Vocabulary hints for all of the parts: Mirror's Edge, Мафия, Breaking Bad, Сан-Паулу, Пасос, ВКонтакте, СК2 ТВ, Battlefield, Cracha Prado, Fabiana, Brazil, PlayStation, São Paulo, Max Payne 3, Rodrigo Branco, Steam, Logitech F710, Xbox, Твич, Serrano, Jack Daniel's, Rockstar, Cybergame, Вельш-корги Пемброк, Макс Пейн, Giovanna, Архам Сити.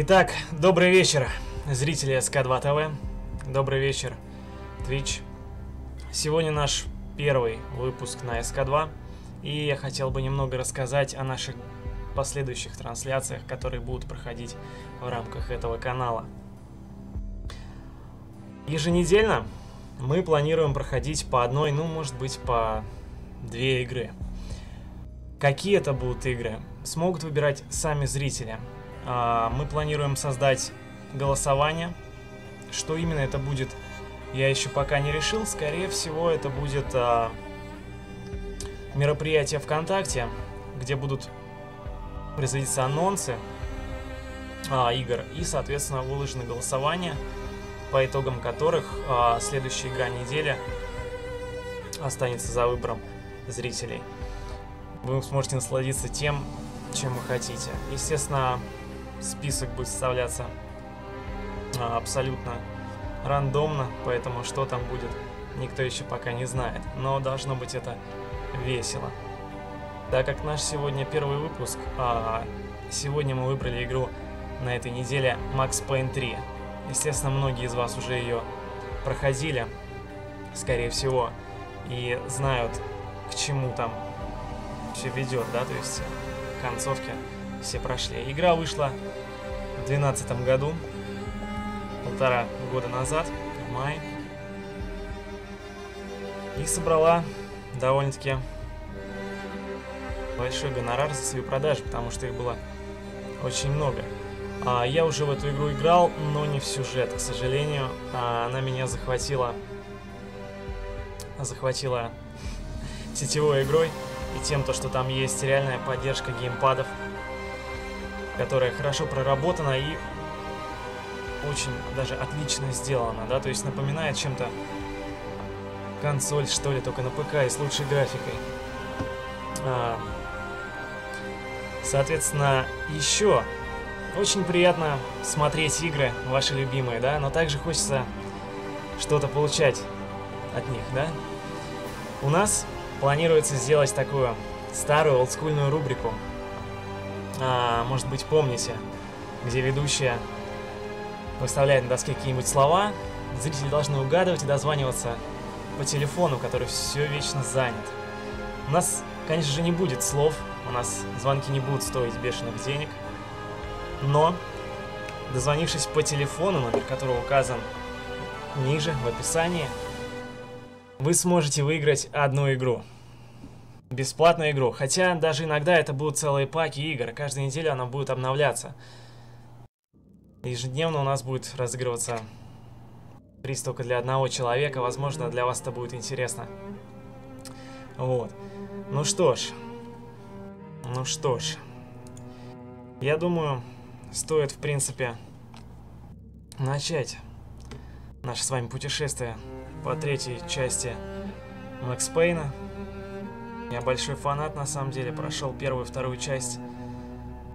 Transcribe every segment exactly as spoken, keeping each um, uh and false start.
Итак, добрый вечер, зрители эс ка два ТВ. Добрый вечер, Твич. Сегодня наш первый выпуск на эс ка два. И я хотел бы немного рассказать о наших последующих трансляциях, которые будут проходить в рамках этого канала. Еженедельно мы планируем проходить по одной, ну, может быть, по две игры. Какие это будут игры, смогут выбирать сами зрители. Мы планируем создать голосование. Что именно это будет, я еще пока не решил. Скорее всего, это будет а, мероприятие ВКонтакте, где будут производиться анонсы а, игр и, соответственно, выложены голосования, по итогам которых а, следующая игра недели останется за выбором зрителей. Вы сможете насладиться тем, чем вы хотите. Естественно, список будет составляться а, абсолютно рандомно, поэтому что там будет, никто еще пока не знает. Но должно быть это весело. Так как наш сегодня первый выпуск, а, сегодня мы выбрали игру на этой неделе Макс Пейн три. Естественно, многие из вас уже ее проходили, скорее всего, и знают, к чему там все ведет, да, то есть концовки все прошли. Игра вышла в две тысячи двенадцатом году, полтора года назад, в мае, и собрала довольно-таки большой гонорар за свои продажи, потому что их было очень много. А, я уже в эту игру играл, но не в сюжет, к сожалению. А, она меня захватила, захватила сетевой игрой и тем, то, что там есть реальная поддержка геймпадов, которая хорошо проработана и очень даже отлично сделана, да, то есть напоминает чем-то консоль, что ли, только на ПК и с лучшей графикой. А, соответственно, еще очень приятно смотреть игры ваши любимые, да, но также хочется что-то получать от них, да. У нас планируется сделать такую старую олдскульную рубрику, а, может быть, помните, где ведущая выставляет на доске какие-нибудь слова, зрители должны угадывать и дозваниваться по телефону, который все вечно занят. У нас, конечно же, не будет слов, у нас звонки не будут стоить бешеных денег, но, дозвонившись по телефону, номер которого указан ниже в описании, вы сможете выиграть одну игру. Бесплатную игру. Хотя даже иногда это будут целые паки игр. Каждую неделю она будет обновляться. Ежедневно у нас будет разыгрываться приз только для одного человека. Возможно, для вас это будет интересно. Вот. Ну что ж. Ну что ж. Я думаю, стоит, в принципе, начать наше с вами путешествие по третьей части Макс Пейна. Я большой фанат, на самом деле, прошел первую и вторую часть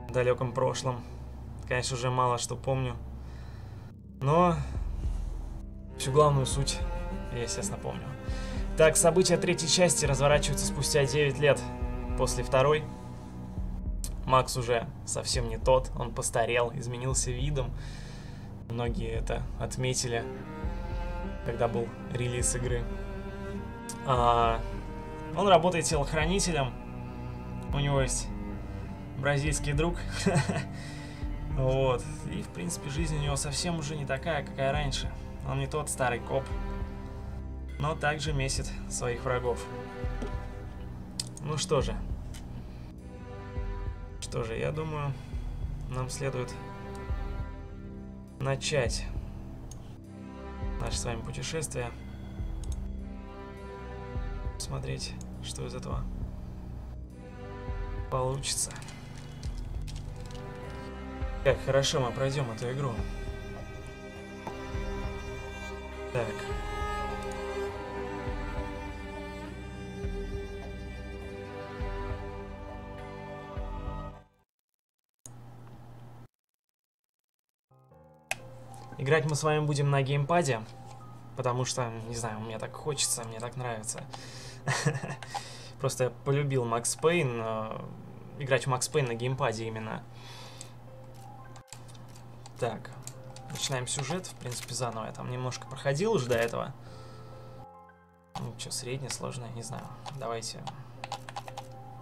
в далеком прошлом. Конечно, уже мало что помню, но всю главную суть я, естественно, помню. Так, события третьей части разворачиваются спустя девять лет после второй. Макс уже совсем не тот, он постарел, изменился видом. Многие это отметили, когда был релиз игры. А, он работает телохранителем, у него есть бразильский друг. Вот. И, в принципе, жизнь у него совсем уже не такая, какая раньше. Он не тот старый коп, но также месит своих врагов. Ну что же. Что же, я думаю, нам следует начать наше с вами путешествие. Посмотреть, что из этого получится. Как хорошо мы пройдем эту игру. Так. Играть мы с вами будем на геймпаде, потому что, не знаю, мне так хочется, мне так нравится. Просто я полюбил Макс Пейн, играть в Макс Пейн на геймпаде именно. Так, начинаем сюжет, в принципе, заново. Я там немножко проходил уже до этого. Ну, что, средний, сложный, не знаю. Давайте.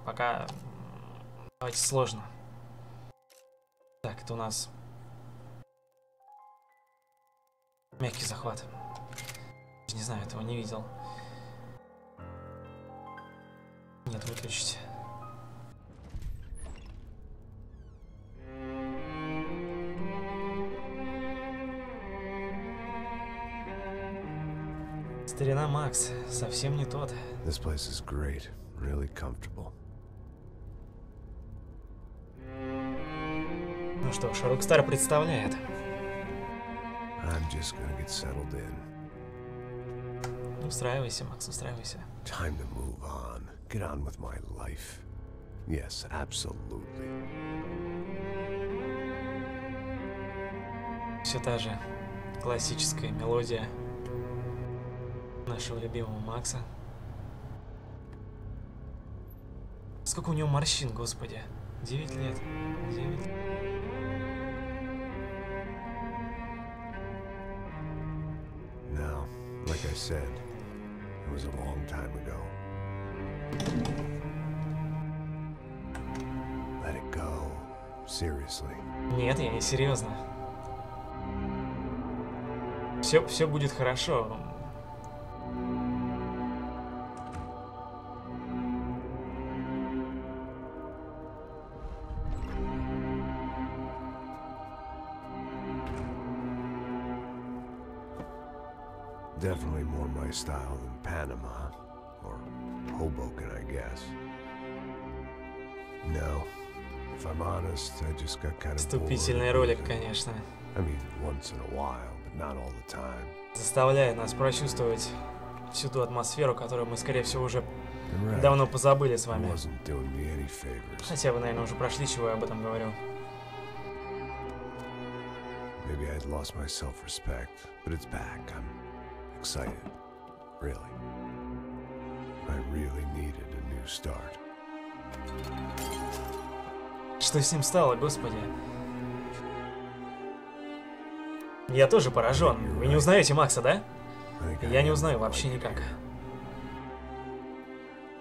Пока... Давайте сложно. Так, это у нас... Мягкий захват. Не знаю, этого не видел. Нет, выключить. Старина Макс, совсем не тот. This place is great, really comfortable. Ну что ж, Rockstar представляет. I'm just gonna get settled in. Устраивайся, Макс, устраивайся. Time to move on. Get on with my life. Yes, absolutely. Все та же классическая мелодия нашего любимого Макса. Сколько у него морщин, господи. Девять лет. Девять. Now, like I said, it was a long time ago. Let it go. Seriously. Нет, я не серьезно. Все, все будет хорошо. Definitely more my style than Panama, or Hoboken, I guess. No, if I'm honest, I just got kind of bored. Вступительный ролик, конечно. I mean, once in a while, but not all the time. Заставляет нас прочувствовать всю ту атмосферу, которую мы, скорее всего, уже давно позабыли с вами. Хотя вы, наверное, уже прошли, чего я об этом говорю. Maybe I'd lost my self-respect, but it's back. I'm excited, really. I really needed a new start. Что с ним стало, господи? Я тоже поражен. Вы не узнаете Макса, да? Я не узнаю вообще никак.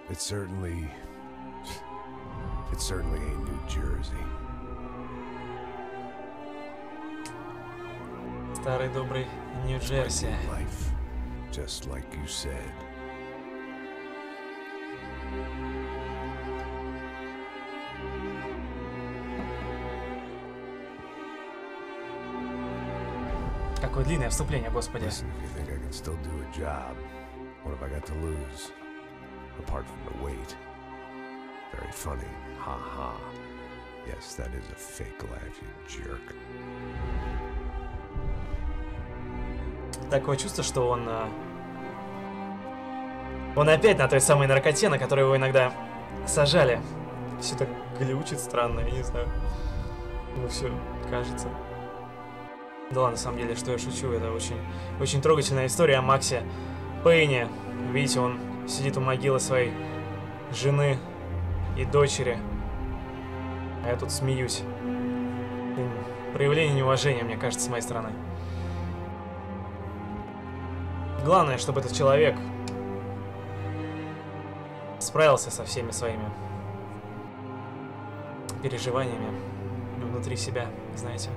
It certainly, it certainly ain't New Jersey. Старый добрый Нью-Джерси. Just like you said. Какое длинное вступление, господи. Listen, if you think I can still do a job, what have I got to lose? Apart from the weight. Very funny. Ха-ха. Yes, that is a fake laugh, you jerk. Такое чувство, что он... Он опять на той самой наркоте, на которой его иногда сажали. Все так глючит странно, я не знаю. Ну все, кажется. Да ладно, на самом деле, что я шучу, это очень, очень трогательная история о Максе Пейне. Видите, он сидит у могилы своей жены и дочери. А я тут смеюсь. Проявление неуважения, мне кажется, с моей стороны. Главное, чтобы этот человек справился со всеми своими переживаниями внутри себя, знаете.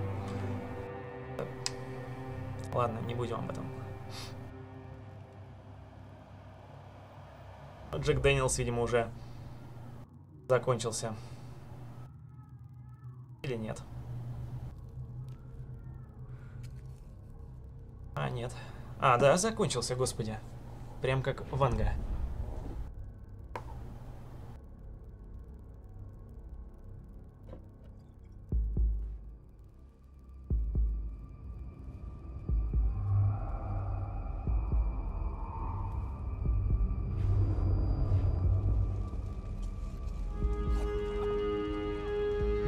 Ладно, не будем об этом. Джек Дэниелс, видимо, уже закончился. Или нет? А, нет. А, да, закончился, господи. Прям как Ванга.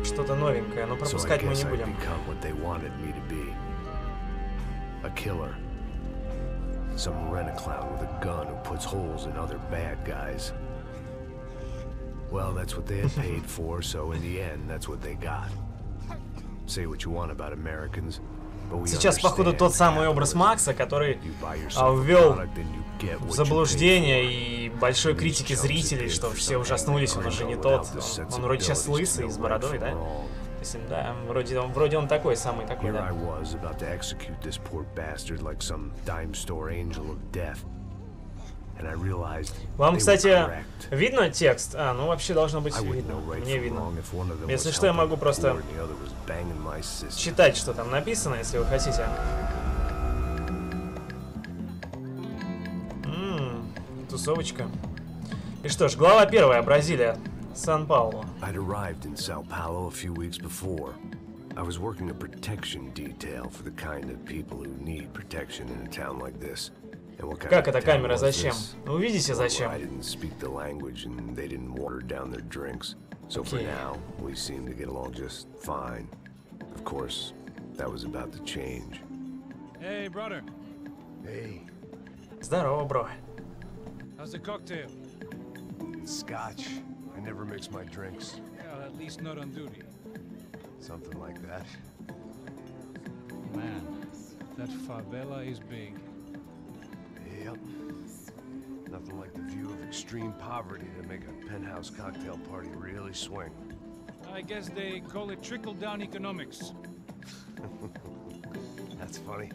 Что-то новенькое, но пропускать мы не будем. Some rent-a-clown with a gun who puts holes in other bad guys. Well, that's what they had paid for, so in the end, that's what they got. Сейчас, походу, тот самый образ Макса, который ввел в заблуждение и большой критики зрителей, что все ужаснулись, он уже не тот. Он вроде сейчас лысый, с бородой, да? Да, вроде он, вроде он такой, самый такой, да. Вам, кстати, видно текст? А, ну вообще должно быть видно. Мне видно. Если что, я могу просто читать, что там написано, если вы хотите. Ммм, тусовочка. И что ж, глава первая, Бразилия. Сан-Паулу. Как эта камера? Зачем? Ну, видите, зачем? Окей. Здорово, бро. I never mix my drinks. Well, at least not on duty. Something like that. Man, that favela is big. Yep. Nothing like the view of extreme poverty to make a penthouse cocktail party really swing. I guess they call it trickle-down economics. That's funny.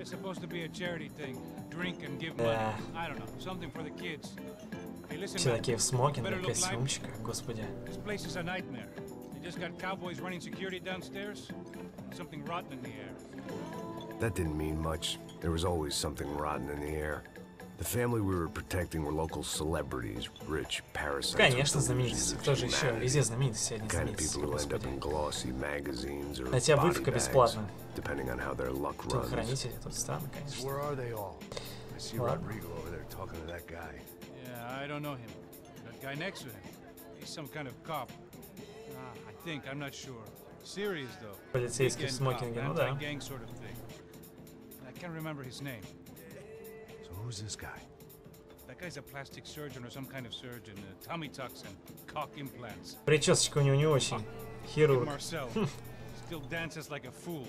It's supposed to be a charity thing. Drink and give money. Yeah. I don't know, something for the kids. Все такие в смокинге, костюмчика, господи. That didn't mean much. There was always something rotten in the air. The family we were protecting were local celebrities, rich parasites. Конечно, знаменитости. Кто же еще? Везде знаменитости, одни знаменитости. На тебя выпивка бесплатно. Тут хранители, тут стан, конечно. Ладно. I don't know him. That guy next to him. He's some kind of cop. Ah, I think, I'm not sure. Serious though. Полицейский в смокинге, ну да. I can't remember his name. So who's this guy? That guy's a plastic surgeon or some kind of surgeon. Tummy tucks and cock implants. Причёсочка у него не очень. Хирург. Still dances like a fool.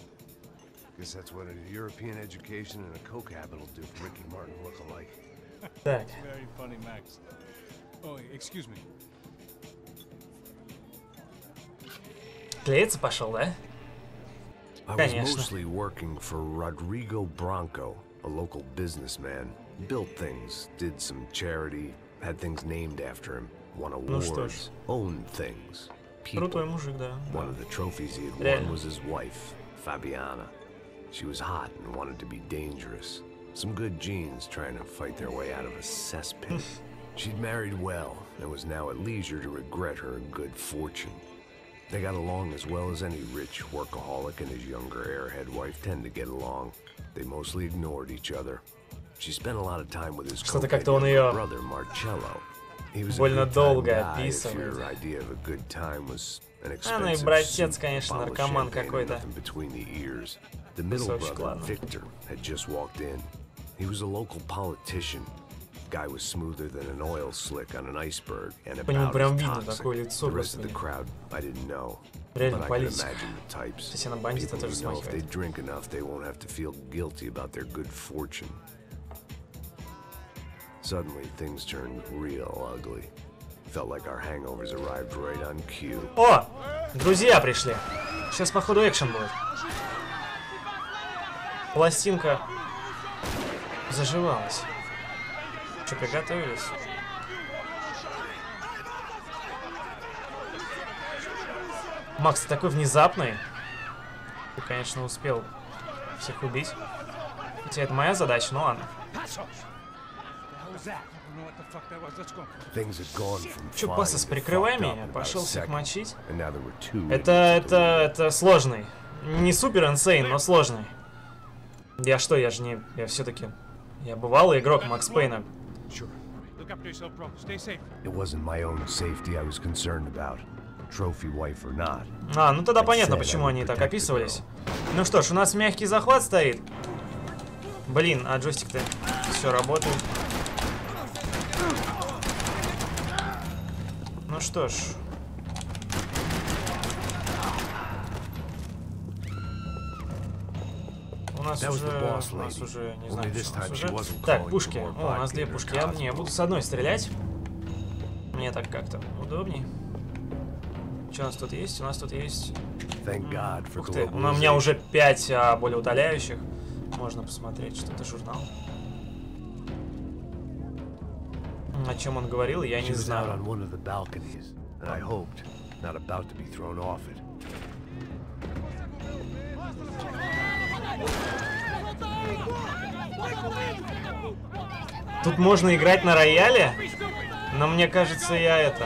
Guess that's what a European education and a co-capital do for Ricky Martin look alike. Так. Клеиться пошел, да? Конечно. Ну что ж. Крутой мужик, да. Реально. Some good genes trying to fight their way out of a cesspit. She'd married well and was now at leisure to regret her good fortune. They got along as well as any rich workaholic and his younger airhead wife tend to get along. They mostly ignored each other. She spent a lot of time with his brother Marcello. He was a good guy if your idea of a good time was an expensive soup, bottle of champagne, nothing between the ears. The middle brother, Victor, had just walked in. He was a local politician. Guy was smoother than an oil slick on an iceberg, and about as toxic. The rest of the crowd, I didn't know, but I could imagine the types. People who know if they drink enough, they won't have to feel guilty about their good fortune. Suddenly, things turned real ugly. Felt like our hangovers arrived right on cue. О, друзья пришли. Сейчас походу экшен будет. Пластинка заживалась. Что, приготовились? Макс, ты такой внезапный. Ты, конечно, успел всех убить. Хотя это моя задача, ну ладно. Че, пасас, прикрывай меня. Пошел всех мочить. Это, это, это сложный. Не супер инсейн, но сложный. Я что, я же не... Я все-таки... Я бывалый игрок Макс Пейна. А, ну тогда понятно, почему они так описывались. Ну что ж, у нас мягкий захват стоит. Блин, а джойстик-то все работает. Ну что ж... нас уже, у нас уже, не знаю, что у нас уже. Так, пушки. О, у нас две пушки. Я, не, я буду с одной стрелять. Мне так как-то удобней. Что у нас тут есть? У нас тут есть... Ух ты, у меня уже пять а, более удаляющих. Можно посмотреть, что это журнал. О чем он говорил, я не знаю. Тут можно играть на рояле, но мне кажется, я это...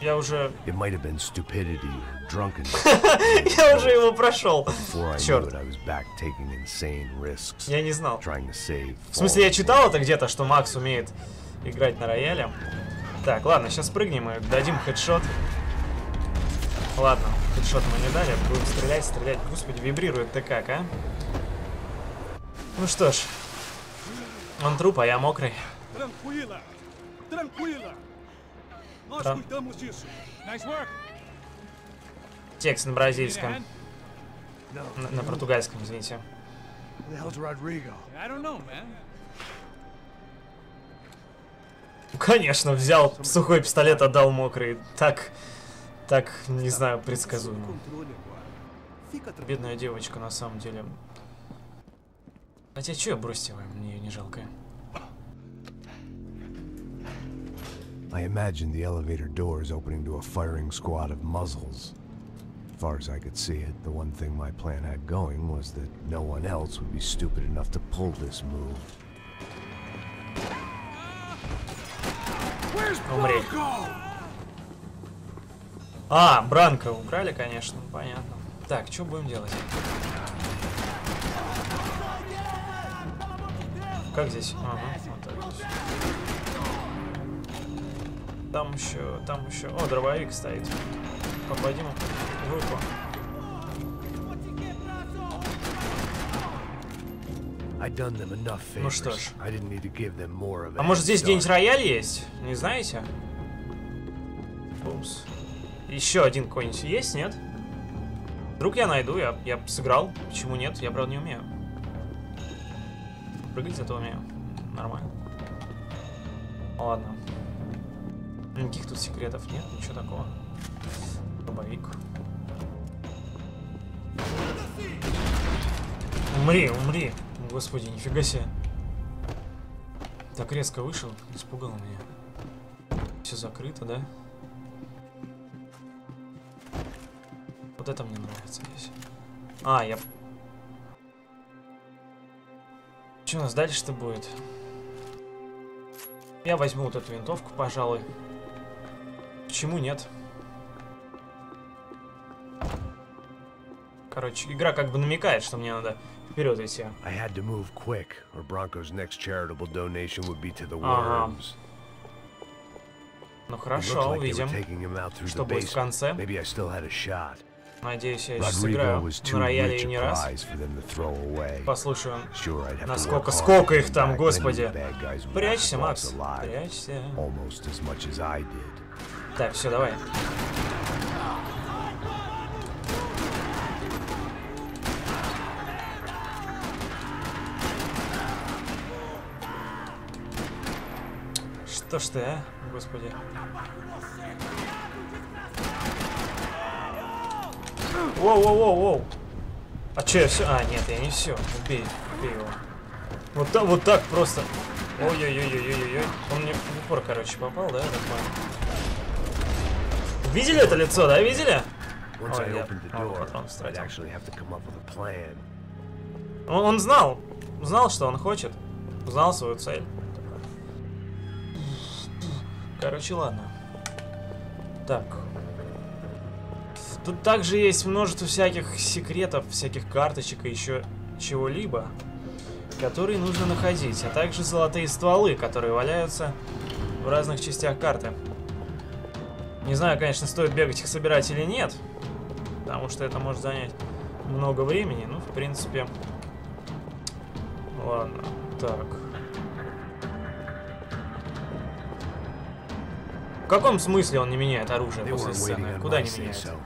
Я уже... Я уже его прошел. Черт. Я не знал. В смысле, я читал это где-то, что Макс умеет играть на рояле. Так, ладно, сейчас прыгнем и дадим хедшот. Ладно, хедшот мы не дали. Будем стрелять, стрелять. Господи, вибрирует-то как, а? Ну что ж. Он труп, а я мокрый. Там. Текст на бразильском. На, на португальском, извините. Конечно, взял сухой пистолет, отдал мокрый. Так, так, не знаю, предсказуемо. Бедная девочка, на самом деле. Хотя, чё бросьте вы, мне ее не жалко. I imagined the elevator doors opening to a firing squad of muzzles. As far as I could see it, the one thing my plan had going was that no one else would be stupid enough to pull this move. Умри. А, Бранко украли, конечно, понятно. Так, что будем делать? Как здесь? Ага, вот так здесь. Там еще, там еще. О, дробовик стоит. Попадем в руку. Ну что ж. А может здесь где-нибудь рояль есть? Не знаете? Упс. Еще один какой-нибудь есть, нет? Вдруг я найду, я, я сыграл. Почему нет? Я, правда, не умею. Прыгать зато умею. Нормально. Ладно. Никаких тут секретов нет, ничего такого. Дробовик. Умри, умри. Господи, нифига себе. Так резко вышел, испугал меня. Все закрыто, да? Вот это мне нравится здесь. А, я... Что у нас дальше-то будет? Я возьму вот эту винтовку, пожалуй. Почему нет? Короче, игра как бы намекает, что мне надо вперед идти. Ага. Ну хорошо, увидим, что будет в конце. Надеюсь, я еще сыграю на рояле и не раз. Послушаем, насколько... Сколько их там, господи! Прячься, Макс, прячься. Так, все, давай. Что ж ты, а? Господи. Воу-воу-воу-воу. А че я все? А, нет, я не все. Убей, убей его. Вот так, вот так просто. Ой-ой-ой-ой-ой-ой. Он мне в упор, короче, попал, да? Видели это лицо, да? Видели? Ой, я... О, он, он знал. Знал, что он хочет. Узнал свою цель. Короче, ладно. Так. Тут также есть множество всяких секретов, всяких карточек и еще чего-либо, которые нужно находить, а также золотые стволы, которые валяются в разных частях карты. Не знаю, конечно, стоит бегать их собирать или нет, потому что это может занять много времени, ну, в принципе... Ладно, так... В каком смысле он не меняет оружие после сцены? Куда не меняет? Там.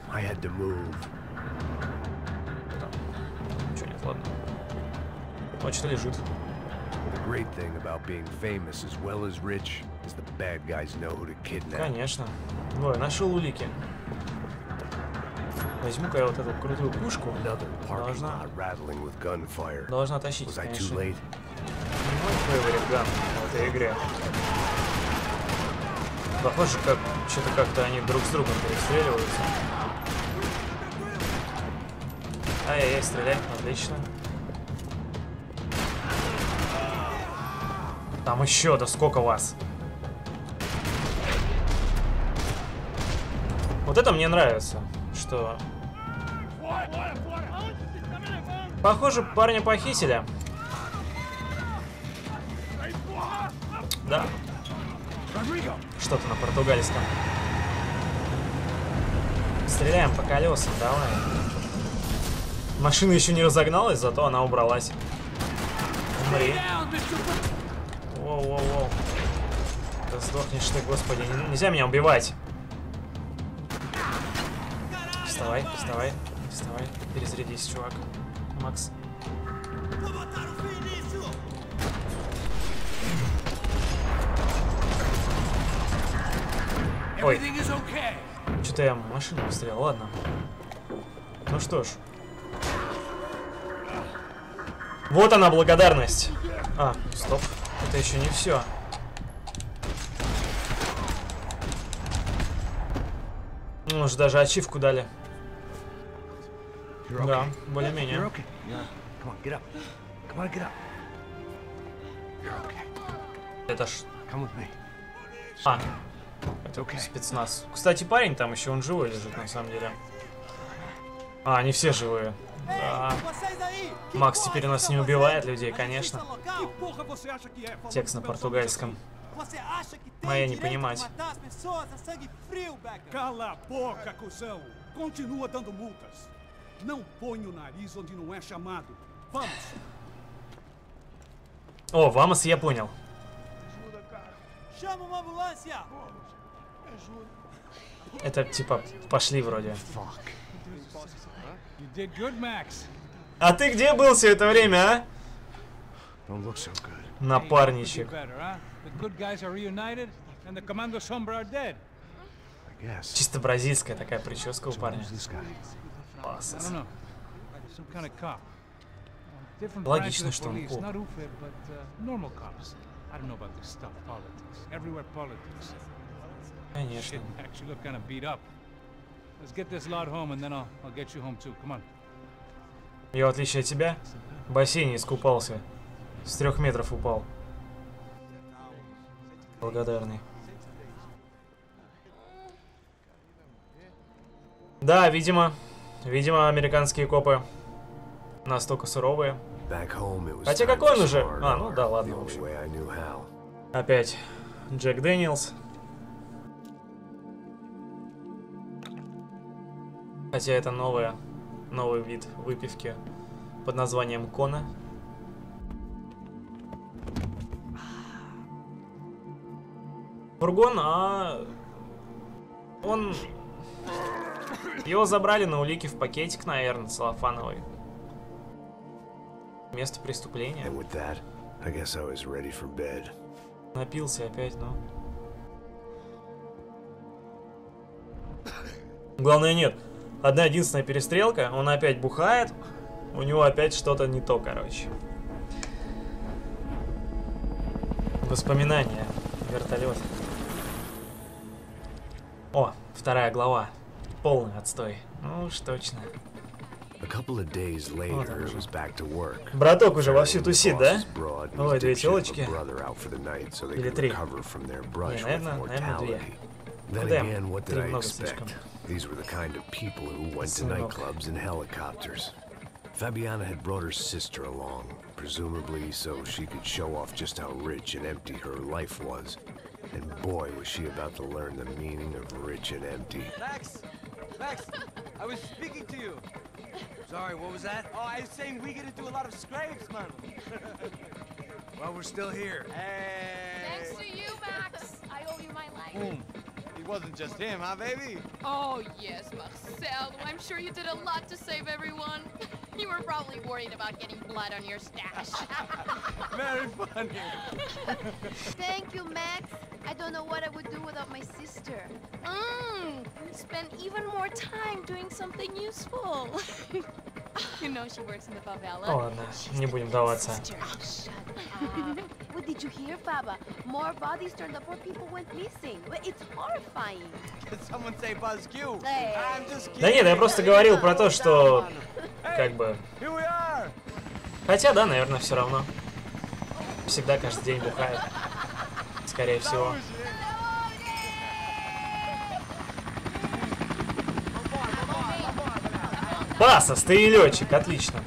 Ничего нет, Ладно. Он что-то лежит. Конечно. Ну, я нашел улики. Возьму-ка я вот эту крутую пушку. Должна... Должна тащить, конечно. Мой фейворит ган в этой игре. Похоже, как... Что-то как-то они друг с другом перестреливаются. Ай-яй-яй, стреляй. Отлично. Там еще, да сколько вас? Вот это мне нравится, что... Похоже, парня похитили. Да. Что-то на португальском. Стреляем по колесам, давай. Машина еще не разогналась, зато она убралась. Умри. Воу-воу-воу. Да сдохнешь ты, господи. Нельзя меня убивать. Вставай, вставай, вставай. Перезарядись, чувак. Макс. Ой. Что-то я машину выстрелил, ладно. Ну что ж. Вот она, благодарность. А, стоп. Это еще не все. Ну, уже даже ачивку дали. Да, более-менее. Это ж... А, это спецназ. Кстати, парень там еще, он живой лежит, на самом деле. А, они все живые. Да. Макс теперь нас не убивает людей, конечно. Текст на португальском. Моя не понимать. О, вамос, я понял. Это типа пошли вроде. А ты где был все это время, а? Напарничек. Чисто бразильская такая прическа у парня. Логично, что он коп. Конечно. Я, в отличие от тебя, в бассейне искупался. С трех метров упал. Благодарный. Да, видимо. Видимо, американские копы настолько суровые. Хотя какой он уже? А, ну да, ладно, в общем. Опять Джек Дэниелс. Хотя это новое, новый вид выпивки под названием Кона. Фургон, а он... Его забрали на улики в пакетик, наверное, целлофановый. Место преступления. Напился опять, но... Главное, нет. Одна единственная перестрелка, он опять бухает, у него опять что-то не то, короче. Воспоминания. Вертолет. О, вторая глава. Полный отстой. Ну уж точно. Браток уже вовсю тусит, да? Ой, две телочки. Или три. Не, наверное, наверное, две. Куда им? Три много слишком. These were the kind of people who went to nightclubs in helicopters. Fabiana had brought her sister along, presumably so she could show off just how rich and empty her life was. And boy, was she about to learn the meaning of rich and empty. Max! Max! I was speaking to you! Sorry, what was that? Oh, I was saying we get into a lot of scrapes, man! Well, we're still here. Hey! Thanks to you, Max! I owe you my life. Boom. Wasn't just him, huh, baby? Oh yes, Marcel. I'm sure you did a lot to save everyone. You were probably worried about getting blood on your stash. Very funny. Thank you, Max. I don't know what I would do without my sister. Mmm. Spend even more time doing something useful. You know she works in the favela. Oh, ладно, не будем даваться. What did you hear, Baba? More bodies turned up, more people went missing. But it's horrifying. Did someone say BuzzQ? I'm just kidding. Да нет, я просто говорил про то, что как бы. Хотя да, наверное, все равно. Всегда каждый день бухает. Скорее всего. Басос, ты летчик, отлично.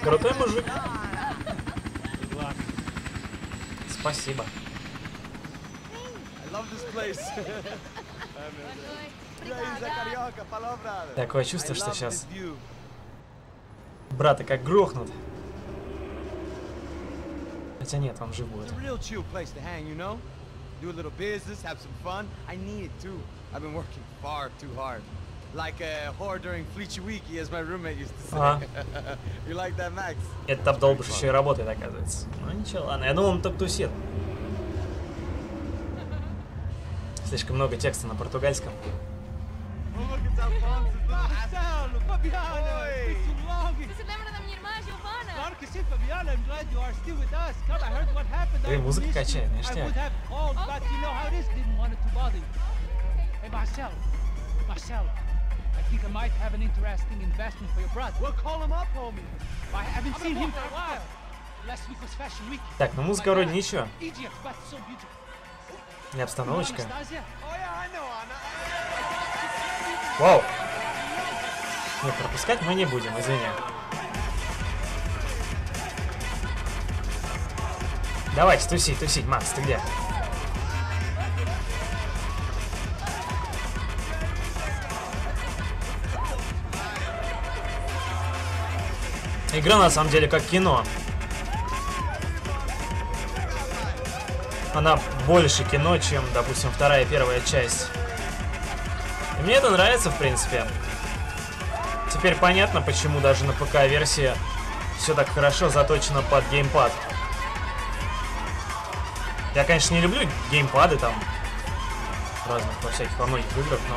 Крутой мужик. Спасибо. Такое чувство, что сейчас брата как грохнут. Хотя нет, он жив будет. Do a little business, have some fun. I need it too. I've been working far too hard. Like a whore during Fleechy Weeky, as my roommate used to say. Ага. You like that, Max? Это топ-долбыш еще и работает, оказывается. Ну ничего, ладно. Я думал, он топ-тусит. Слишком много текста на португальском. Ты музыка качает, ништяк. Так, ну музыка вроде ничего. Не обстановочка. Вау. Нет, пропускать мы не будем, извини. Давайте, тусить, тусить, Макс, ты где? Игра на самом деле как кино. Она больше кино, чем, допустим, вторая и первая часть. И мне это нравится, в принципе. Теперь понятно, почему даже на ПК-версии все так хорошо заточено под геймпад. Я, конечно, не люблю геймпады там разных во всяких, во многих играх, но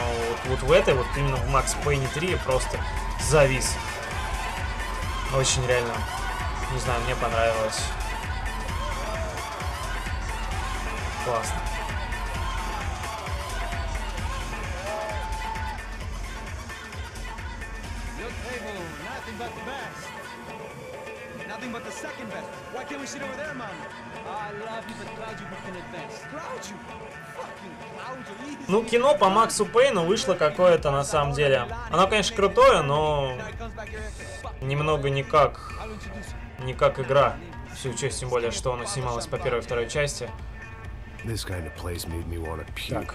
вот, вот в этой, вот именно в Макс Пейн три просто завис. Очень реально, не знаю, мне понравилось. Классно. Ну, кино по Максу Пейну вышло какое-то, на самом деле. Оно, конечно, крутое, но немного не как, не как игра. Все учесть, тем более, что оно снималось по первой и второй части. Так.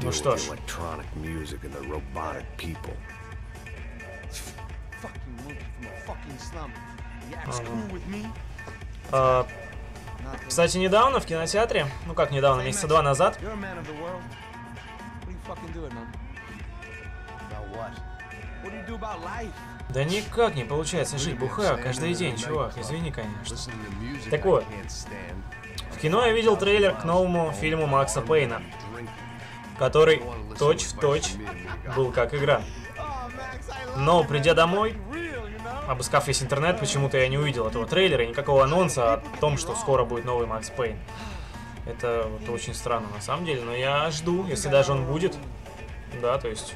Ну что ж. А, кстати, недавно в кинотеатре, ну как недавно, месяца два назад, да никак не получается жить, бухаю каждый день, чувак, извини, конечно. Так вот, в кино я видел трейлер к новому фильму Макса Пейна, который точь-в-точь был как игра. Но, придя домой, обыскав весь интернет, почему-то я не увидел этого трейлера и никакого анонса о том, что скоро будет новый Макс Пейн. Это, это очень странно на самом деле, но я жду, если даже он будет. Да, то есть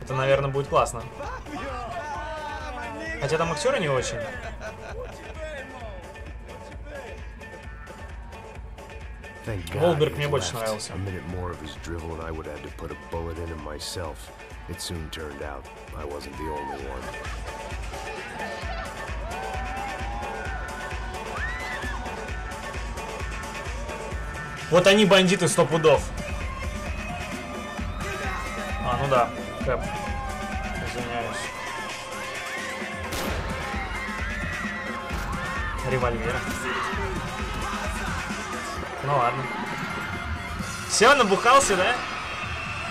это, наверное, будет классно. Хотя там актеры не очень. Голдберг мне больше нравился. It soon turned out I wasn't the only one. Вот они, бандиты, сто пудов. А, ну да, Кэп. Извиняюсь. Револьвер. Ну ладно. Все, набухался, да?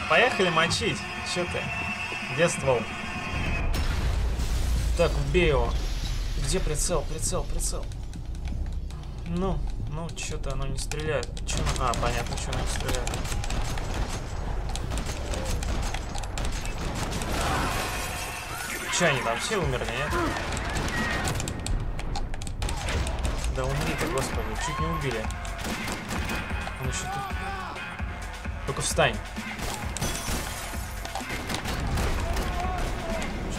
Поехали мочить. Что ты? Где ствол? Так, убей его. Где прицел? Прицел, прицел. Ну, ну, что-то оно не стреляет. Чё? А, понятно, что оно не стреляет. Че они там? Все умерли, нет? Да умри-то, господи, чуть не убили. Он еще тут. Только встань.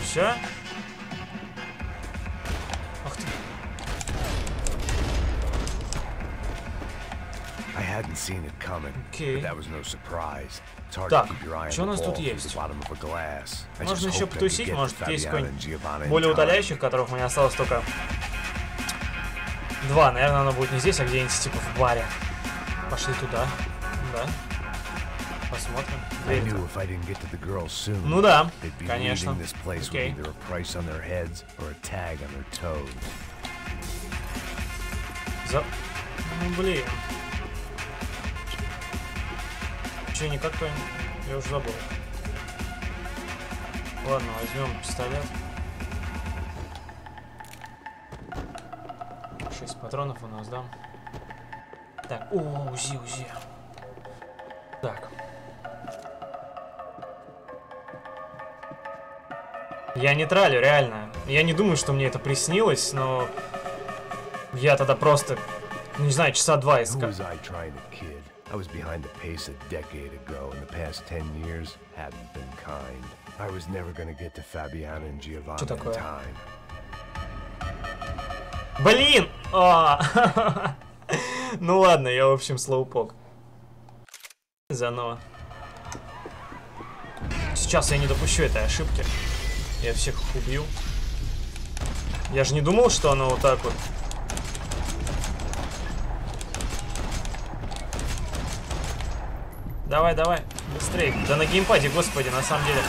Все? Ах ты. Окей. Так, что у нас тут есть? Можно еще потусить, может, есть какой-нибудь более удаляющих, которых у меня осталось только два. Наверное, оно будет не здесь, а где-нибудь типа в баре. Пошли туда. Да. Посмотрим. Soon, ну да, конечно. Окей. За... Ну блин. Че, никак то я уже забыл. Ладно, возьмем пистолет. Шесть патронов у нас, да? Так, о, УЗИ, УЗИ. Так. Я не тралю, реально. Я не думаю, что мне это приснилось, но... Я тогда просто... Не знаю, часа два искал. I was behind the pace a decade ago, and the past ten years hadn't been kind. I was never gonna get to Fabiana and Giovanna in time. Блин! Ну ладно, я в общем слоупок. Заново. Сейчас я не допущу этой ошибки. Я всех убью. Я же не думал, что оно вот так вот. Давай, давай, быстрее. Да на геймпаде, господи, на самом деле.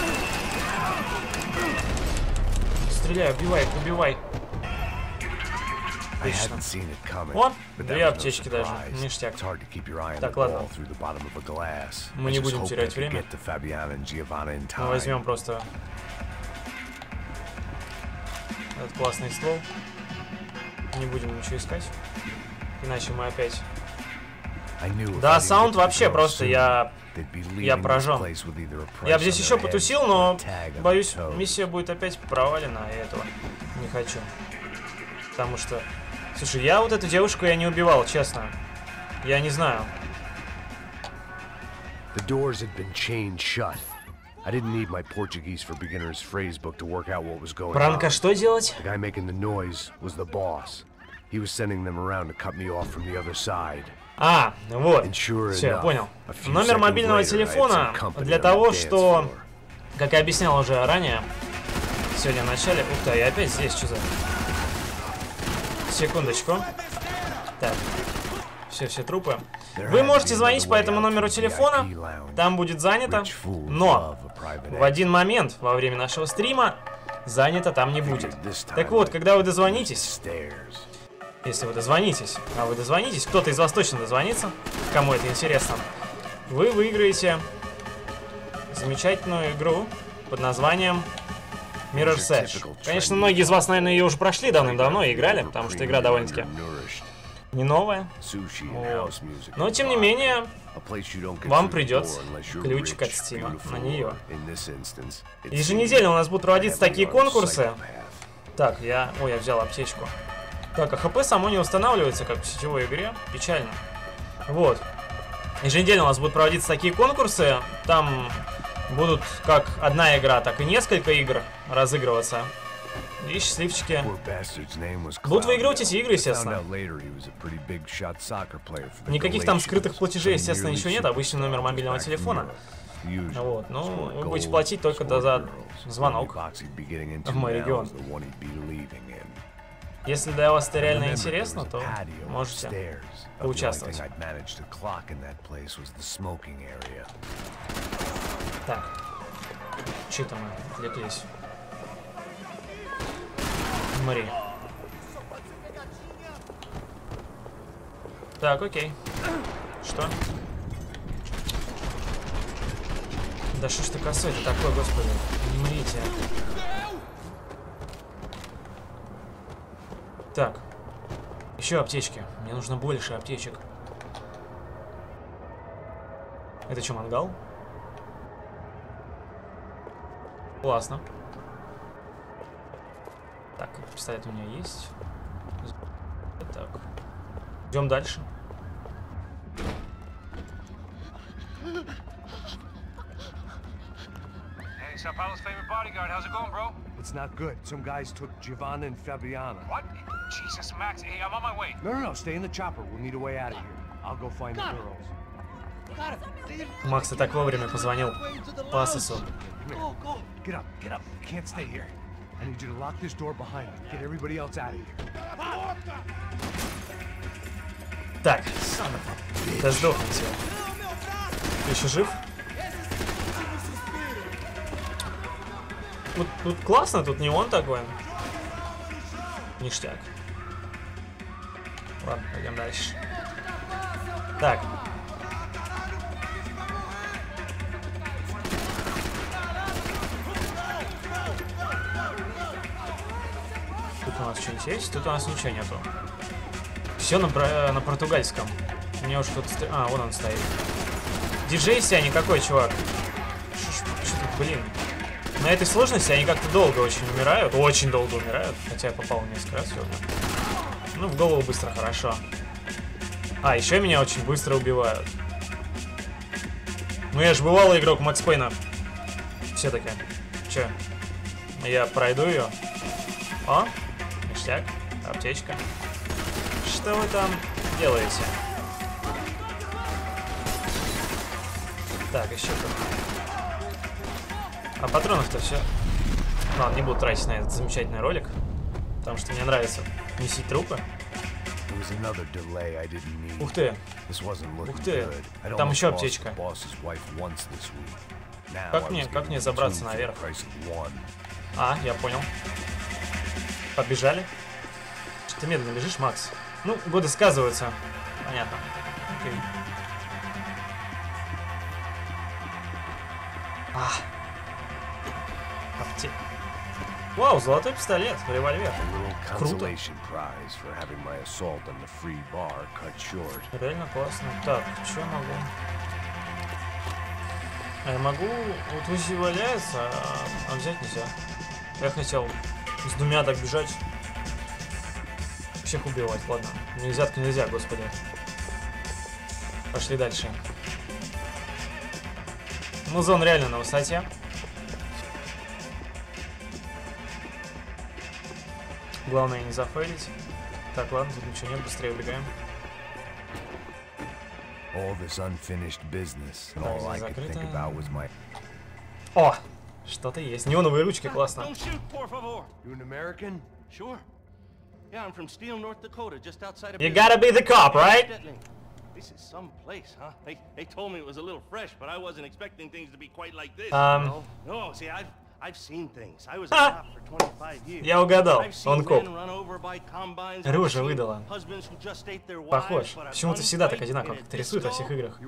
Стреляй, убивай, убивай. О, две аптечки даже, ништяк. Так, ладно. Мы не будем терять время. Мы возьмем просто этот классный ствол. Не будем ничего искать, иначе мы опять... Да, саунд вообще просто, я, я поражен. Я здесь еще потусил, но, боюсь, миссия будет опять провалена, и этого не хочу. Потому что... Слушай, я вот эту девушку я не убивал, честно. Я не знаю. Бранко, что делать? А, вот, все, я понял. Номер мобильного телефона для того, что, как я объяснял уже ранее, сегодня в начале... Ух ты, я опять здесь, что за... Секундочку. Так, все-все трупы. Вы можете звонить по этому номеру телефона, там будет занято, но в один момент во время нашего стрима занято там не будет. Так вот, когда вы дозвонитесь... Если вы дозвонитесь, а вы дозвонитесь, кто-то из вас точно дозвонится, кому это интересно, вы выиграете замечательную игру под названием Mirror's Edge. Конечно, многие из вас, наверное, ее уже прошли давным-давно и играли, потому что игра довольно-таки не новая. Вот. Но, тем не менее, вам придется ключик от Steam на нее. Еженедельно у нас будут проводиться такие конкурсы. Так, я... Ой, я взял аптечку. Так, а ХП само не устанавливается, как в сетевой игре. Печально. Вот. Еженедельно у нас будут проводиться такие конкурсы. Там будут как одна игра, так и несколько игр разыгрываться. И счастливчики будут выигрывать эти игры, естественно. Никаких там скрытых платежей, естественно, ничего нет. Обычный номер мобильного телефона. Вот, ну, вы будете платить только за звонок в мой регион. Если для вас это реально интересно, то можете поучаствовать. Так. Че-то мы отвлеклись. Мари. Так, окей. Что? Да что ж ты косой-то такой, господи. Не мрите. Так. Еще аптечки. Мне нужно больше аптечек. Это что, мангал? Классно. Так, пистолет у меня есть. Так. Идем дальше. Sao Paulo's favorite bodyguard. How's it going, bro? It's not good. Some guys took Giovanna and Fabiana. What? Jesus, Max. Hey, I'm on my way. No, no, no. Stay in the chopper. We'll need a way out of here. I'll go find the girls. Макс, ты так вовремя позвонил. Пасасу. Go, go. Get up, get up. Can't stay here. I need you to lock this door behind me. Get everybody else out of here. Так, да сдохни все. Ты еще жив? Вот тут классно, тут не он такой. Ништяк. Ладно, пойдем дальше. Так. Тут у нас что-нибудь есть? Тут у нас ничего нету. Все на, на португальском. У меня уж тут... Сто... А, вон он стоит. Диджей себя никакой, чувак. Что-то, блин. На этой сложности они как-то долго очень умирают. Очень долго умирают. Хотя я попал несколько раз сегодня. Ну, в голову быстро, хорошо. А, еще меня очень быстро убивают. Ну, я же бывалый игрок Макс Пейна. Все-таки. Че? Я пройду ее. О, ништяк. Аптечка. Что вы там делаете? Так, еще тут. А патронов-то все. Ладно, не буду тратить на этот замечательный ролик, потому что мне нравится месить трупы. Ух ты! Ух ты! Там еще аптечка. Как мне, как мне забраться наверх? А, я понял. Побежали. Что ты медленно бежишь, Макс? Ну, годы сказываются. Понятно. Окей. А. Вау, золотой пистолет, револьвер. Круто. Реально классно. Так, что я могу? А я могу... Вот узи валяется, а взять нельзя. Я хотел с двумя так бежать. Всех убивать, ладно. Нельзя, так нельзя, господи. Пошли дальше. Музон реально на высоте. Главное не зафейлить. Так, ладно, тут ничего нет, быстрее убегаем. My... О! Что-то есть. Неоновые ручки, классно. Sure. Yeah, of... You gotta be the cop, right? Um... No, see, I've... А! Я угадал, он коп. Ружье выдала. Похож. Почему ты всегда так одинаково, как ты рисуешь во всех играх?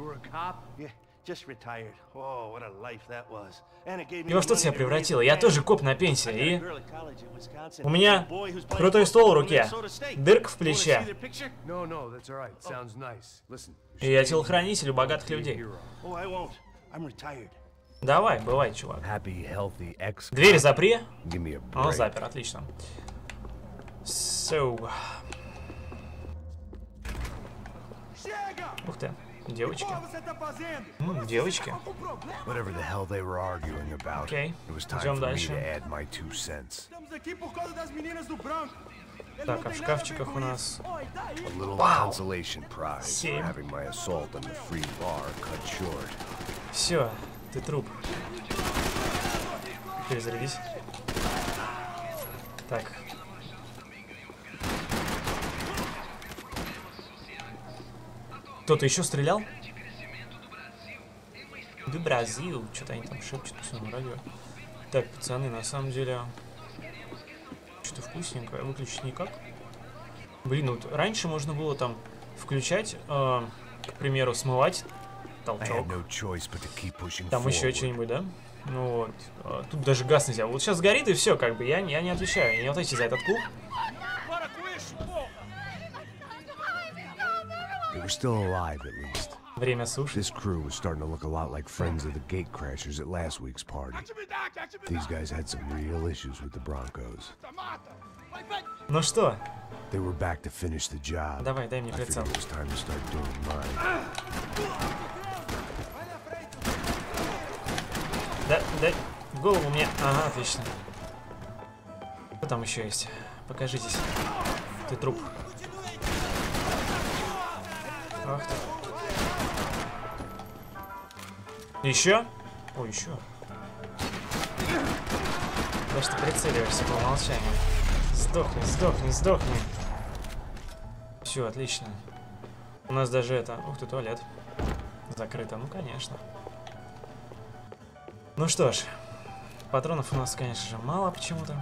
И во что ты себя превратила? Я тоже коп на пенсии, и... У меня крутой стол в руке, дырка в плече. И я телохранитель у богатых людей. Давай, бывай, чувак. Дверь запри. О, запер, отлично. So. Ух ты, девочки. М-м, девочки. Окей, идем дальше. Так, а в шкафчиках у нас... Вау! Семь. Все. Ты труп. Перезарядись. Так. Кто-то еще стрелял? Да, Бразил. Что-то они там шепчут по своему радио. Так, пацаны, на самом деле... Что-то вкусненькое. Выключить никак. Блин, вот раньше можно было там включать, э, к примеру, смывать... толчок. Там еще что-нибудь, да? Ну вот. А, тут даже газ нельзя. Вот сейчас горит и все, как бы. Я, я не отвечаю. Я не отвечу за этот клуб. Время суши. Ну что? Давай, дай мне прицел. Да, да, голову мне. Ага, отлично. Что там еще есть? Покажитесь. Ты труп. Ах ты. Еще? О, еще. Даже ты прицеливаешься по умолчанию. Сдохни, сдохни, сдохни. Все, отлично. У нас даже это... Ух ты, туалет. Закрыто, ну конечно. Ну что ж, патронов у нас, конечно же, мало почему-то.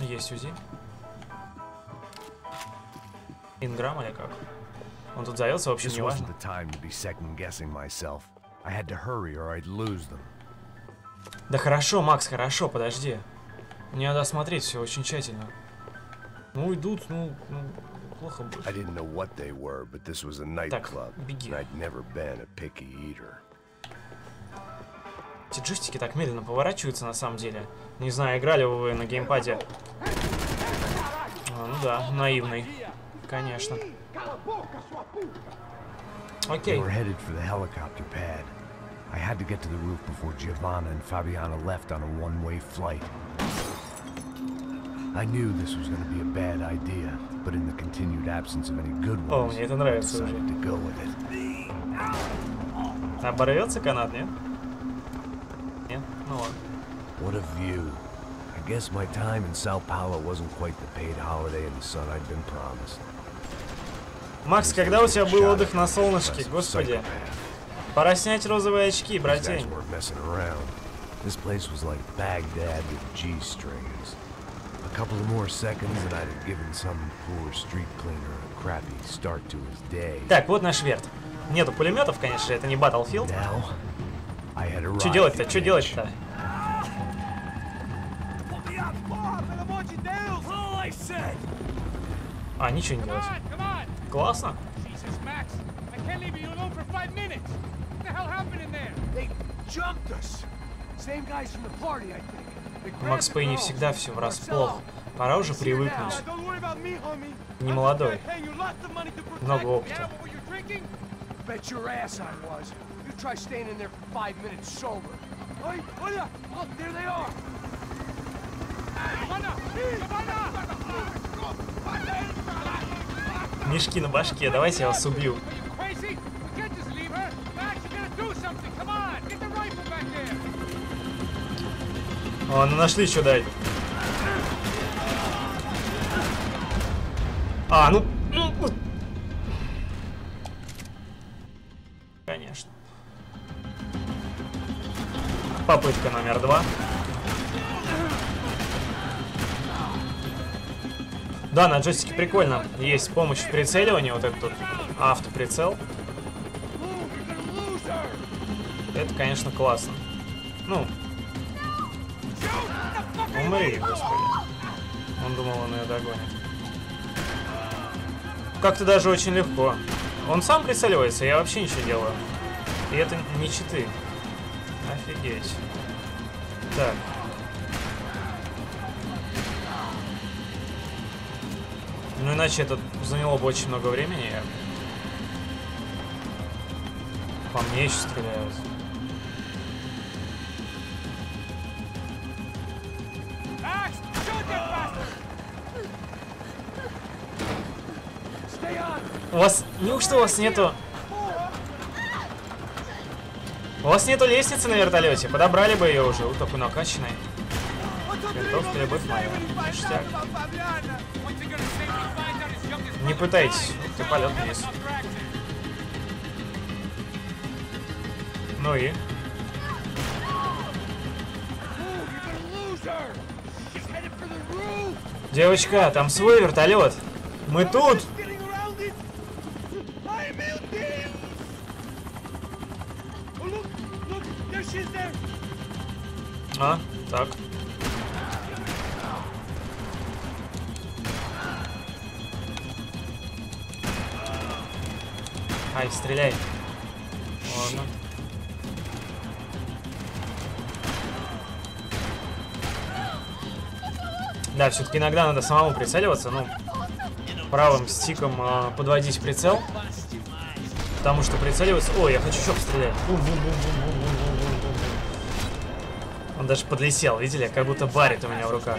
Есть УЗИ. Инграмм или как? Он тут завелся, вообще не важно. Да хорошо, Макс, хорошо, подожди. Мне надо осмотреть все очень тщательно. Ну идут, ну... ну... плохо будет. Так, беги. Эти джойстики так медленно поворачиваются, на самом деле. Не знаю, играли бы вы на геймпаде. А, ну да, наивный. Конечно. Окей. О, мне это нравится уже. Оборвется канат, нет? What a view. I guess my time in Sao Paulo wasn't quite the paid holiday in the sun I'd been promised. Макс, когда у тебя был отдых на солнышке, господи? Пора снять розовые очки, братень. This place was like Baghdad with G-strings. A couple of more seconds and I'd have given some poor street cleaner a crappy start to his day. Так, вот наш верт. Нету пулеметов, конечно, это не Battlefield. Что делать-то? Что делать-то? А, ничего не делать. Классно. Макс Пейн не всегда все врасплох. Пора уже привыкнуть. Не молодой. Много опыта. Мешки на башке, давайте я вас убью. О, ну нашли что дать. А, ну... Конечно. Попытка номер два. Да, на джойстике прикольно. Есть помощь в прицеливании, вот этот вот автоприцел. Это, конечно, классно. Ну. Умри, господи. Он думал, он ее догонит. Как-то даже очень легко. Он сам прицеливается, я вообще ничего делаю. И это не читы. Офигеть. Так. Ну иначе это заняло бы очень много времени. По мне еще стреляют. У вас... Неужто у вас нету... У вас нету лестницы на вертолете? Подобрали бы ее уже, вот такой накачанной. Вертовка, любовь моя. Ништяк. Не пытайтесь, ты полет вниз. Ну и? Девочка, там свой вертолет. Мы тут! А, так. Ай, стреляй. Ладно. Да, все-таки иногда надо самому прицеливаться, ну, правым стиком э, подводить прицел, потому что прицеливаться... Ой, я хочу еще пострелять. Он даже подлетел, видели? Как будто барит у меня в руках.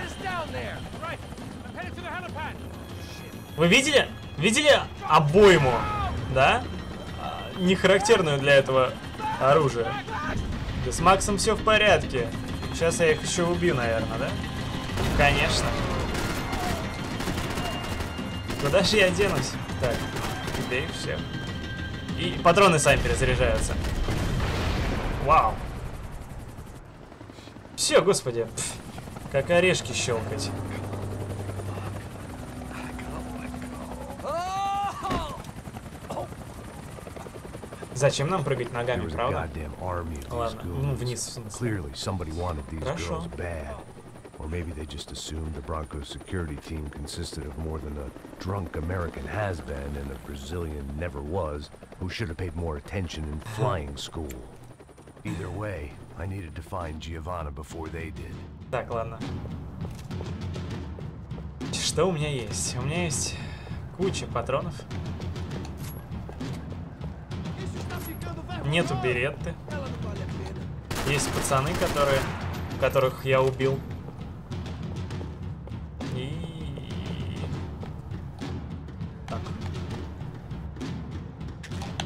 Вы видели? Видели обойму, да? Не характерную для этого оружия. Да с Максом все в порядке. Сейчас я их еще убью, наверное, да? Конечно. Куда же я денусь? Так, убей их всех. И патроны сами перезаряжаются. Вау. Все, господи. Пфф, как орешки щелкать. Зачем нам прыгать ногами, правда? Ладно, ну вниз. Хорошо. Or maybe they just assumed the Broncos security team consisted of more than a drunk American has-been and a Brazilian never was, who should have paid more attention in flying school. Either way, I needed to find Giovanna before they did. Так, ладно. Что у меня есть? У меня есть куча патронов. Нету беретты. Есть пацаны, которые, которых я убил.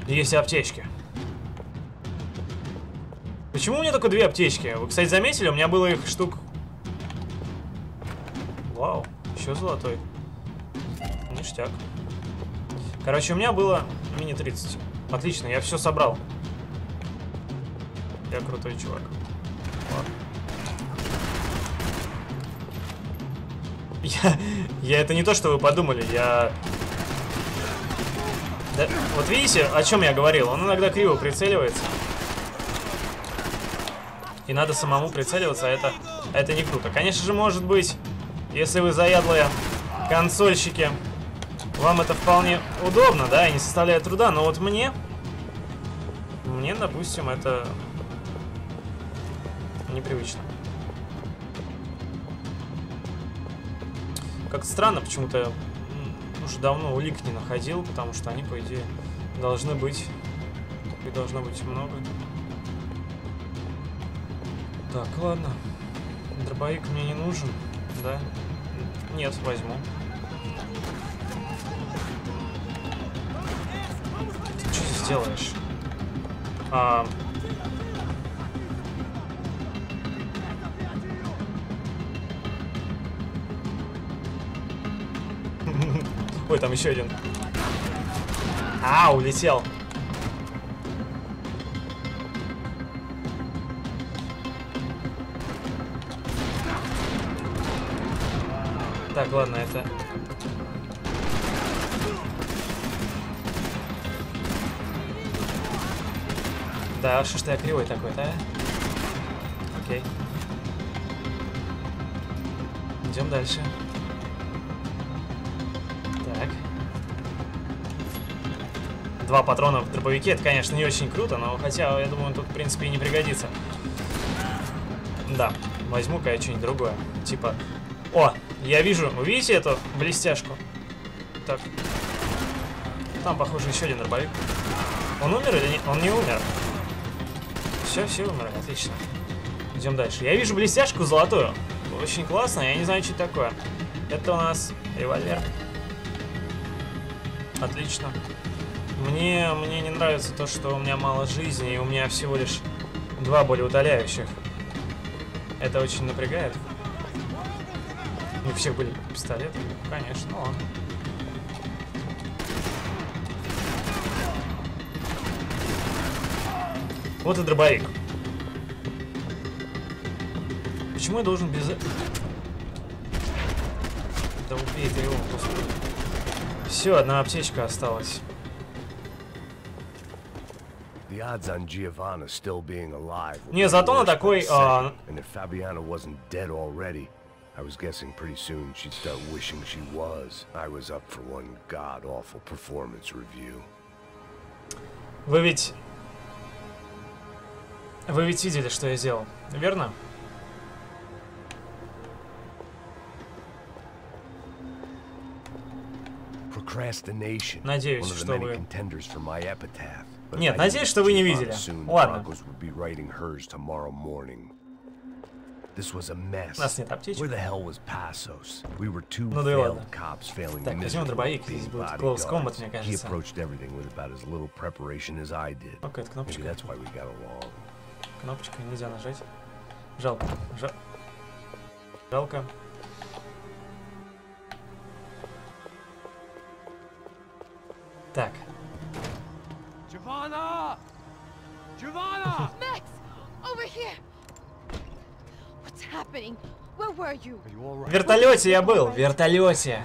Есть аптечки. Почему у меня только две аптечки? Вы, кстати, заметили, у меня было их штук... Вау, еще золотой. Ништяк. Короче, у меня было мини тридцать. Отлично, я все собрал. Я крутой чувак. Ладно. Я... я это не то, что вы подумали, я... Да, вот видите, о чем я говорил? Он иногда криво прицеливается. И надо самому прицеливаться, а это, это не круто. Конечно же, может быть, если вы заядлые консольщики, вам это вполне удобно, да, и не составляет труда. Но вот мне, мне, допустим, это непривычно. Как-то странно почему-то... Уже давно улик не находил, потому что они, по идее, должны быть. И должно быть много. Так, ладно. Дробовик мне не нужен, да? Нет, возьму. Ты что здесь делаешь? А... Ой, там еще один. А, улетел. Так, ладно, это... Да, что ж ты кривой такой, да? Окей. Идем дальше. Два патрона в дробовике, это, конечно, не очень круто, но хотя, я думаю, он тут, в принципе, и не пригодится. Да, возьму-ка я что-нибудь другое. Типа... О, я вижу, вы видите эту блестяшку? Так. Там, похоже, еще один дробовик. Он умер или нет? Он не умер. Все, все умерли, отлично. Идем дальше. Я вижу блестяшку золотую. Очень классно, я не знаю, что это такое. Это у нас револьвер. Отлично. Мне, мне не нравится то, что у меня мало жизни, и у меня всего лишь два болеутоляющих. Это очень напрягает. У всех были пистолеты? Конечно, ну ладно. Вот и дробовик. Почему я должен без... Да убей ты его, господи. Все, одна аптечка осталась. Не, зато на такой... А... I was guessing pretty soon she'd start wishing she was. I was up for one god-awful performance review. Вы ведь... Вы ведь видели, что я сделал, верно? Надеюсь, что вы... Нет, надеюсь, что вы не видели. Ладно. У нас нет аптечки. Ну да и ладно. Так, возьмем дробовик, здесь будет Close Combat, мне кажется. Пока это кнопочка. Кнопочка нельзя нажать. Жалко. Жал... Жалко. Так. Giovanna! Giovanna! Max, over here. В вертолете я был, в вертолете.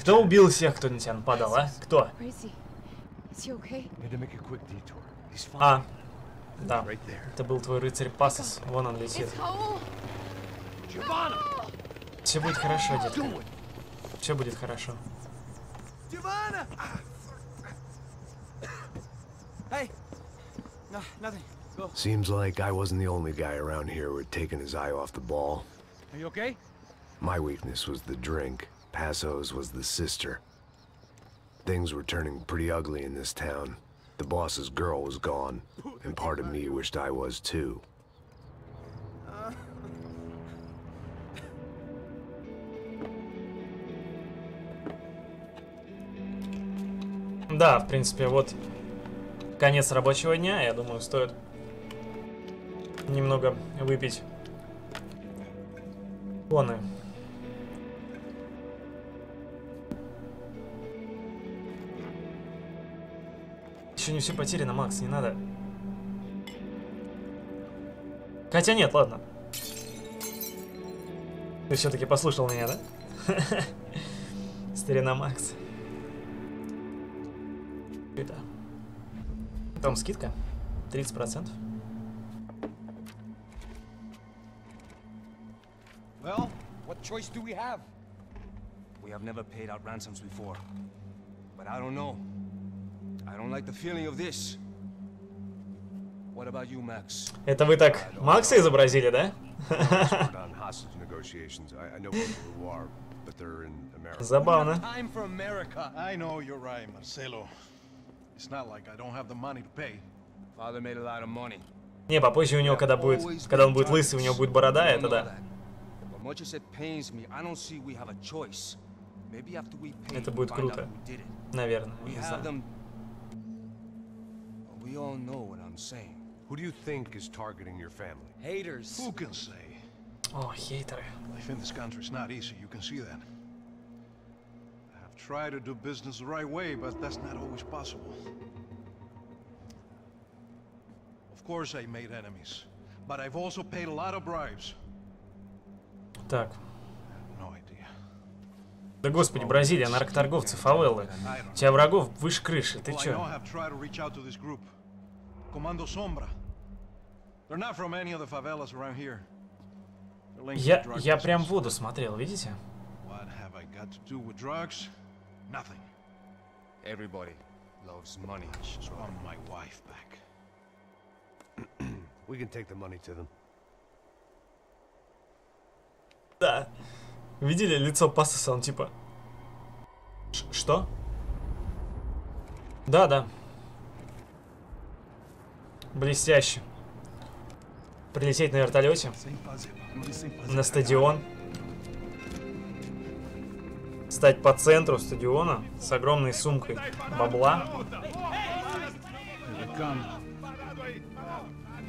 Кто убил всех, кто на тебя нападал, а? Кто? А, да, это был твой рыцарь Пасос, вон он летит. Все будет хорошо, детка. Все будет хорошо. Seems like I wasn't the only guy around here who had taken his eye off the ball. Are you okay? My weakness was the drink. Passo's was the sister. Things were turning pretty ugly in this town. The boss's girl was gone, and part of me wished I was too. Да, в принципе, вот конец рабочего дня, я думаю, стоит немного выпить коны. Еще не все потеряно, Макс, не надо. Хотя нет, ладно. Ты все-таки послушал меня, да? Старина Макс. Это. Там скидка тридцать процентов. Well, what choice do we have? We have never paid out ransoms before. But I don't know. I don't like the feeling of this. What about you, Max? Это вы так Макса изобразили, да? Забавно. Не, попозже у него, когда будет, когда он будет лысый, у него будет борода, это да. Это будет круто, наверное. О, хейтеры. Try to do business the right way, but that's not always possible. Of course, I made enemies, but I've also paid a lot of bribes. Так. No idea. Да господи, Бразилия, наркоторговцы, фавелы. У тебя врагов выше крыши, ты чё? Я, я прям в воду смотрел, видите? Nothing. Everybody loves money. Just want my wife back. We can take the money to them. Да. Видели лицо Пасоса, он типа. Что? Да, да. Блестяще. Прилететь на вертолете на стадион. Стать по центру стадиона с огромной сумкой бабла.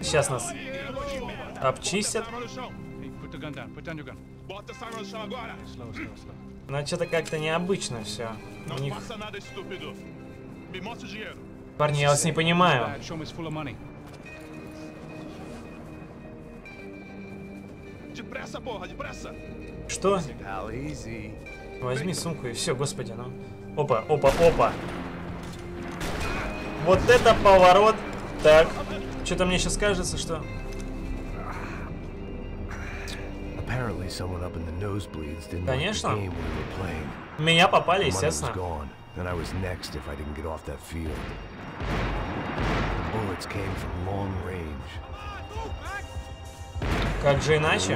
Сейчас нас обчистят. Но что-то как-то необычно все. У них... Парни, я вас не понимаю. Что? Возьми сумку и все, господи, ну. Опа, опа, опа. Вот это поворот. Так, что-то мне сейчас кажется, что... Конечно. Меня попали, естественно. Как же иначе?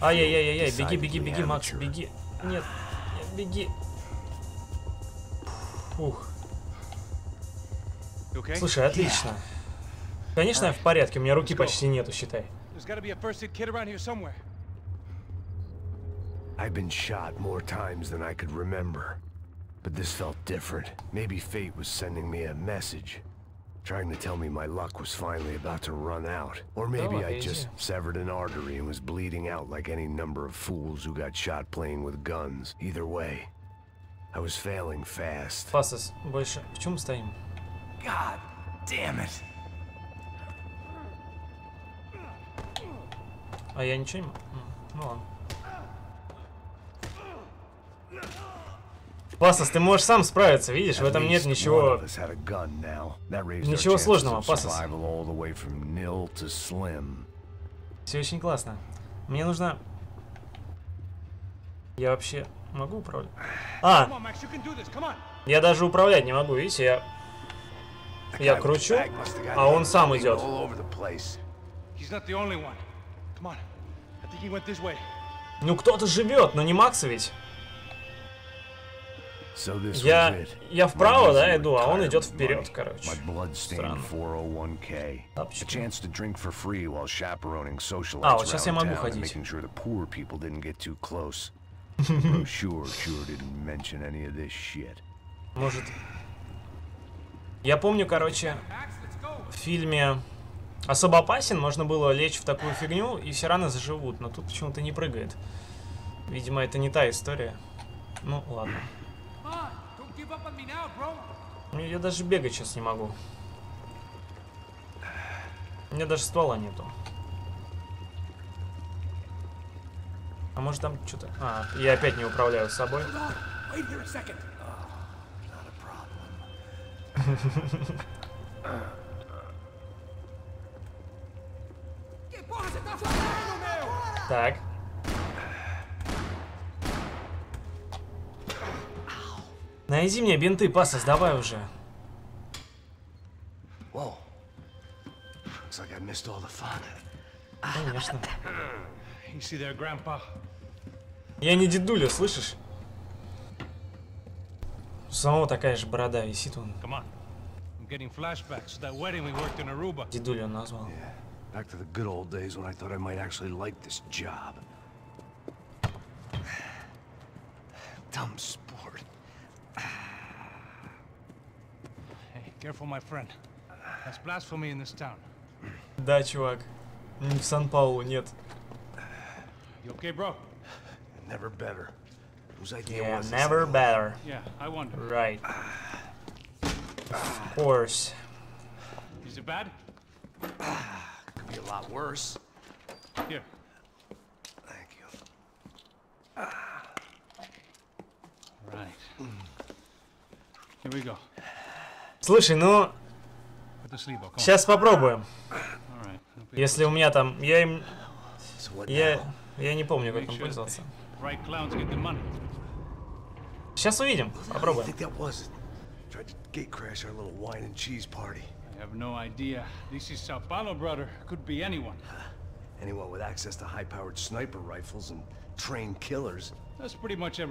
Ай-яй-яй-яй, беги, беги, беги, Макс, беги. Нет, нет, беги. Ух. Слушай, отлично. Конечно, я в порядке, у меня руки почти нету, считай. Trying to tell me my luck was finally about to run out, or maybe I just severed an artery and was bleeding out like any number of fools who got shot playing with guns. Either way, I was failing fast. Фасос, больше. В чем стоим? God damn it! А я ничего не могу. Ну ладно. Пасос, ты можешь сам справиться, видишь, в этом нет ничего, ничего сложного, Пасос. Все очень классно. Мне нужно... Я вообще могу управлять? А! Я даже управлять не могу, видите, я... Я кручу, а он сам идет. Ну кто-то живет, но не Макса ведь. Я, я вправо, да, иду, а он идет вперед, короче. Странно. А, почему? А, вот сейчас я могу ходить. Может... Я помню, короче, в фильме «Особо опасен» можно было лечь в такую фигню, и все раны заживут, но тут почему-то не прыгает. Видимо, это не та история. Ну, ладно. Я даже бегать сейчас не могу. У меня даже ствола нету. А может там что-то... А, я опять не управляю собой. Так. Найди мне бинты, Пасос, давай уже. Конечно. Я не дедуля, слышишь? У самого такая же борода висит он. Дедуля он назвал. Да, чувак. В Сан-Паулу нет. Yeah, never better. Right. Of course. Is it bad? Could be a lot worse. Here. Thank you. Right. Here we go. Слушай, ну... Сейчас попробуем. Если у меня там... Я им... Я... Я не помню, как им пользоваться. Сейчас увидим. Попробуем.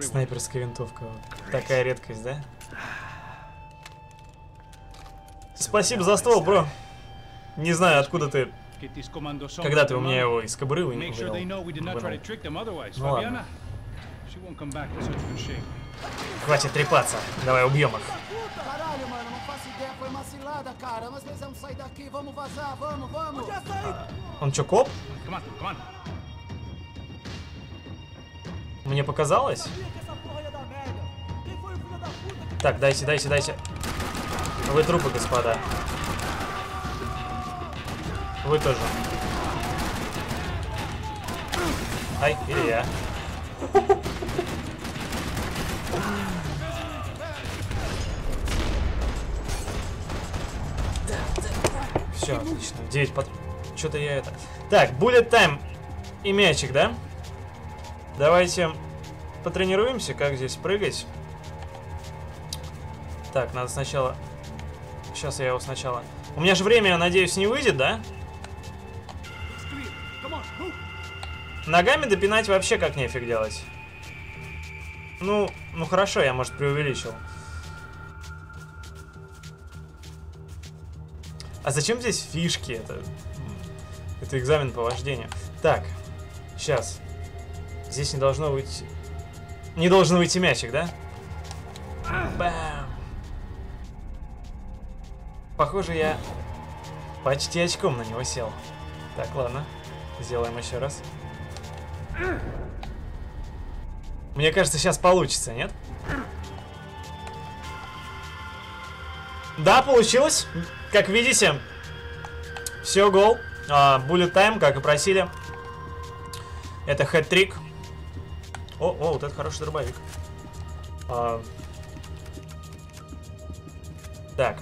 Снайперская винтовка. Такая редкость, да? Спасибо за ствол, бро. Не знаю, откуда ты... Когда ты у меня его из кобуры вынул. Ну ладно. Хватит трепаться. Давай убьем их. Он чё, коп? Мне показалось? Так, дайте, дайте, дайте. Вы трупы, господа. Вы тоже. Ай, или я. Все, отлично. девять патронов. Что-то я это... Так, bullet time и мячик, да? Давайте потренируемся, как здесь прыгать. Так, надо сначала... Сейчас я его сначала... У меня же время, я надеюсь, не выйдет, да? Ногами допинать вообще как нефиг делать. Ну, ну хорошо, я, может, преувеличил. А зачем здесь фишки? Это, это экзамен по вождению. Так, сейчас. Здесь не должно быть... Не должен выйти мячик, да? Бам! Похоже, я почти очком на него сел. Так, ладно. Сделаем еще раз. Мне кажется, сейчас получится, нет? Да, получилось. Как видите, все, гол. Bullet time, как и просили. Это хэт-трик. О, о, вот это хороший дробовик. А... Так.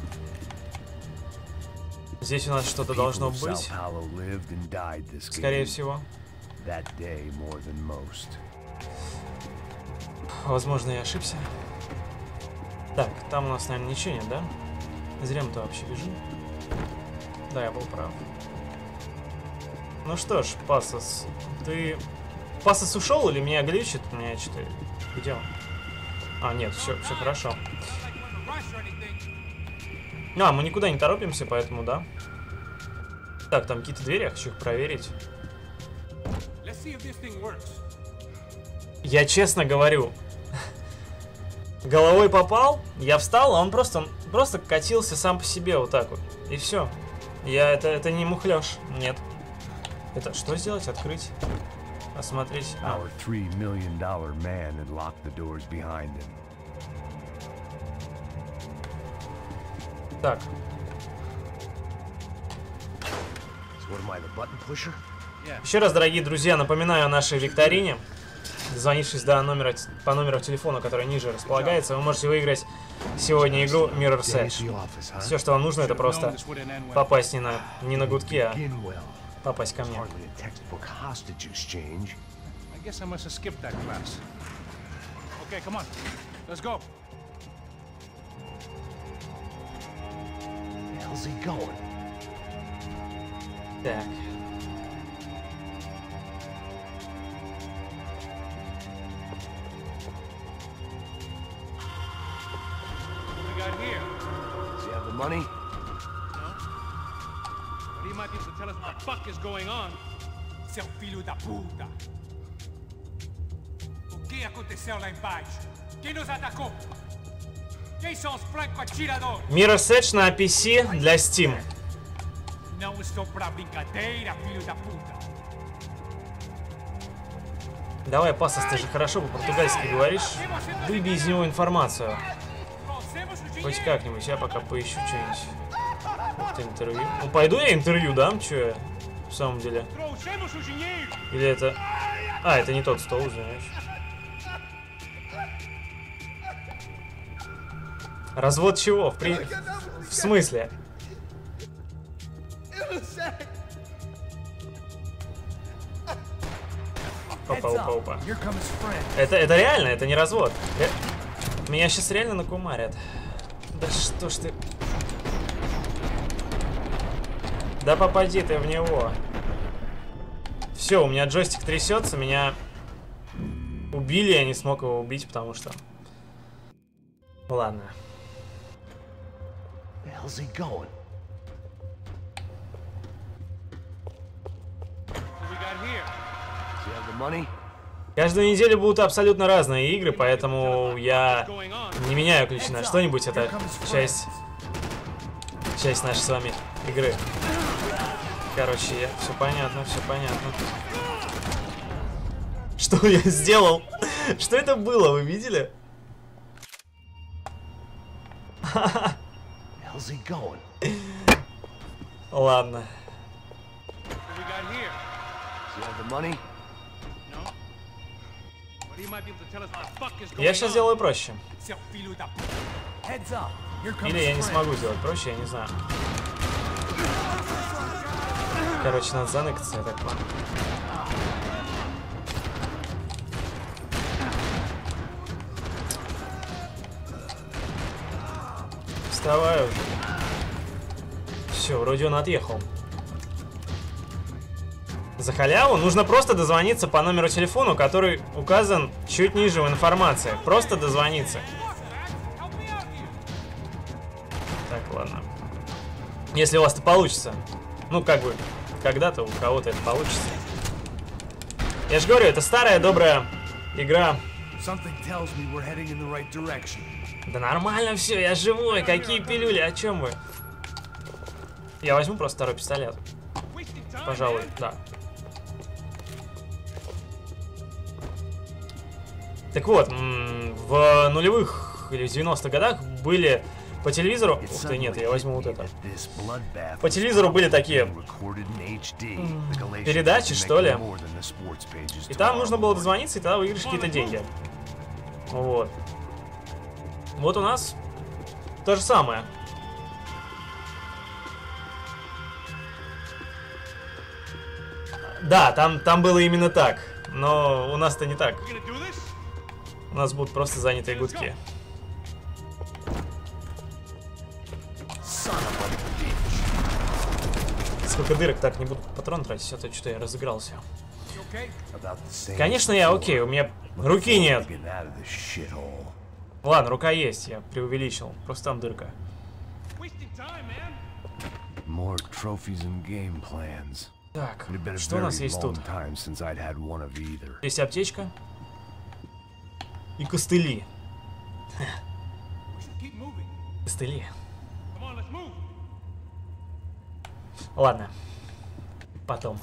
Здесь у нас что-то должно быть. Скорее всего. Возможно, я ошибся. Так, там у нас, наверное, ничего нет, да? Зря мы-то вообще бежим. Да, я был прав. Ну что ж, Пасос, ты... Пасос ушел или меня глючит? Меня что-то... Где он? А, нет, все, все хорошо. А, мы никуда не торопимся, поэтому да. Так, там какие-то двери, я хочу их проверить. Я честно говорю, головой попал, я встал, а он просто, просто катился сам по себе вот так вот. И все. Я это, это не мухлёж, нет. Это что сделать? Открыть? Осмотреть. А. Так. Еще раз, дорогие друзья, напоминаю о нашей викторине. Дозвонившись до номера, по номеру телефона, который ниже располагается, вы можете выиграть сегодня игру Mirror's Edge. Все, что вам нужно, это просто попасть не на, не на гудки, а попасть ко мне. Так. Mirror's Edge на пи си для Steam. Давай, Пасос, ты же хорошо по-португальски говоришь. Выбей из него информацию. Хоть как-нибудь, я пока поищу что-нибудь. Интервью. Ну, пойду я интервью дам, что я в самом деле. Или это... А, это не тот стол, знаешь. Развод чего? В, при... в смысле? Опа, опа, опа. Это, это реально, это не развод. Меня сейчас реально накумарят. Да что ж ты... Да попади ты в него. Все, у меня джойстик трясется, меня убили, я не смог его убить, потому что... Ладно. Каждую неделю будут абсолютно разные игры, поэтому я не меняю ключи на что-нибудь. Это часть, часть нашей с вами игры. Короче, я... все понятно, все понятно. Что я сделал? Что это было, вы видели? Ладно. Я сейчас сделаю проще. Или я не смогу сделать проще, я не знаю. Короче, надо заныкаться, я так понял. Вставай уже. Все, вроде он отъехал. За халяву нужно просто дозвониться по номеру телефона, который указан чуть ниже в информации. Просто дозвониться. Так, ладно. Если у вас это получится. Ну, как бы, когда-то у кого-то это получится. Я же говорю, это старая добрая игра. Да нормально все, я живой, какие пилюли, о чем вы? Я возьму просто второй пистолет. Пожалуй, да. Так вот, в нулевых или в девяностых годах были по телевизору... Ух ты, нет, я возьму вот это. По телевизору были такие передачи, что ли. И там нужно было дозвониться, и тогда выиграешь какие-то деньги. Вот. Вот у нас то же самое. Да, там, там было именно так. Но у нас-то не так. У нас будут просто занятые гудки. Сколько дырок, так, не буду патрон тратить, а то что-то я разыгрался. Конечно, я окей, у меня руки нет. Ладно, рука есть, я преувеличил. Просто там дырка. Так, что у нас есть тут? Есть аптечка. И костыли. Костыли. Ладно. Потом.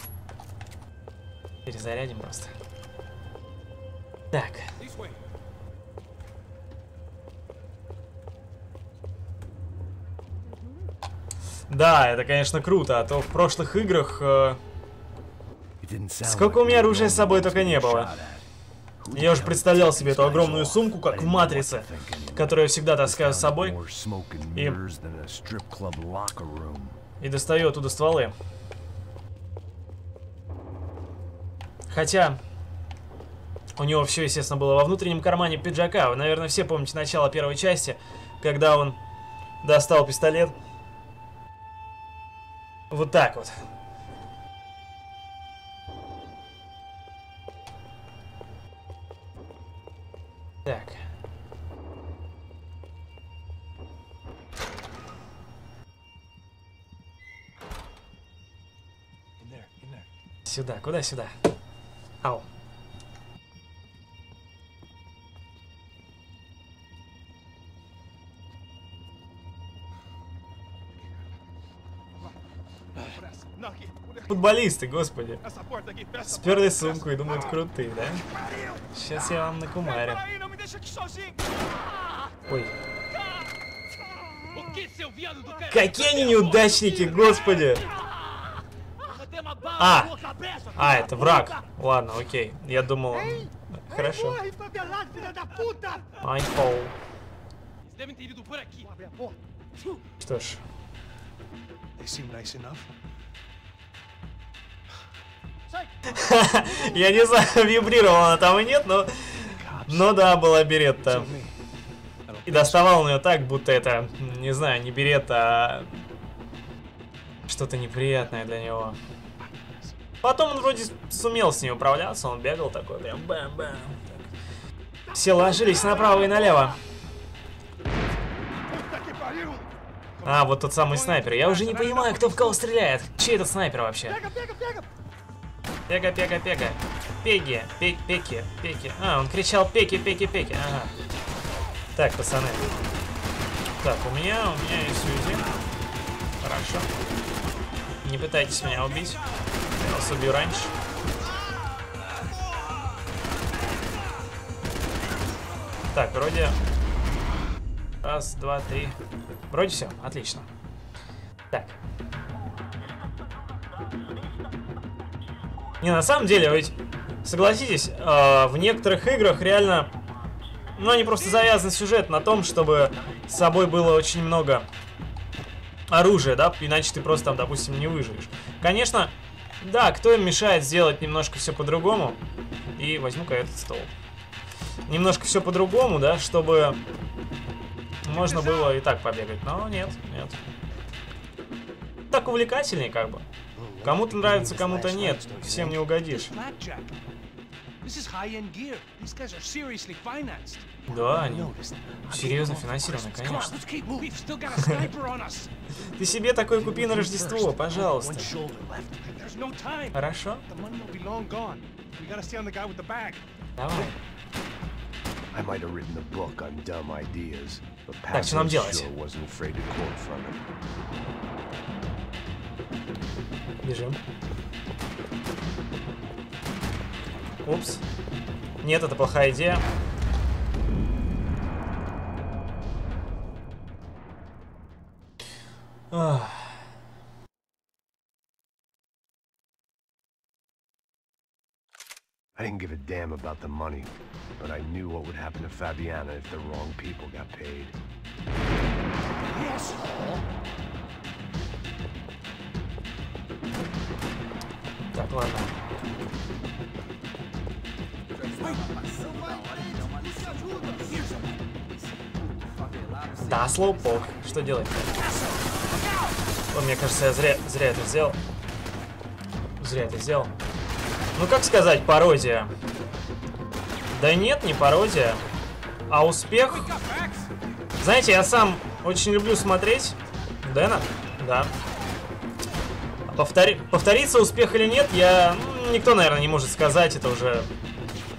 Перезарядим просто. Так. Да, это, конечно, круто, а то в прошлых играх... Э... Сколько у меня оружия с собой только не было. Я уже представлял себе эту огромную сумку, как в Матрице, которую я всегда таскаю с собой. И... И достаю оттуда стволы. Хотя... У него все, естественно, было во внутреннем кармане пиджака. Вы, наверное, все помните начало первой части, когда он достал пистолет. Вот так вот. Так. Сюда, куда сюда? Ау. Футболисты, господи. Сперли сумку и думают, крутые, да? Сейчас я вам накумарю. Ой. Какие они неудачники, господи! А! А, это враг. Ладно, окей. Я думал... Хорошо. Майкл. Что ж. Я не знаю, вибрировала она там и нет, но... Но да, была беретта. И доставал он ее так, будто это... Не знаю, не беретта, а... Что-то неприятное для него. Потом он вроде сумел с ней управляться, он бегал такой, прям бэм-бэм. Все ложились направо и налево. А, вот тот самый снайпер. Я уже не понимаю, кто в кого стреляет. Чей этот снайпер вообще? Пега, пега, пега. Пеги, пеги, пеги, пеги. А, он кричал пеги, пеги, пеги. Ага. Так, пацаны. Так, у меня, у меня есть Сьюзи. Хорошо. Не пытайтесь меня убить. Я вас убью раньше. Так, вроде... Раз, два, три. Вроде все, отлично. Так. Не, на самом деле, ведь, согласитесь, э, в некоторых играх реально... Ну, они просто завязаны сюжет на том, чтобы с собой было очень много оружие, да, иначе ты просто там, допустим, не выживешь. Конечно, да, кто им мешает сделать немножко все по-другому. И возьму-ка этот стол. Немножко все по-другому, да, чтобы можно было и так побегать. Но нет, нет. Так увлекательнее, как бы. Кому-то нравится, кому-то нет. Всем не угодишь. Да, они серьезно финансированы, конечно. Ты себе такой купи на Рождество, пожалуйста. Хорошо? Давай. Так, что нам делать? Бежим. Упс. Нет, это плохая идея. Ах. I didn't give a damn about the money, but I knew what would happen to Fabiana if the wrong people got paid. Yes. Так, ладно. Да, слоупок. Что делать? О, мне кажется, я зря, зря это сделал. Зря это сделал. Ну, как сказать, пародия? Да нет, не пародия, а успех. Знаете, я сам очень люблю смотреть. Дэна? Да. Повтори... Повторится успех или нет, я... Ну, никто, наверное, не может сказать. Это уже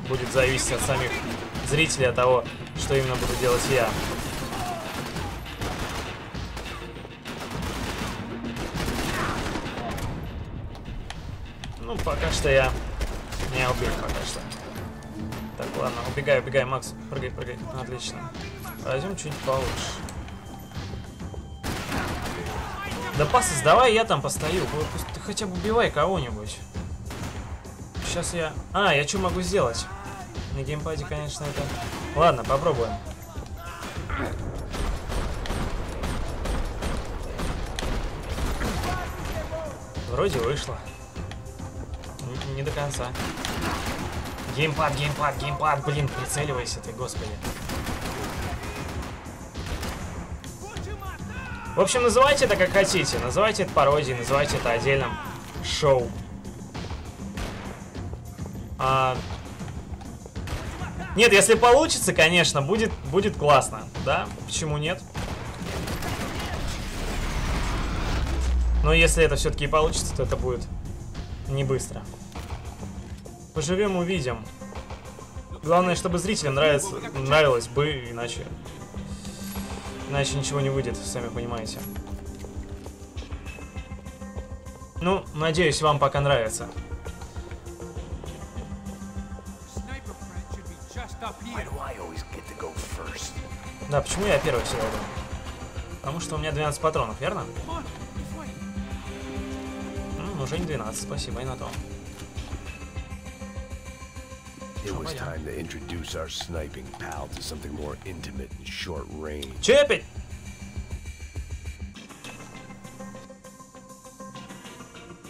будет зависеть от самих зрителей, от того, что именно буду делать я. Ну, пока что я... Не убег пока что. Так, ладно, убегай, убегай, Макс. Прыгай, прыгай. Отлично. Возьмем чуть получше. Да, пасы, давай я там постою. Ты хотя бы убивай кого-нибудь. Сейчас я... А, я что могу сделать? На геймпаде, конечно, это... Ладно, попробуем. Вроде вышло. Не до конца. Геймпад, геймпад, геймпад. Блин, прицеливайся ты, господи. В общем, называйте это как хотите. Называйте это пародией, называйте это отдельным шоу. А... Нет, если получится, конечно, будет, будет классно. Да? Почему нет? Но если это все-таки получится, то это будет не быстро. Поживем, увидим. Главное, чтобы зрителям нравится, нравилось бы, иначе... Иначе ничего не выйдет, сами понимаете. Ну, надеюсь, вам пока нравится. Да, почему я первый всегда был? Потому что у меня двенадцать патронов, верно? Ну, уже не двенадцать, спасибо, и на том. Чепить!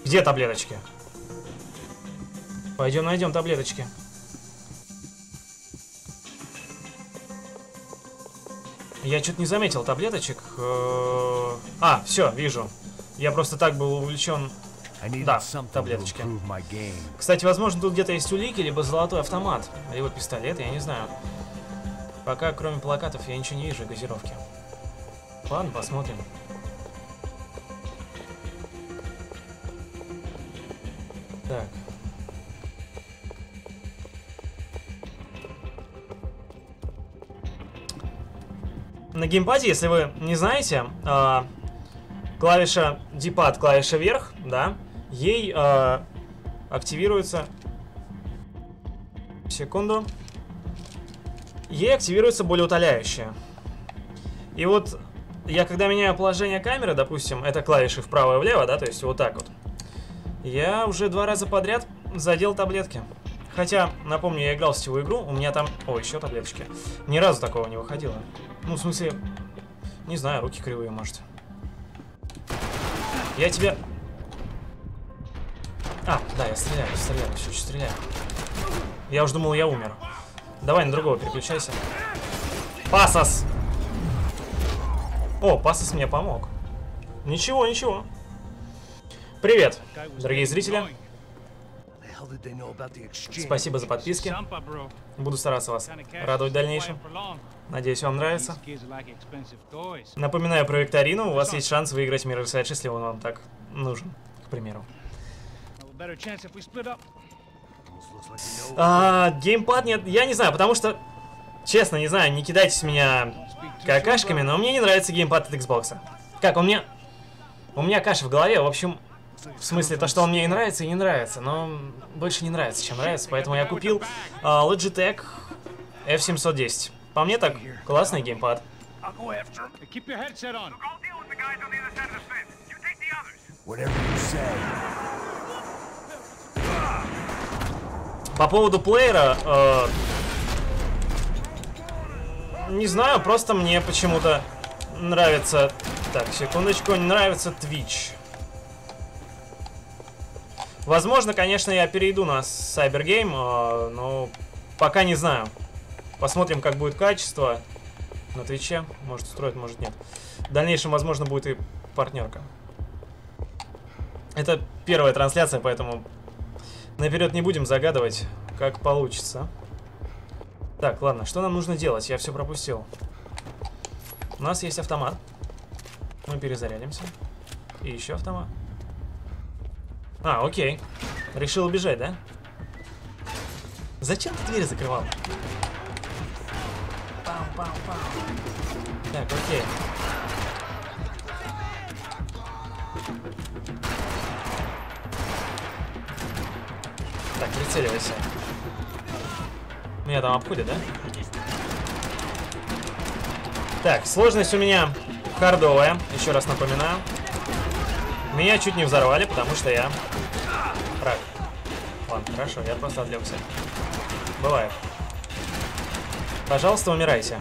Где таблеточки? Пойдем найдем таблеточки. Я что-то не заметил таблеточек. А, все, вижу. Я просто так был увлечен. Да, таблеточки. Кстати, возможно, тут где-то есть улики, либо золотой автомат, либо пистолет, я не знаю. Пока, кроме плакатов, я ничего не вижу, газировки. Ладно, посмотрим. Так. На геймпаде, если вы не знаете, клавиша D-pad, клавиша вверх, да, ей э, активируется... Секунду. Ей активируется болеутоляющая. И вот я, когда меняю положение камеры, допустим, это клавиши вправо и влево, да, то есть вот так вот, я уже два раза подряд задел таблетки. Хотя, напомню, я играл в сетевую игру, у меня там... О, еще таблеточки. Ни разу такого не выходило. Ну, в смысле, не знаю, руки кривые, может. Я тебя... А, да, я стреляю, стреляю, все еще стреляю. Я уже думал, я умер. Давай на другого переключайся. Пасос! О, Пасос мне помог. Ничего, ничего. Привет, дорогие зрители. Спасибо за подписки. Буду стараться вас радовать в дальнейшем. Надеюсь, вам нравится. Напоминаю про викторину. У вас есть шанс выиграть Mirror's Edge, если он вам так нужен, к примеру. А, геймпад нет. Я не знаю, потому что... Честно, не знаю, не кидайтесь меня какашками, но мне не нравится геймпад от Xbox. Как, он мне... У меня каша в голове, в общем... В смысле, то, что он мне и нравится, и не нравится, но больше не нравится, чем нравится, поэтому я купил uh, Logitech эф семьсот десять. По мне так, классный геймпад. По поводу плеера, uh, не знаю, просто мне почему-то нравится... Так, секундочку, не нравится Твич. Возможно, конечно, я перейду на Cybergame, но пока не знаю. Посмотрим, как будет качество на Твиче. Может устроит, может нет. В дальнейшем, возможно, будет и партнерка. Это первая трансляция, поэтому наперед не будем загадывать, как получится. Так, ладно, что нам нужно делать? Я все пропустил. У нас есть автомат. Мы перезарядимся. И еще автомат. А, окей. Решил убежать, да? Зачем ты дверь закрывал? Так, окей. Так, прицеливайся. Меня там обходят, да? Так, сложность у меня хардовая. Еще раз напоминаю. Меня чуть не взорвали, потому что я... Рак. Ладно, хорошо, я просто отвлекся. Бывает. Пожалуйста, умирайте.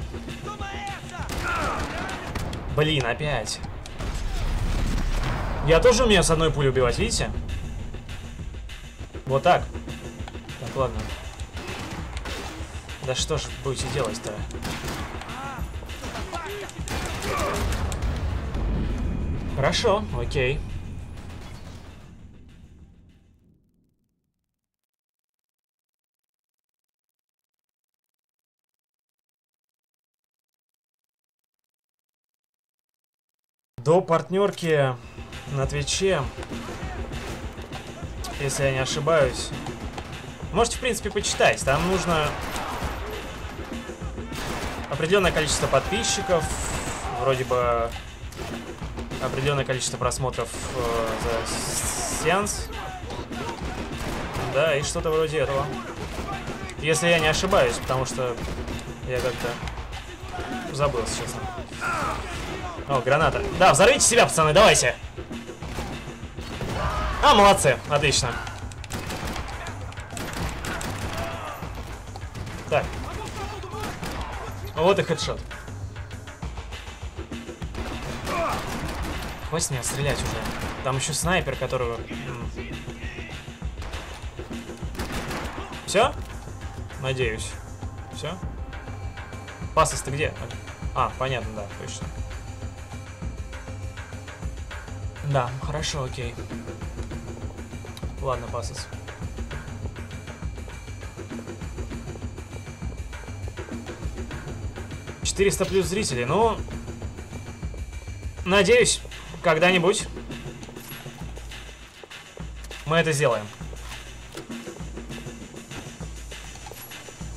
Блин, опять. Я тоже умею с одной пулей убивать, видите? Вот так. Так, ладно. Да что ж будете делать-то? Хорошо, окей. До партнерки на Твиче, если я не ошибаюсь. Можете, в принципе, почитать. Там нужно определенное количество подписчиков, вроде бы определенное количество просмотров э, за сеанс. Да, и что-то вроде этого. Если я не ошибаюсь, потому что я как-то забыл, честно. О, граната. Да, взорвите себя, пацаны, давайте. А, молодцы, отлично. Так. Вот и хедшот. Хватит с меня стрелять уже. Там еще снайпер, которого... Все? Надеюсь. Все? Пасос, ты где? А, понятно, да, точно. Да, хорошо, окей. Ладно, Пасос. четыреста плюс зрителей, ну... Надеюсь, когда-нибудь мы это сделаем.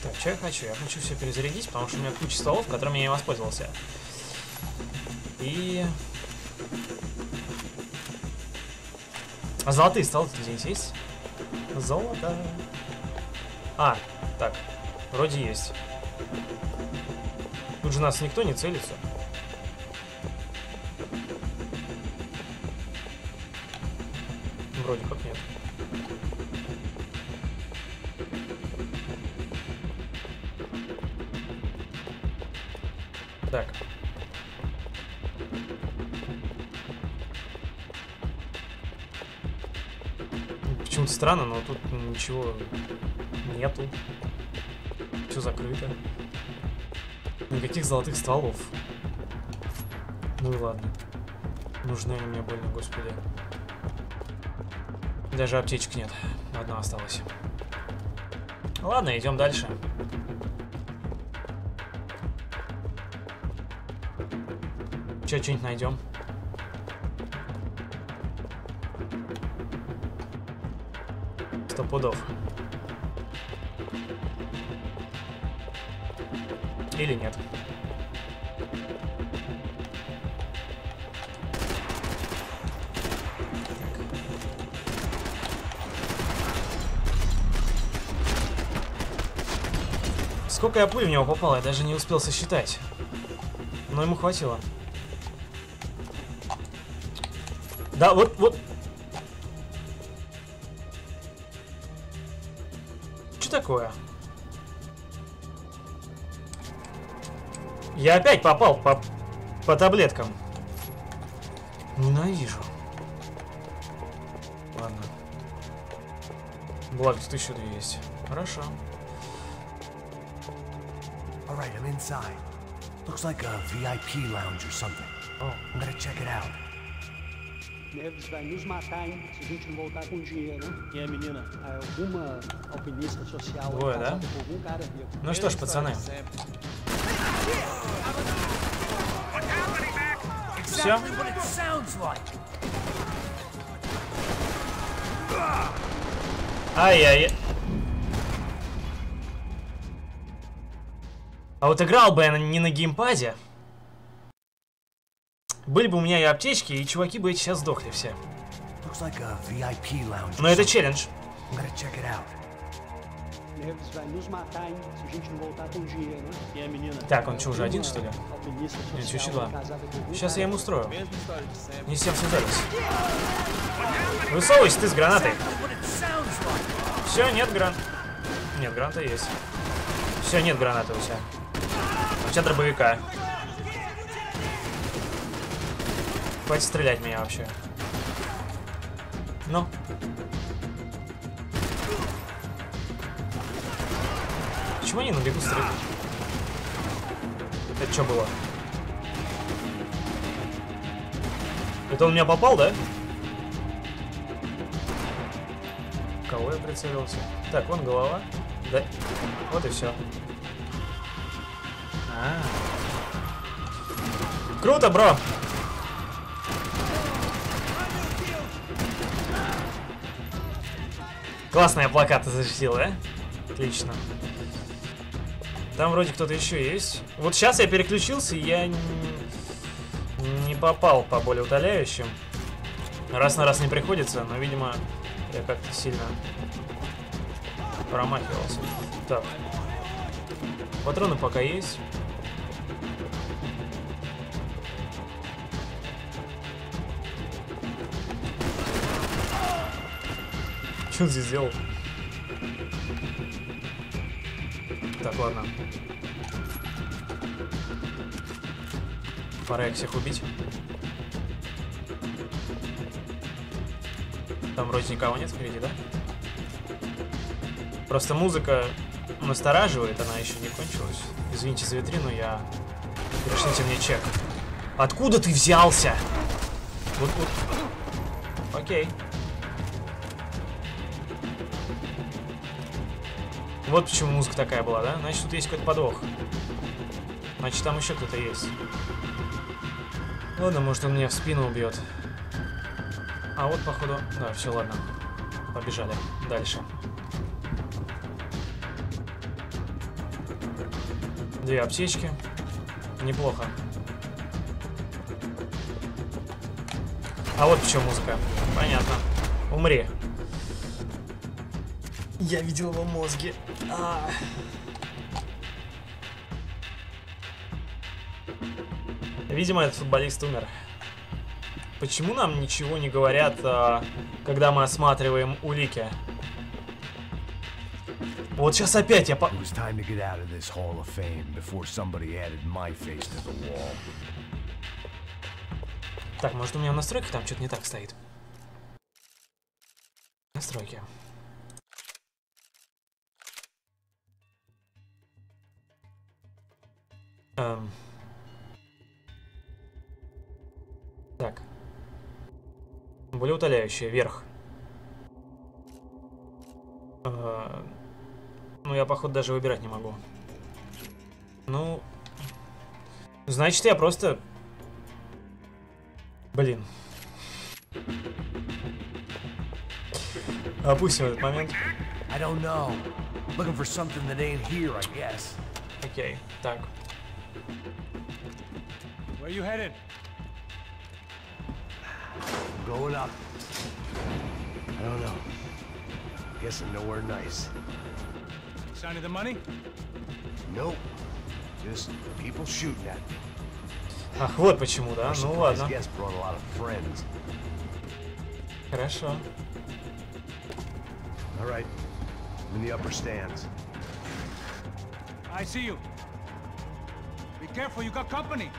Так, что я хочу? Я хочу все перезарядить, потому что у меня куча столов, которыми я не воспользовался. И... А золотые столы-то здесь есть? Золото. А, так. Вроде есть. Тут же нас никто не целится. Вроде как нет. Так. будет странно, но тут ничего нету. Все закрыто. Никаких золотых стволов. Ну и ладно. Нужны они мне больно, господи. Даже аптечек нет. Одна осталась. Ладно, идем дальше. Че, что-нибудь найдем? Сто пудов. Или нет? Сколько я пуль в него попало, я даже не успел сосчитать. Но ему хватило. Да, вот, вот. Что такое? Я опять попал по, по таблеткам. Ненавижу. Ладно. Благо, тут еще две есть. Хорошо. Alright, I'm inside. Looks like a ви ай пи lounge or something. Oh, I'm gonna check it out. Neves vai nos matar, hein? Se a gente não voltar com dinheiro, hein? Quem é a menina? Alguma alpinista social. Boa, né? Ну что ж, пацаны. Все. Ай-яй-яй. А вот играл бы я не на геймпаде, были бы у меня и аптечки, и чуваки бы сейчас сдохли все. Но это челлендж. Так, он что, уже один, что ли? Нет, еще два. Сейчас я ему устрою. Не всем связались. Высовывайся ты с гранатой. Все, нет гран... Нет, граната есть. Все, нет гранаты у тебя. У тебя дробовика. Хватит стрелять в меня вообще. Ну. Почему они на бегу стреляют? Это что было? Это он меня попал, да? Кого я прицелился? Так, вон голова. Да. Вот и все. А -а -а. Круто, бро! Классные плакаты защитил, да? Отлично. Там вроде кто-то еще есть. Вот сейчас я переключился, и я не, не попал по болеутоляющим. Раз на раз не приходится, но, видимо, я как-то сильно промахивался. Так. Патроны пока есть. Что он здесь сделал? Так, ладно. Пора их всех убить. Там вроде никого нет впереди, да? Просто музыка настораживает, она еще не кончилась. Извините за витрину, я... Пришлите мне чек. Откуда ты взялся? Вот, вот. Окей. Вот почему музыка такая была, да? Значит, тут есть какой-то подвох. Значит, там еще кто-то есть. Ладно, может, он меня в спину убьет. А вот, походу... Да, все, ладно. Побежали. Дальше. Две аптечки. Неплохо. А вот почему музыка. Понятно. Умри. Я видел его мозги. А -а -а. Видимо, этот футболист умер. Почему нам ничего не говорят, когда мы осматриваем улики? Вот сейчас опять я по... Так, может, у меня в настройках там что-то не так стоит? Настройки. Эм. Так. Более утоляющие, вверх. Эм. Ну, я, походу, даже выбирать не могу. Ну... Значит, я просто... Блин. Опустим этот момент. Окей, okay, так. Where you headed? Going up. I don't know. Guessing nowhere nice. Sign of the money? Nope. Just people shooting at me. Ах, вот почему, да? Ну ладно. Хорошо. All right. In the upper stands. I see you. Be careful, you got company.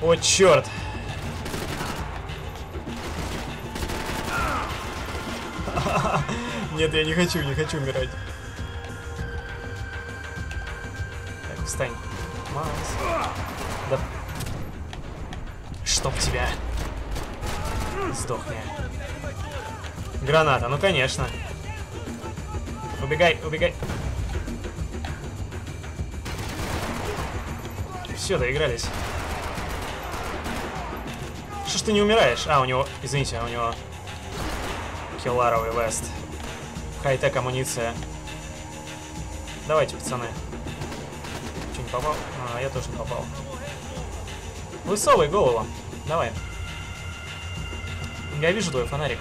О, черт. Нет, я не хочу, не хочу умирать. Так, встань. Маус. Да. Чтоб тебя. Сдохни. Граната, ну конечно. Убегай, убегай. Все, доигрались. Что ж ты не умираешь? А, у него, извините, а у него килларовый вест. Хай-тек амуниция. Давайте, пацаны. Что, не попал? А, я тоже не попал. Высовывай голову. Давай. Я вижу твой фонарик.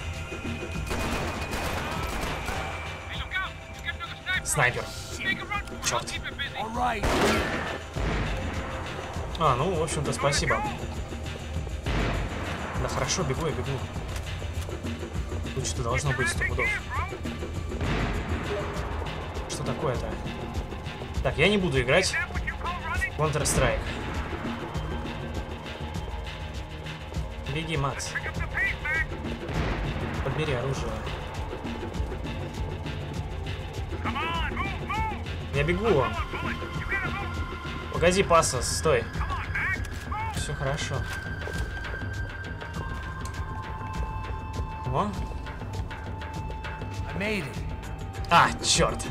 Снайпер. Черт. А, ну, в общем-то, спасибо. Да хорошо, бегу я, бегу. Тут что-то должно быть сто пудов. Что такое-то? Так, я не буду играть. Counter-Strike. Беги, Макс. Подбери оружие. Я бегу. Погоди, паса, стой. Все хорошо. О. А, черт.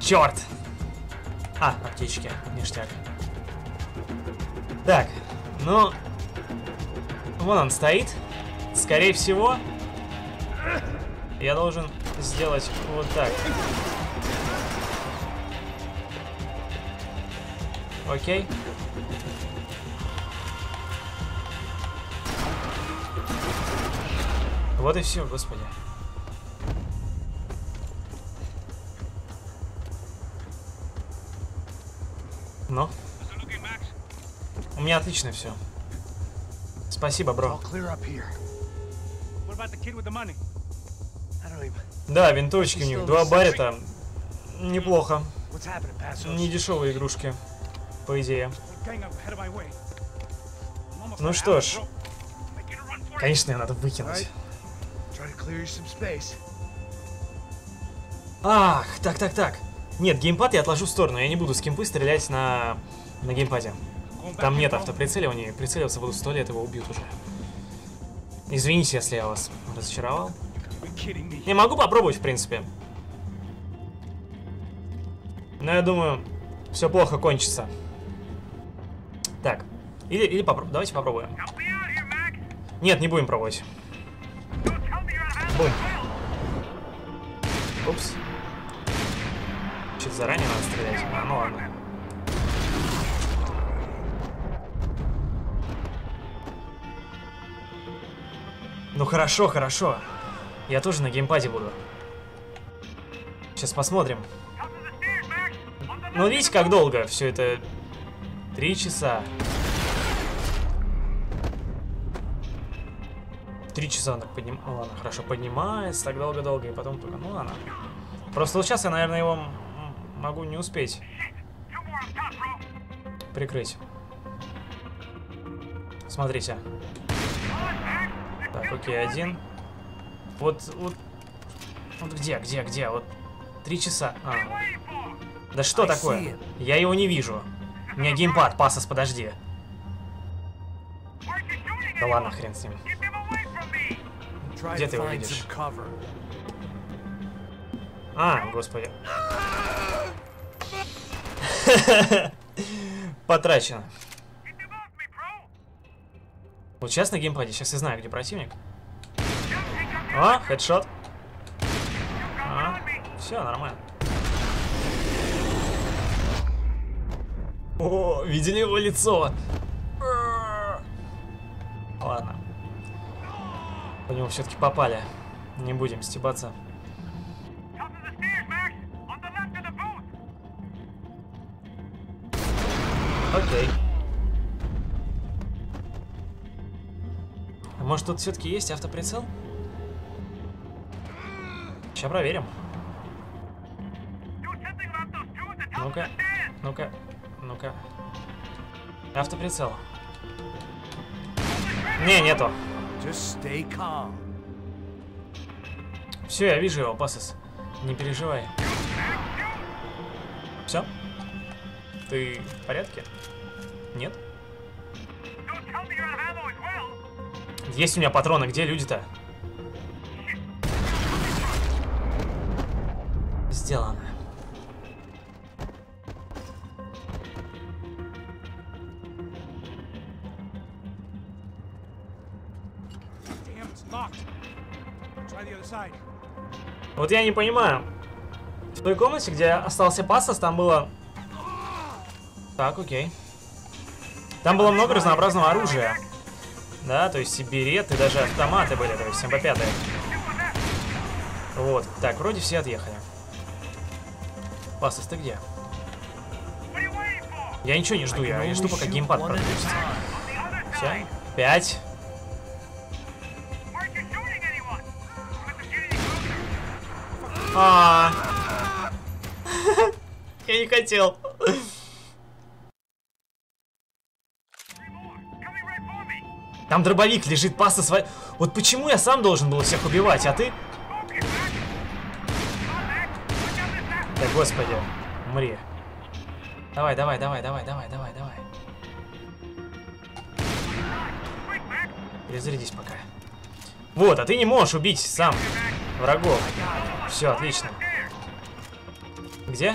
Черт. А, аптечки, ништяк. Так, ну... Вон он стоит. Скорее всего, я должен сделать вот так. Окей. Вот и все, господи. Ну? У меня отлично все. Спасибо, бро. Да, винтовочки у них. Два баррета. Неплохо. Не дешевые игрушки, по идее. Ну что ж. Конечно, ее надо выкинуть. Ах, так, так, так. Нет, геймпад я отложу в сторону. Я не буду с кемпы стрелять на, на геймпаде. Там нет автоприцеливания. Прицеливаться буду сто лет, его убьют уже. Извините, если я вас разочаровал. Я могу попробовать, в принципе. Но я думаю, все плохо кончится. Так. Или, или попро... давайте попробуем. Нет, не будем пробовать. Бум. Упс. Чуть заранее надо стрелять. А, ну ладно. Ну хорошо, хорошо. Я тоже на геймпаде буду. Сейчас посмотрим. Ну видите, как долго все это? Три часа. Три часа он так поднимается. Ну, ладно, хорошо, поднимается так долго-долго, и потом только... Ну ладно. Просто вот сейчас я, наверное, его могу не успеть прикрыть. Смотрите. Так, окей, один. Вот, вот Вот где, где, где? Вот три часа. А. Да что такое? Я его не вижу. У меня геймпад, пасос, подожди. Да ладно, хрен с ним. Где ты его видишь? А, господи. Потрачено. Вот сейчас на геймпаде, сейчас я знаю, где противник. А, хедшот. А, все, нормально. О, видели его лицо? Ладно. По нему все-таки попали. Не будем стебаться. Окей. А может, тут все-таки есть автоприцел? Сейчас проверим. Ну-ка, ну-ка, ну-ка. Автоприцел. Не, нету. Все, я вижу его, пасос. Не переживай. Все? Ты в порядке? Нет? Есть у меня патроны, где люди-то? Сделано. Вот я не понимаю. В той комнате, где остался пасос, там было... Так, окей. Там было много разнообразного оружия. Да, то есть и береты, даже автоматы были, то есть эм пэ пять. Вот, так, вроде все отъехали. Пасос, ты где? Я ничего не жду, я, я жду, пока геймпад пропустится. Все, пять. А, я не хотел. Там дробовик лежит, пасса своя. Вот почему я сам должен был всех убивать, а ты? Да господи, умри. Давай, давай, давай, давай, давай, давай, давай. Перезарядись пока. Вот, а ты не можешь убить сам врагов. Все, отлично. Где?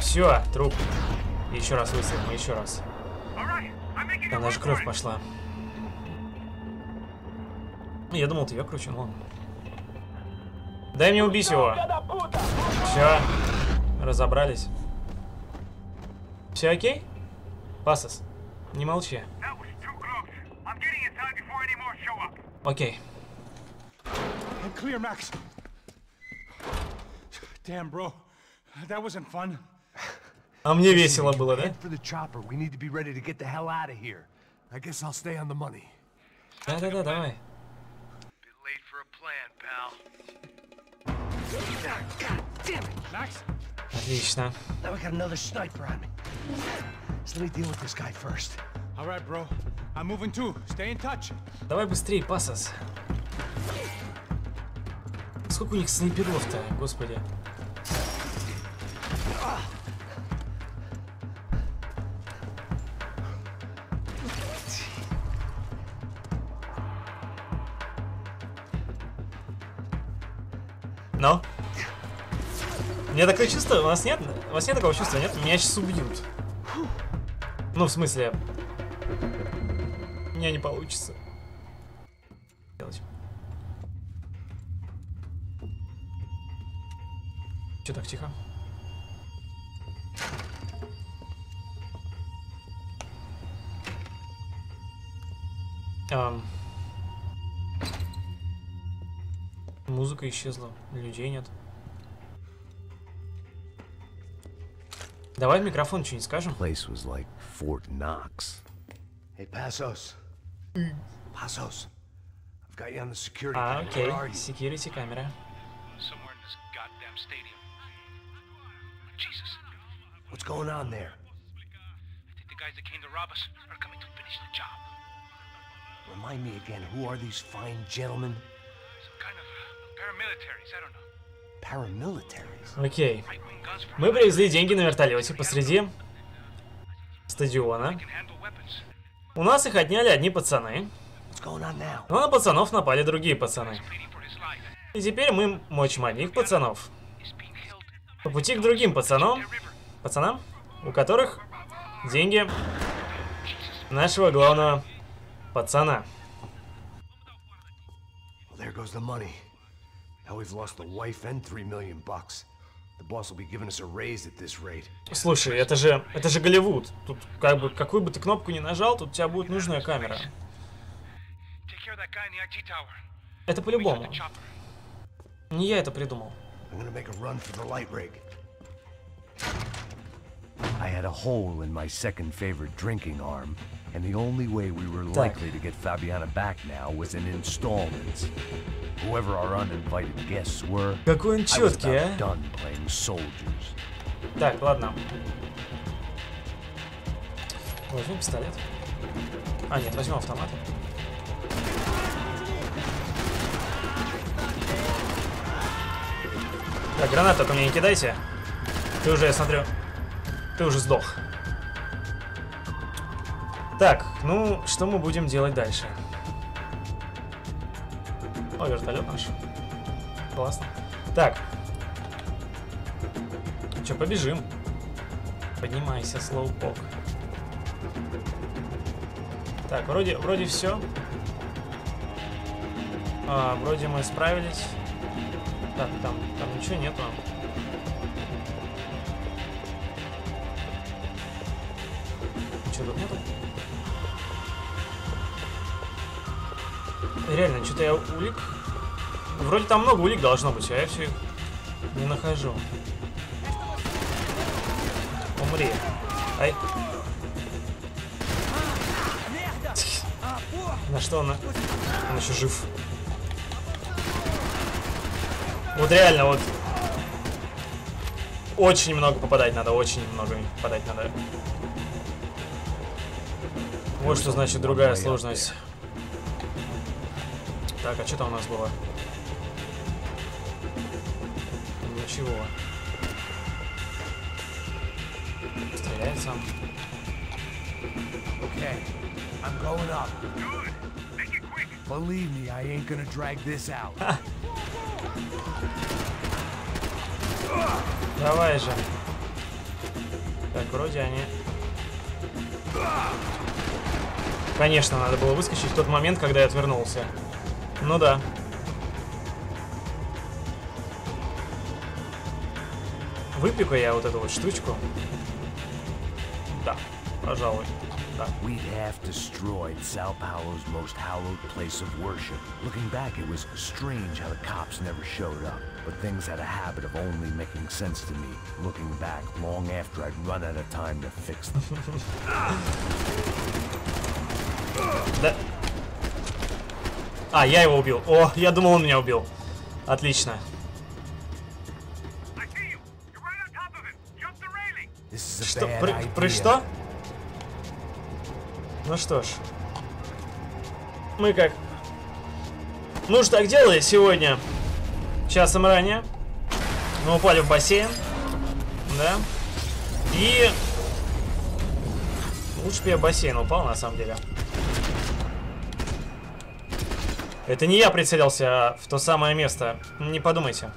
Все, труп. Еще раз выстрелим, еще раз. Там даже кровь пошла. Я думал, ты ее кручу, но... Дай мне убить его. Все. Разобрались. Все окей? Пасос, не молчи. Окей. А мне весело было, да? Да-да-да, давай. Отлично. Давай быстрее, пасос. Сколько у них снайперов-то, господи. Но? У меня такое чувство, у нас нет, у вас нет такого чувства, нет? Меня сейчас убьют. Ну, в смысле, у меня не получится. Че так тихо? Um. Музыка исчезла, людей нет. Давай в микрофон что-нибудь скажем. Place was like Fort Knox. Hey, Pasos. Pasos. I've got you on the security. А, окей. Security камера. What's going on there? I think the guys that came to rob us are coming to finish the job. Remind me again, who are these fine gentlemen? Окей. Мы привезли деньги на вертолете посреди стадиона. У нас их отняли одни пацаны. Но на пацанов напали другие пацаны. И теперь мы мочим одних пацанов по пути к другим пацанам, пацанам, у которых деньги нашего главного пацана. Слушай, это же, это же Голливуд. Тут как бы, какую бы ты кнопку ни нажал, тут у тебя будет нужная камера. Это по-любому. Не я это придумал. Так. Какой он четкий, а? Так, ладно. Возьмем пистолет. А, нет, возьмем автомат. Так, гранату ко мне не кидайте. Ты уже, я смотрю, ты уже сдох. Так, ну, что мы будем делать дальше? О, вертолет наш. Классно. Так. Че, побежим. Поднимайся, слоупок. Так, вроде, вроде все. А, вроде мы справились. Так, там, там ничего нету. Ничего тут нету? Реально, что-то я улик... Вроде там много улик должно быть, а я все их не нахожу. Умри. Ай. На что она? Он еще жив. Вот реально, вот. Очень много попадать надо, очень много попадать надо. Вот что значит другая сложность. Так, а что там у нас было? Ничего. Стреляет сам. Okay, I'm going up. Believe me, I ain't gonna drag this out. Давай же. Так, вроде они... Конечно, надо было выскочить в тот момент, когда я отвернулся. Ну да. Выпеку я вот эту вот штучку. Да, пожалуй. Да. Да. А, я его убил. О, я думал, он меня убил. Отлично. Что? Про что? Ну что ж. Мы как... Ну что, так делали сегодня? Часом ранее. Мы упали в бассейн. Да. И... Лучше бы я в бассейн упал, на самом деле. Это не я прицелился, а в то самое место. Не подумайте.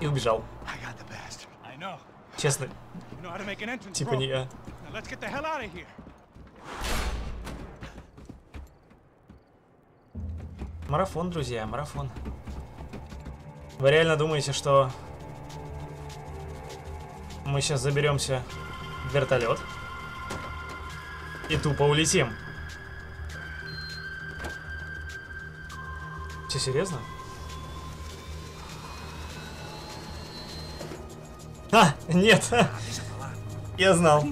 И убежал. Честно. Типа не я. Марафон, друзья, марафон. Вы реально думаете, что мы сейчас заберемся в вертолет и тупо улетим? Все серьезно? А, нет! Я знал.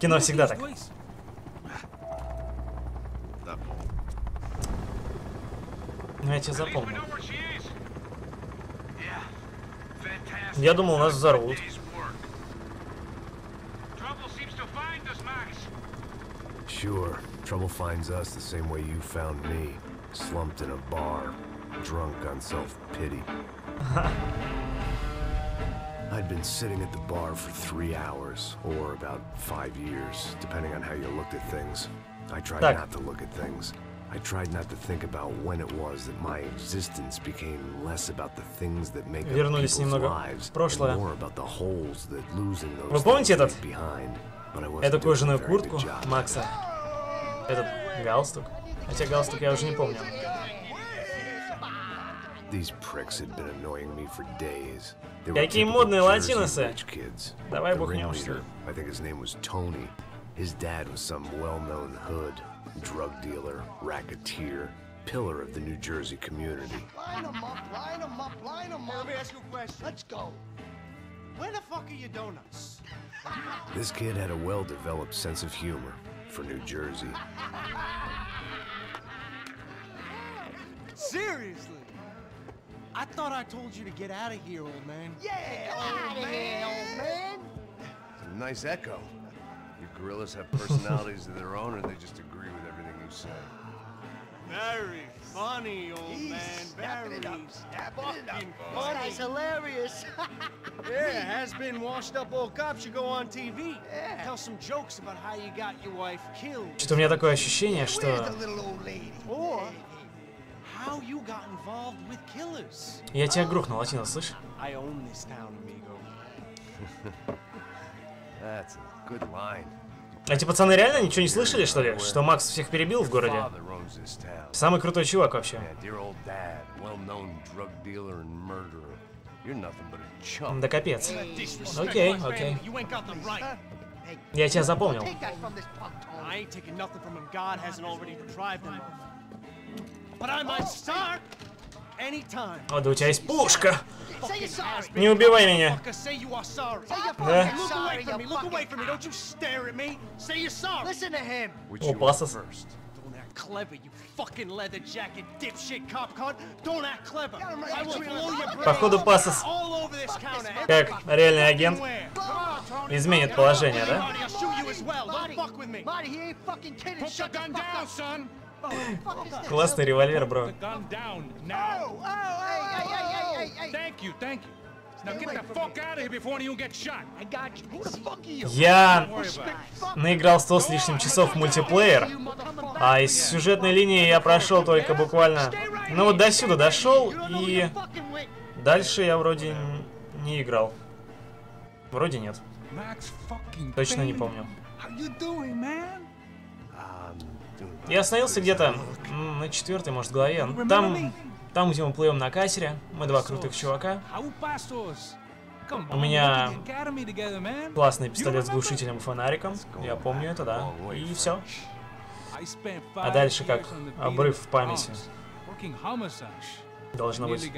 Кино всегда так. Ну я тебя запомнил. Я думал, нас взорвут. Sure, trouble finds us the same way you found me, slumped in a bar, drunk on self-pity. I'd been sitting at the bar for three hours, or about five years, depending on how you looked at things. I tried not to look at things. I tried not to think about when it was that my existence became less about the things that make up people's lives, and more about the holes that losing those things leave behind. Эту кожаную куртку Макса, этот галстук, хотя галстук я уже не помню. Какие модные латиносы! Давай бухнем, что ли? Where the fuck are your donuts? This kid had a well-developed sense of humor for New Jersey. Seriously? I thought I told you to get out of here, old man. Yeah, old man, old man. It's a nice echo. Your gorillas have personalities of their own, or they just agree with everything you say. Very funny, old He's man. Very fucking funny. It's hilarious. Yeah, has-been washed-up old cop should go on ти ви. Yeah. Tell some jokes about how you got your wife killed. Что-то у меня такое ощущение, что... Or how you got involved with killers. Я тебя грохнул, Латина, слышишь? I own this town, amigo. That's a good line. Эти пацаны реально ничего не слышали, что ли? Что Макс всех перебил в городе? Самый крутой чувак вообще. Да капец. Окей, окей. Я тебя запомнил. О, да у тебя есть пушка! Не убивай меня! Да? О, пасос. Походу, пасос, как реальный агент, изменит положение, да? Классный револьвер, бро. Я наиграл сто с лишним часов в мультиплеер, а из сюжетной линии я прошел только буквально... Ну вот до сюда дошел, и дальше я вроде не играл. Вроде нет. Точно не помню. Я остановился где-то на четвертой, может, главе. Там, там, где мы плывем на катере, мы два крутых чувака. У меня классный пистолет с глушителем и фонариком, я помню это, да. И все. А дальше как обрыв в памяти. Должно быть.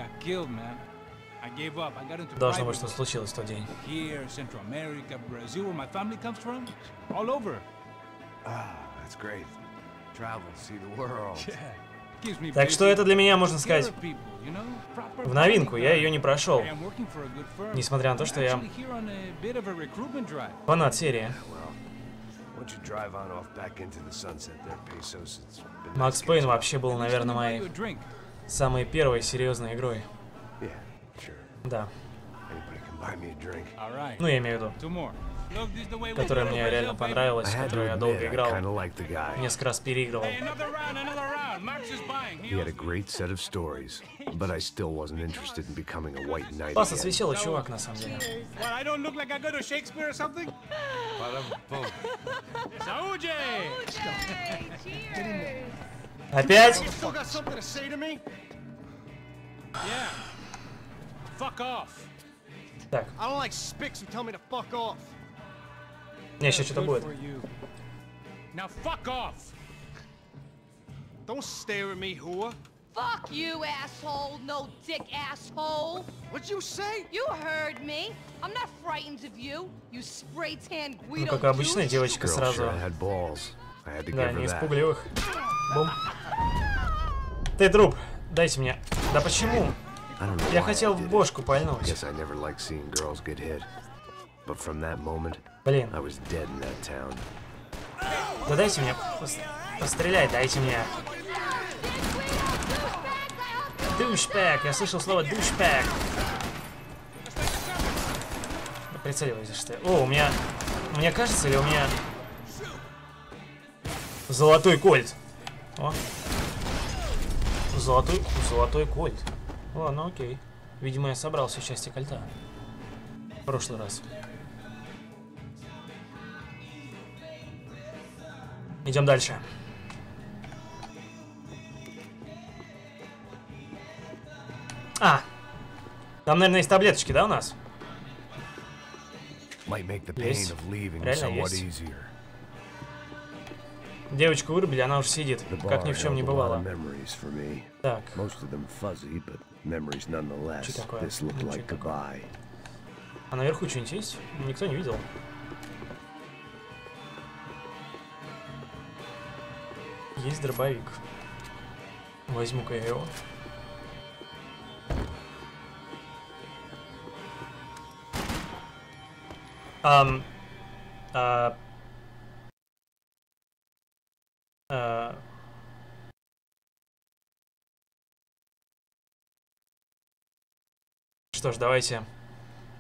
Должно быть, что случилось в тот день. Так что это для меня, можно сказать, в новинку. Я ее не прошел, несмотря на то, что я фанат серии. Макс Пейн вообще был, наверное, моей самой первой серьезной игрой. Да. Ну, я имею в виду. Которая мне реально понравилась, которую я долго играл, несколько раз переигрывал. Пасос веселый чувак, на самом деле. Опять? Так. Не, сейчас что-то будет. Ну, как обычная девочка сразу. Да, не из пугливых. Бум. Ты труп, дайте мне. Да почему? Я хотел в бошку пальнуть. Блин. Да дайте мне... Постреляй, дайте мне. Душпэк. Я слышал слово душпэк. Прицеливайся, что я... О, у меня... Мне кажется, или у меня... Золотой кольт. О. Золотой... Золотой кольт. Ладно, окей. Видимо, я собрал все части кольта. В прошлый раз. Идем дальше. А! Там, наверное, есть таблеточки, да, у нас? Есть. Реально есть. Девочку вырубили, она уже сидит, как ни в чем не бывало. Так. Что такое? Ну, что такое? А наверху что-нибудь есть? Никто не видел. Есть дробовик. Возьму-ка я его. Um, uh, uh, что ж, давайте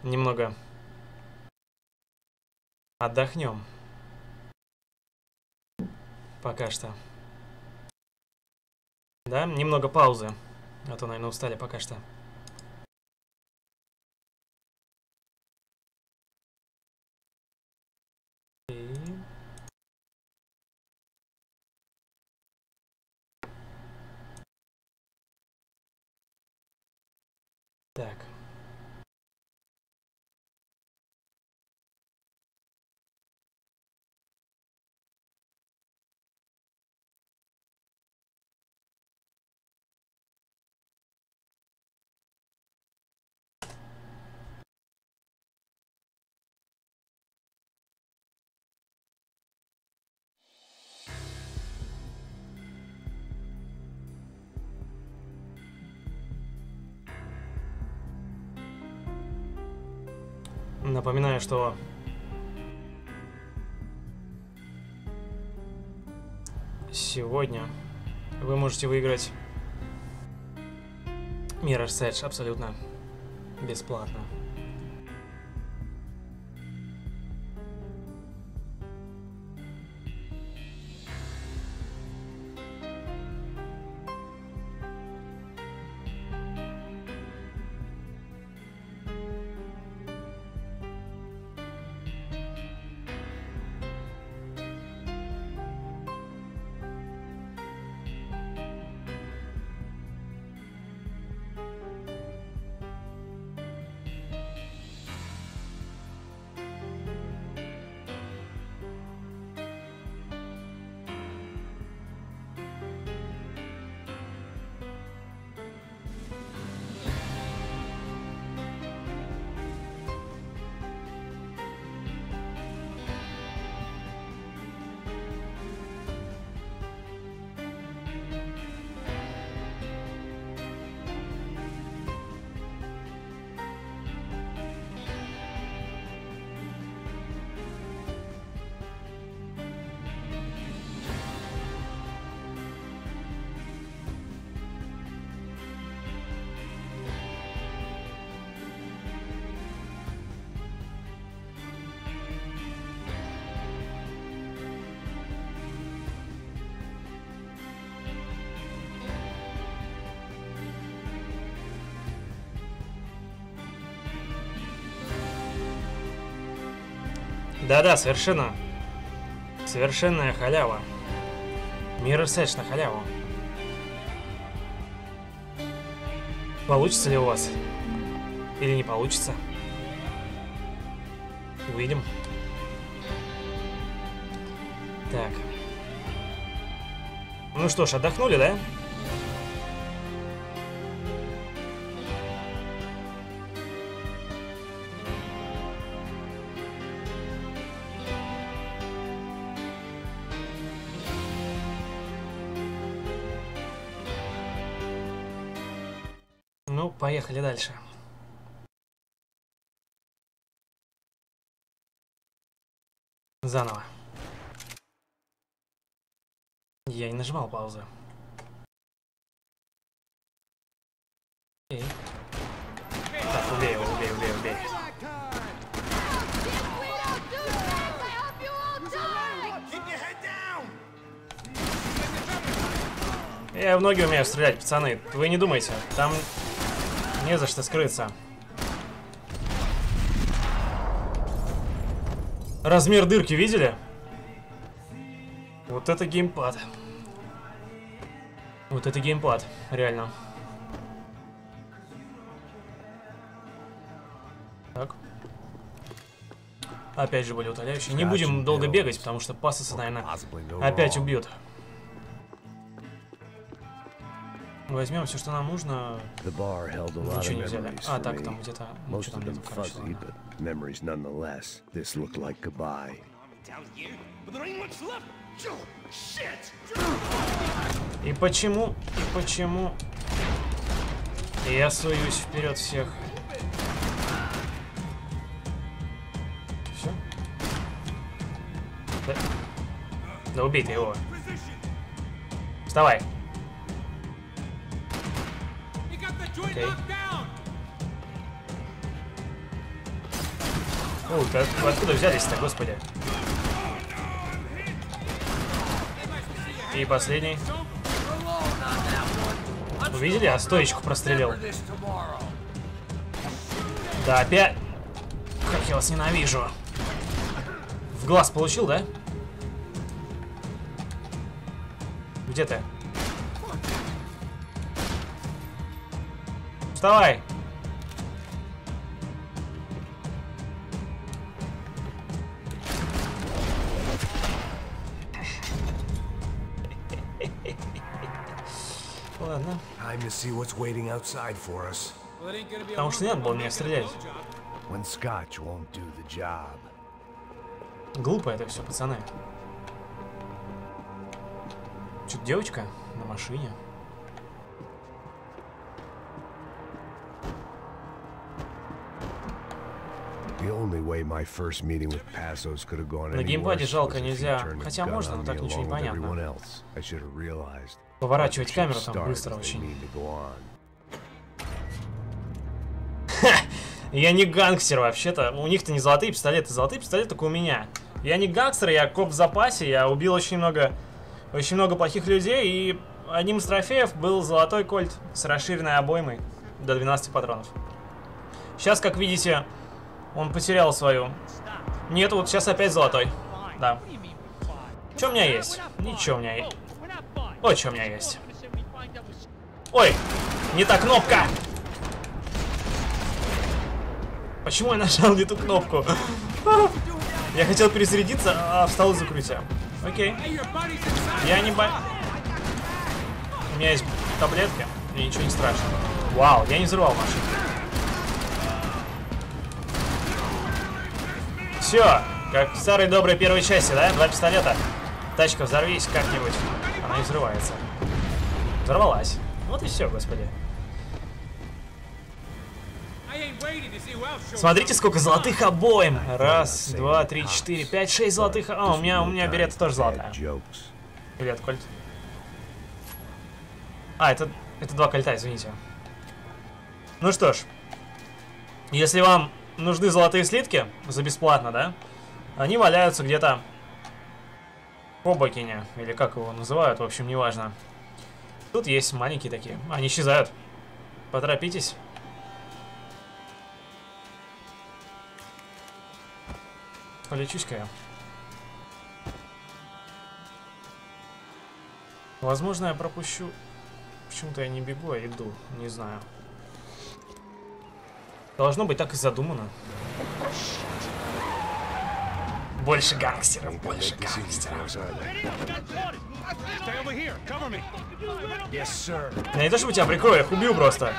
немного отдохнем. Пока что. Да, немного паузы. А то, наверное, устали пока что. Так. Напоминаю, что сегодня вы можете выиграть Mirror's Edge абсолютно бесплатно. Да-да, совершенно. Совершенная халява. Mirror's Edge на халяву. Получится ли у вас? Или не получится? Увидим. Так. Ну что ж, отдохнули, да? Ну, поехали дальше. Заново. Я не нажимал паузу. И... Так, убей его, убей, убей, убей. Я в ноги умею стрелять, пацаны. Вы не думайте, там не за что скрыться. Размер дырки видели? Вот это геймпад. Вот это геймпад, реально. Так. Опять же были утоляющие. Не будем долго бегать, потому что пассы, наверное, опять убьют. Возьмем все, что нам нужно. Ничего не взяли. А, так, там где-то... Ну, что там где-то, короче, ладно. И почему, и почему... Я суюсь вперед всех. Все? Да, да убей ты его. Вставай. Окей. О, как, откуда взялись-то, господи? И последний. Увидели? А стоечку прострелил. Да, опять. Как я вас ненавижу. В глаз получил, да? Где ты? Вставай! Ладно. Потому что не надо было меня стрелять. Глупо это все, пацаны. Чё-то девочка на машине. На геймпаде жалко нельзя, хотя можно, но так ничего не понятно. Поворачивать камеру там быстро очень. Ха! Я не гангстер вообще-то, у них-то не золотые пистолеты, золотые пистолеты только у меня. Я не гангстер, я коп в запасе, я убил очень много, очень много плохих людей, и одним из трофеев был золотой кольт с расширенной обоймой до двенадцати патронов. Сейчас, как видите... Он потерял свою. Нет, вот сейчас опять золотой. Да. Что у меня есть? Ничего у меня есть. Ой, что у меня есть. Ой, не та кнопка. Почему я нажал не ту кнопку? Я хотел перезарядиться, а встал из укрытия. Окей. Я не боюсь. У меня есть таблетки, мне ничего не страшно. Вау, я не взрывал машину. Все, как в старой доброй первой части, да? Два пистолета. Тачка, взорвись как-нибудь. Она не взрывается. Взорвалась. Вот и все, господи. Смотрите, сколько золотых обоим. Раз, два, три, четыре, пять, шесть золотых. А, у меня, у меня берета тоже золотая. Привет, кольт. А, это, это два кольта, извините. Ну что ж. Если вам... нужны золотые слитки за бесплатно, да? Они валяются где-то по бокине, или как его называют, в общем, неважно. Тут есть маленькие такие. Они исчезают. Поторопитесь. Полечусь-ка я. Возможно, я пропущу... Почему-то я не бегу, а иду. Не знаю. Должно быть так и задумано. Больше гангстеров, больше гангстеров. Я не то чтобы тебя прикрою, я их убью просто.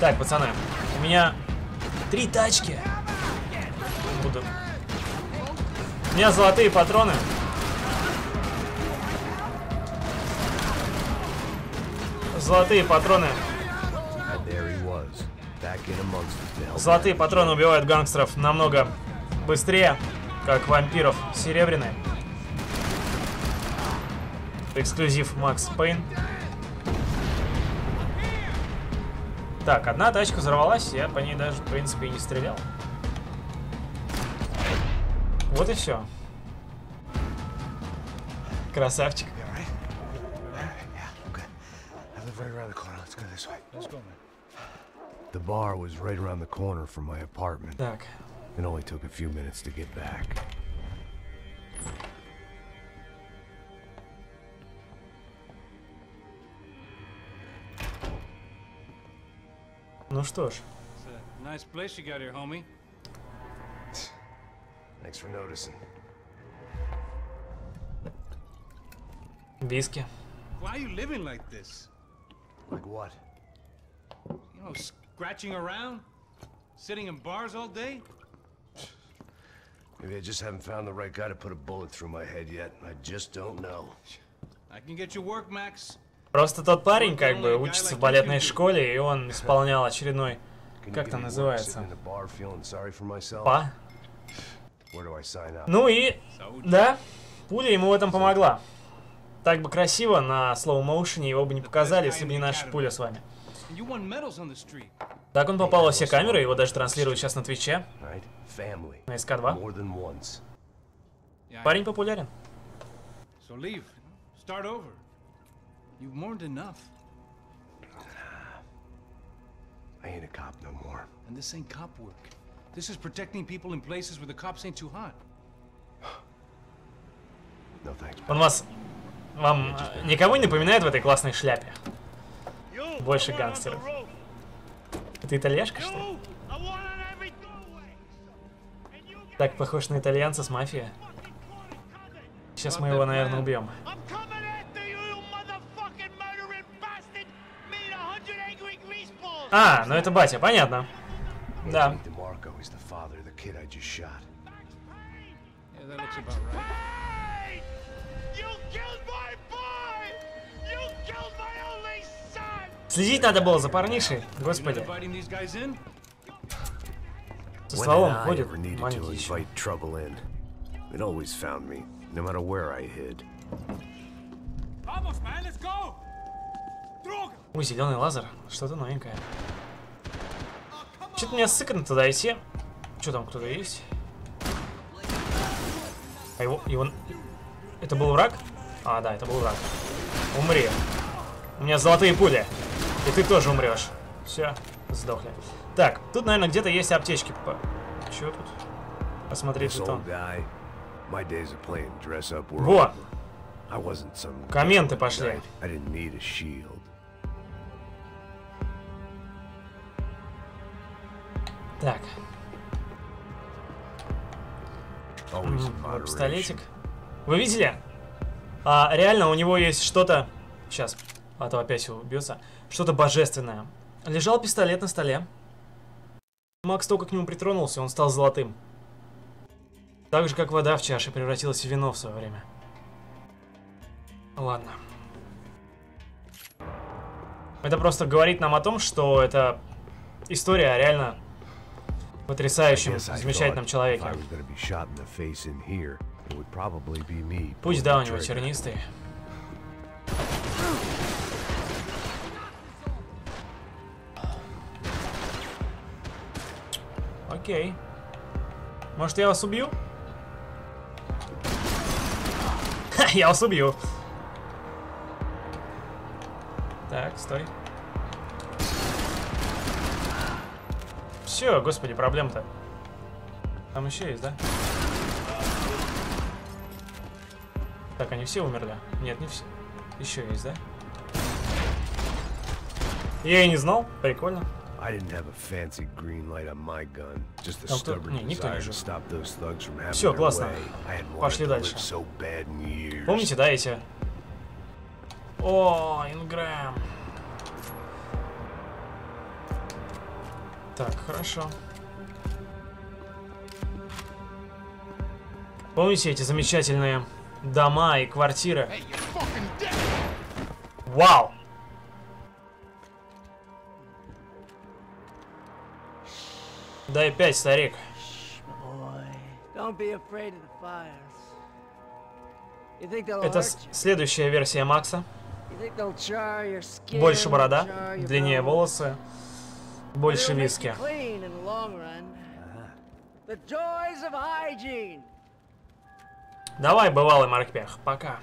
Так, пацаны, у меня три тачки. Буду. У меня золотые патроны. золотые патроны. Золотые патроны убивают гангстеров намного быстрее, как вампиров серебряные. Эксклюзив Max Payne. Так, одна тачка взорвалась, я по ней даже, в принципе, и не стрелял. Вот и все. Красавчик. Так. Ну что ж. Виски. Maybe I just haven't found the right guy to put a bullet through my head yet. I just don't know. I can get you work, Max. Просто тот парень как бы учится в балетной школе, и он исполнял очередной, как там называется, па. Ну и, да, пуля ему в этом помогла. Так бы красиво на слоу-моушене его бы не показали, если бы не наша пуля с вами. Так он попал во все камеры, его даже транслируют сейчас на Твиче, на эс ка два. Парень популярен. You've mourned enough. I ain't a cop no more. And this ain't cop work. This is protecting people in places where the cops ain't too hot. No thanks. Он вас, вам никого не напоминает в этой классной шляпе? Больше гангстеров. Это итальяшка, что ли? Так похож на итальянца с мафией. Сейчас мы его, наверное, убьем. А, ну это батя, понятно. Да. Следить надо было за парнишей, господи. Со словом ходит маленький еще. Ой, зеленый лазер. Что-то новенькое. Что-то меня сыкано туда идти. Что там, кто-то есть? А его, его... Это был враг? А, да, это был враг. Умри. У меня золотые пули. И ты тоже умрешь. Все, сдохли. Так, тут, наверное, где-то есть аптечки. По... Че тут? Посмотреть, что там. Во! Комменты пошли. Так. М-м, пистолетик. Вы видели? А, реально, у него есть что-то... Сейчас, а то опять убьется. Что-то божественное. Лежал пистолет на столе. Макс только к нему притронулся, он стал золотым. Так же, как вода в чаше превратилась в вино в свое время. Ладно. Это просто говорит нам о том, что это история реально... потрясающим, замечательным человеком. Пусть, да, у него тернистый. Окей. Может, я вас убью? Ха, я вас убью. Так, стой. Все, господи, проблем-то. Там еще есть, да? Так, они все умерли? Нет, не все. Еще есть, да? Я и не знал. Прикольно. Там кто... Не, никто не жив. Все, классно. Пошли дальше. Помните, да, эти? О, Ингрэм. Так, хорошо. Помните эти замечательные дома и квартиры? Вау! Дай пять, старик. Это следующая версия Макса. Больше борода, длиннее волосы, больше виски. Давай, бывалый морпех, пока.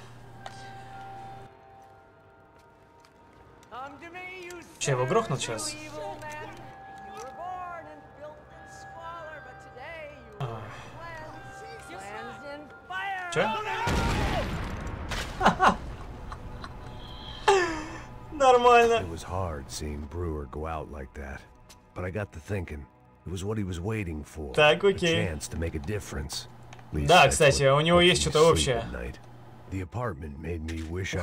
Че, его грохнул сейчас? А. Че? Нормально. Так, окей. Да, кстати, у него есть что-то общее. Ух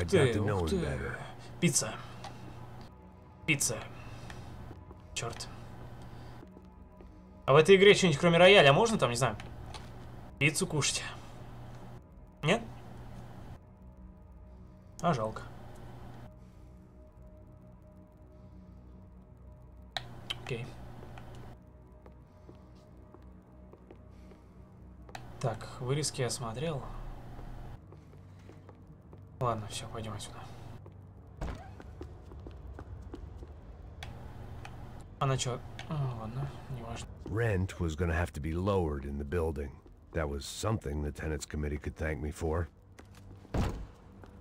ты, ух ты. Пицца. Пицца. Черт. А в этой игре что-нибудь кроме рояля можно там, не знаю, пиццу кушать? Нет? А жалко. Окей. Так, вырезки я смотрел. Ладно, все, пойдем отсюда. Она чё? Oh, ладно, не важно. Rent was gonna have to be lowered in the building. That was something the tenants committee could thank me for.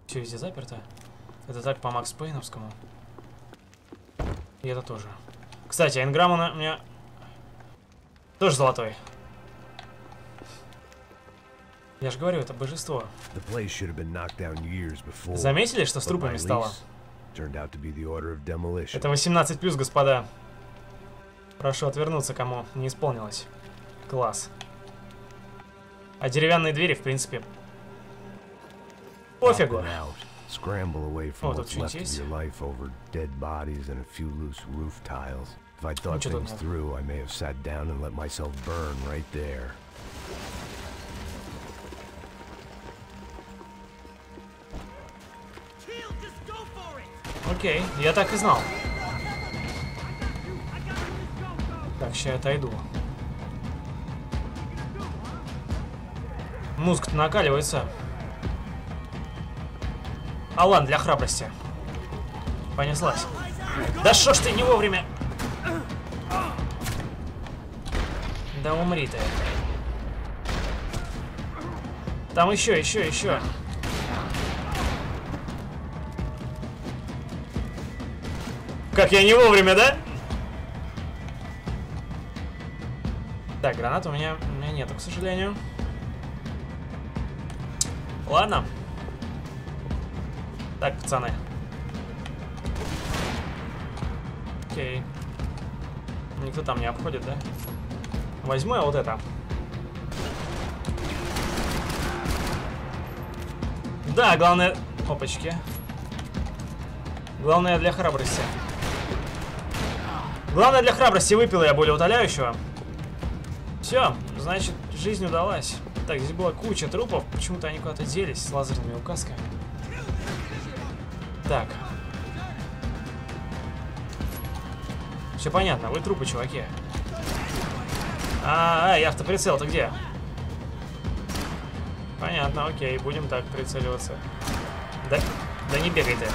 Все везде заперто. Это так по Макс Пейновскому. И это тоже. Кстати, энграмма у меня тоже золотой. Я же говорю, это божество. Заметили, что с трупами стало? Это восемнадцать плюс, господа. Прошу отвернуться, кому не исполнилось. Класс. А деревянные двери, в принципе, пофигу. О, тут что-нибудь есть? Ну, что тут нет? Окей, я так и знал. Так, сейчас отойду. Мозг-то накаливается. Алан, для храбрости. Понеслась. Да шо ж ты не вовремя? Да умри ты. Там еще, еще, еще. Как я не вовремя, да? Так, гранат у меня, у меня нету, к сожалению. Ладно. Так, пацаны. Окей. Никто там не обходит, да? Возьму я вот это. Да, главное... Опачки. Главное для храбрости. Главное для храбрости, выпил я более утоляющего. Все, значит, жизнь удалась. Так, здесь была куча трупов. Почему-то они куда-то делись с лазерными указками. Так. Все понятно, вы трупы, чуваки. А, а, я автоприцел, ты где? Понятно, окей, будем так прицеливаться. Да, да не бегай ты.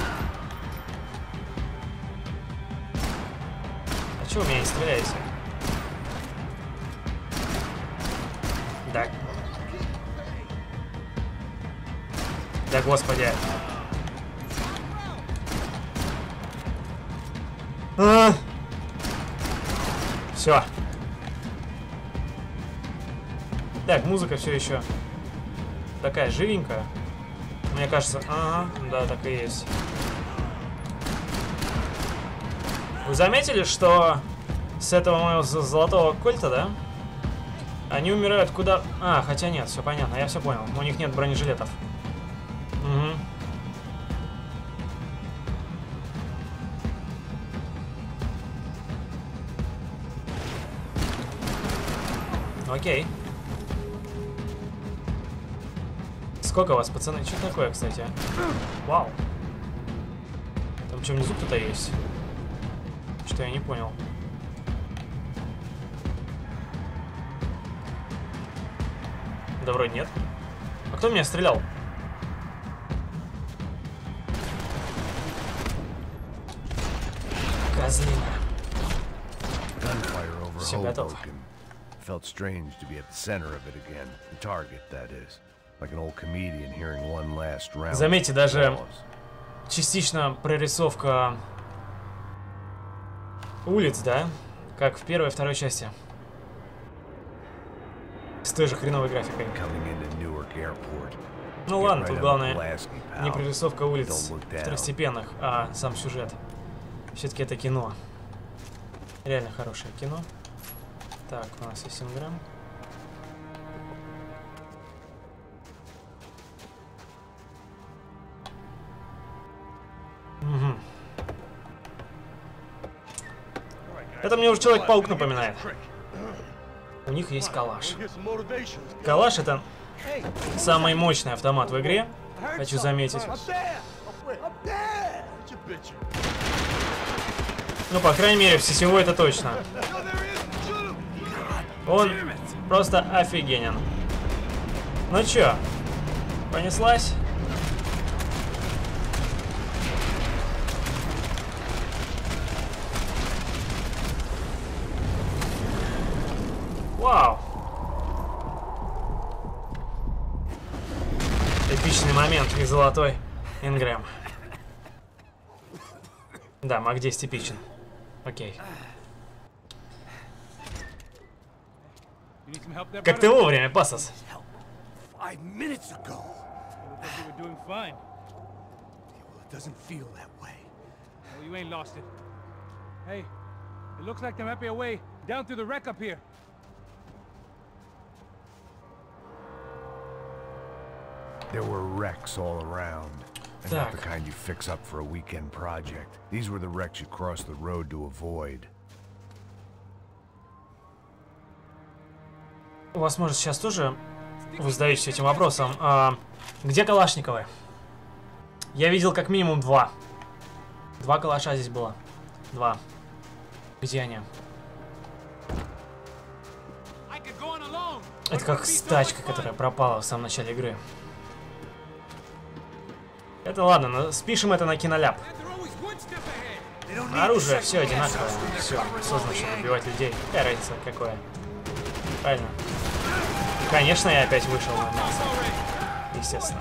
Чего у меня не стреляете? Да. Да господи. А-а-а. Все. Так, музыка все еще такая живенькая. Мне кажется, ага, да, так и есть. Вы заметили, что с этого моего золотого кольта, да? Они умирают куда... А, хотя нет, все понятно, я все понял. У них нет бронежилетов. Угу. Окей. Сколько у вас, пацаны? Что такое, кстати? Вау. Там что, внизу кто-то есть? Я не понял. Да вроде нет. А кто меня стрелял? Козлина. Все готово. Felt strange to be at the center of it again, the target that is, like an old comedian hearing one last round. Заметьте, даже частично прорисовка улиц, да, как в первой и второй части. С той же хреновой графикой. Ну ладно, тут главное не прорисовка улиц второстепенных, а сам сюжет. Все-таки это кино. Реально хорошее кино. Так, у нас есть инграм. Угу. Это мне уже Человек-паук напоминает. У них есть калаш. Калаш — это самый мощный автомат в игре, хочу заметить. Ну, по крайней мере, в сетевой это точно. Он просто офигенен. Ну чё, понеслась? Вау! Эпичный момент и золотой ингрэм. Да, Мак десять типичен. Окей. Как ты вовремя, Пасос. There were wrecks all around, and not the kind you fix up for a weekend project. These were the wrecks you cross the road to avoid. У вас, может, сейчас тоже вы задаетесь этим вопросом. А, где калашниковы? Я видел как минимум два. Два калаша здесь было. Два. Где они? Это как тачка, которая пропала в самом начале игры. Это ладно, спишем это на киноляп. Оружие все одинаковое. Все, создано, чтобы убивать людей. Какая разница, какое? Правильно. Конечно, я опять вышел на Макса. Естественно.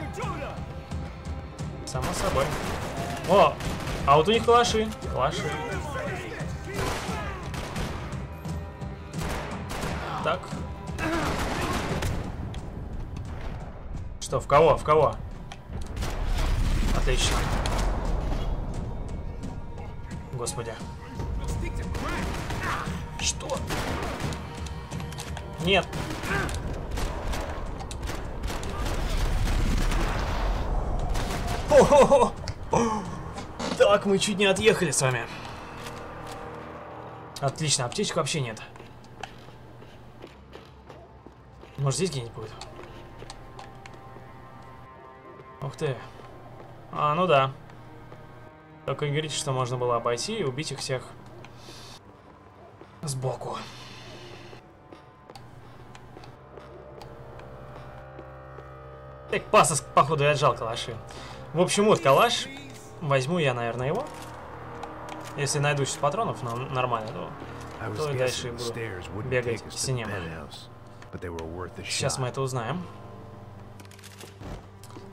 Само собой. О! А вот у них калаши. Калаши. Так. Что, в кого? В кого? Отлично. Господи. Что? Нет. О-хо-хо. Так, мы чуть не отъехали с вами. Отлично, аптечек вообще нет. Может, здесь где-нибудь будет? Ух ты. А, ну да. Только и говорите, что можно было обойти и убить их всех сбоку. Так, Пасос, походу, я отжал калаши. В общем, вот калаш. Возьму я, наверное, его. Если найду сейчас патронов, но нормально, то, то и дальше буду бегать к стене. Сейчас мы это узнаем.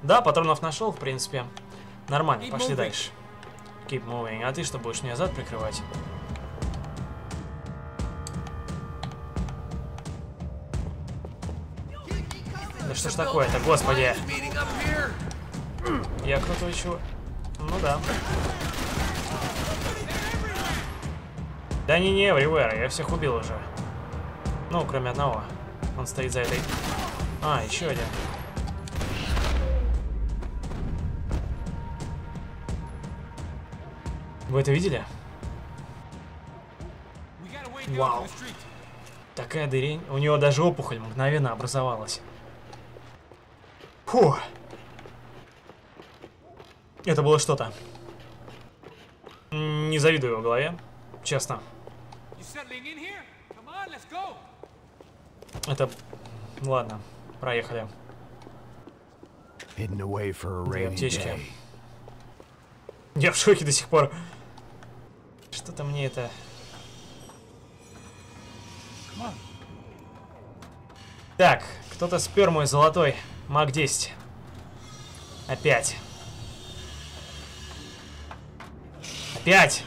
Да, патронов нашел, в принципе. Нормально, пошли дальше. Keep moving. А ты что, будешь мне зад прикрывать? Да что ж такое-то, господи. Я кто-то еще... Ну да. Да не, не, everywhere. Я всех убил уже. Ну, кроме одного. Он стоит за этой... А, еще один. Вы это видели? Вау. Такая дырень. У него даже опухоль мгновенно образовалась. Фу. Это было что-то. Не завидую его голове, честно. Это... Ладно. Проехали. Две аптечки. Я в шоке до сих пор. Что-то мне это... Так, кто-то спер мой золотой мак десять. Опять. Опять!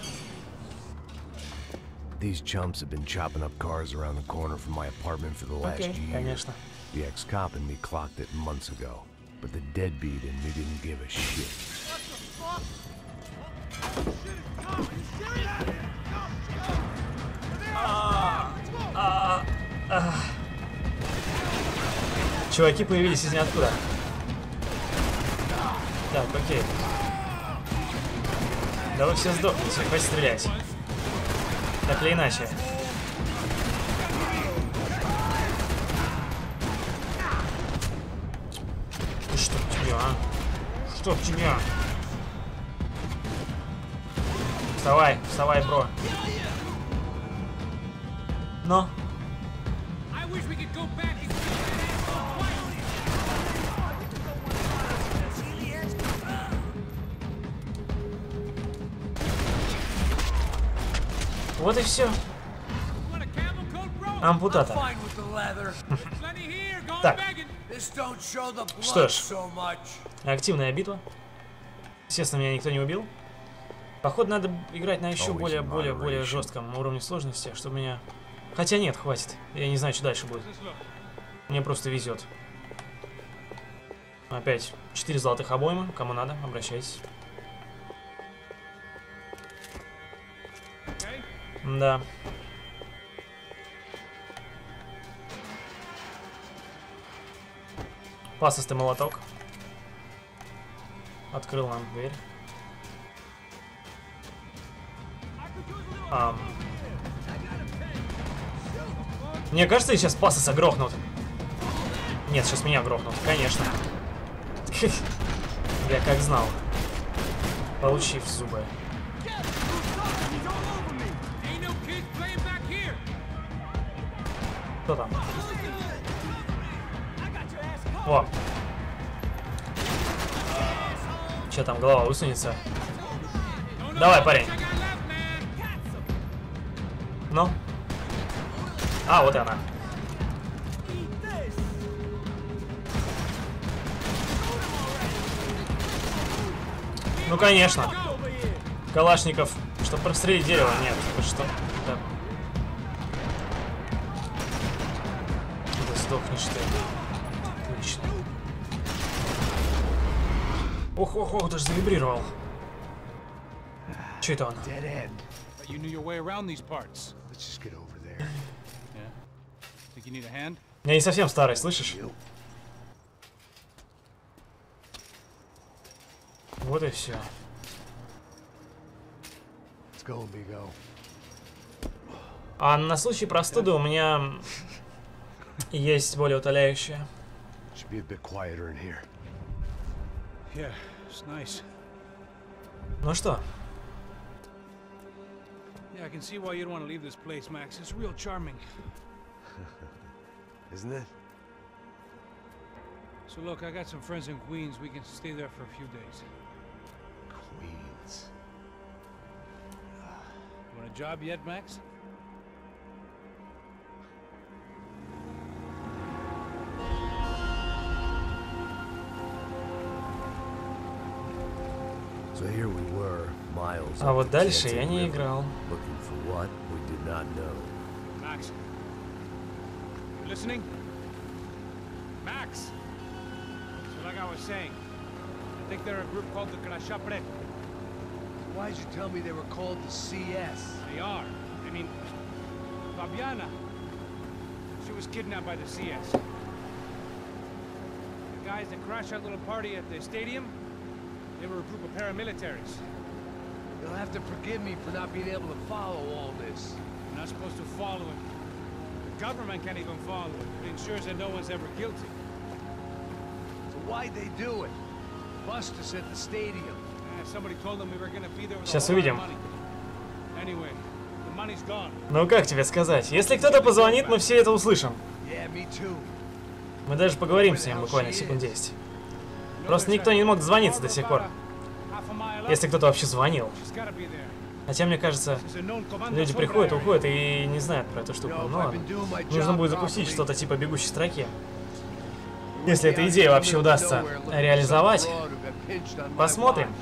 These chumps have been chopping up cars around the corner from my apartment for the last okay, year. Конечно. The ex-cop and me clocked it months ago, but the deadbeat and me didn't give a shit. What the fuck? Чуваки появились из ниоткуда. Так, окей. Да вы все сдохнете, хватит стрелять. Так или иначе. Ты что в тебя, а? Что в тебя? Вставай, вставай, бро. Но. Вот и все. Ампутата. Так. Что ж. Активная битва. Естественно, меня никто не убил. Походу, надо играть на еще более-более-более жестком уровне сложности, чтобы меня... Хотя нет, хватит. Я не знаю, что дальше будет. Мне просто везет. Опять четыре золотых обойма. Кому надо, обращайтесь. Да. Пасостый молоток. Открыл нам дверь. А. Мне кажется, сейчас пасоса грохнут. Нет, сейчас меня грохнут, конечно. Я как знал. Получив зубы. Кто там? О! Че там, голова высунется? Давай, парень! Ну? А, вот и она. Ну, конечно. Калашников, чтобы прострелить дерево. Нет, вы что? Сдохнешь ты. Отлично. Ох, ох, ох, даже завибрировал. Че это он? Я не совсем старый, слышишь? Вот и все. А на случай простуды у меня... Есть более утоляющее. Yeah, nice. Ну что? А вот дальше я не играл. They were a group of paramilitaries. You'll have to forgive me for not being able to follow all this. You're not supposed to follow it. The government can't even follow it. It ensures that no one's ever guilty. So why'd they do it? Bust us at the stadium. And somebody told them we were going to be there with all our money. Anyway, the money's gone. Ну как тебе сказать? Если кто-то позвонит, мы все это услышим. Yeah, me too. Мы даже поговорим с ним буквально секунд десять. Просто никто не мог дозвониться до сих пор. Если кто-то вообще звонил. Хотя, мне кажется, люди приходят, уходят и не знают про эту штуку. Ну ладно. Нужно будет запустить что-то типа бегущей строки. Если эта идея вообще удастся реализовать, посмотрим.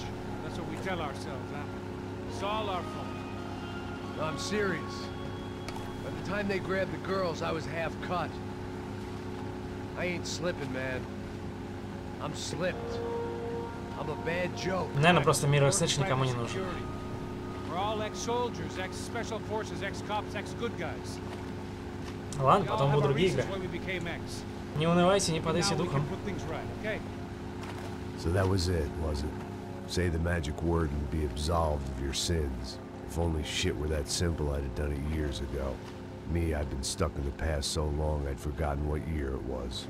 Наверное, просто Mirror's Edge никому не нужен. Ладно, потом будут другие игры. Не унывайте, не падайте духом. So that was it, was it? Say the magic word and be absolved of your sins. If only shit were that simple, I'd have done it years ago. Me, I've been stuck in the past so long, I'd forgotten what year it was.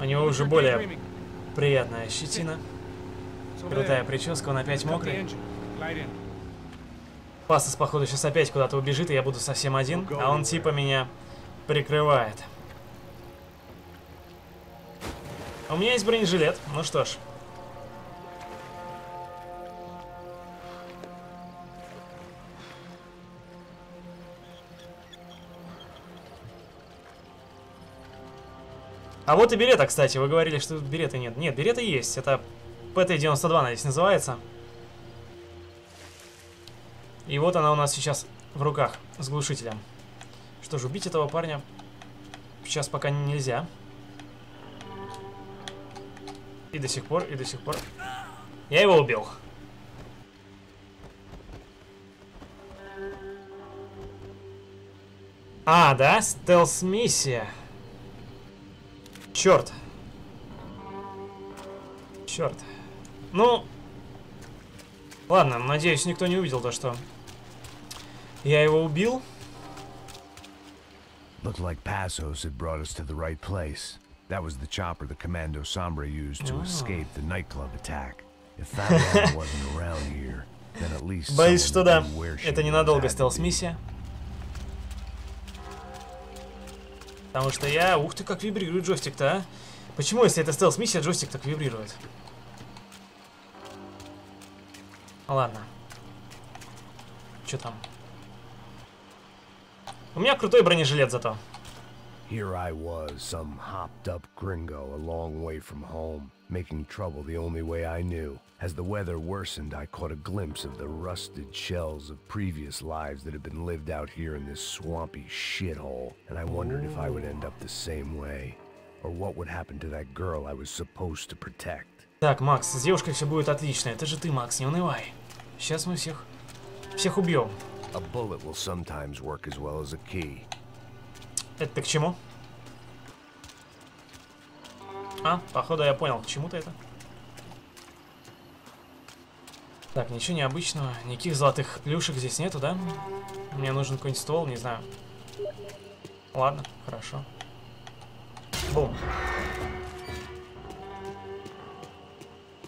У него уже более приятная щетина, крутая прическа, он опять мокрый. Пастас, походу, сейчас опять куда-то убежит, и я буду совсем один, а он типа меня прикрывает. У меня есть бронежилет, ну что ж. А вот и берета, кстати. Вы говорили, что берета нет. Нет, берета есть. Это пэ тэ девяносто два, надеюсь, называется. И вот она у нас сейчас в руках с глушителем. Что ж, убить этого парня сейчас пока нельзя. И до сих пор, и до сих пор. Я его убил. А, да, стелс-миссия. Черт. Черт. Ну, ладно, надеюсь, никто не увидел то, что я его убил. Looked like Passos had brought us to the right place. That was the chopper the Commando Sombra used to escape the nightclub attack. If that one wasn't around here, then at least. Боюсь, что да. Это ненадолго стелс-миссия. Потому что я... Ух ты, как вибрирует джойстик-то, а? Почему, если это стелс-миссия, джойстик так вибрирует? Ладно. Чё там? У меня крутой бронежилет зато. Here I was, some hopped-up gringo a long way from home, making trouble the only way I knew. As the weather worsened, I caught a glimpse of the rusted shells of previous lives that had been lived out here in this swampy shithole, and I wondered if I would end up the same way, or what would happen to that girl I was supposed to protect. Так, Макс, с девушкой все будет отлично. Это же ты, Макс, не унывай. Сейчас мы всех всех убьем. A bullet will sometimes work as well as a key. Это к чему? А, походу я понял, к чему-то это. Так, ничего необычного. Никаких золотых плюшек здесь нету, да? Мне нужен какой-нибудь ствол, не знаю. Ладно, хорошо. Бум.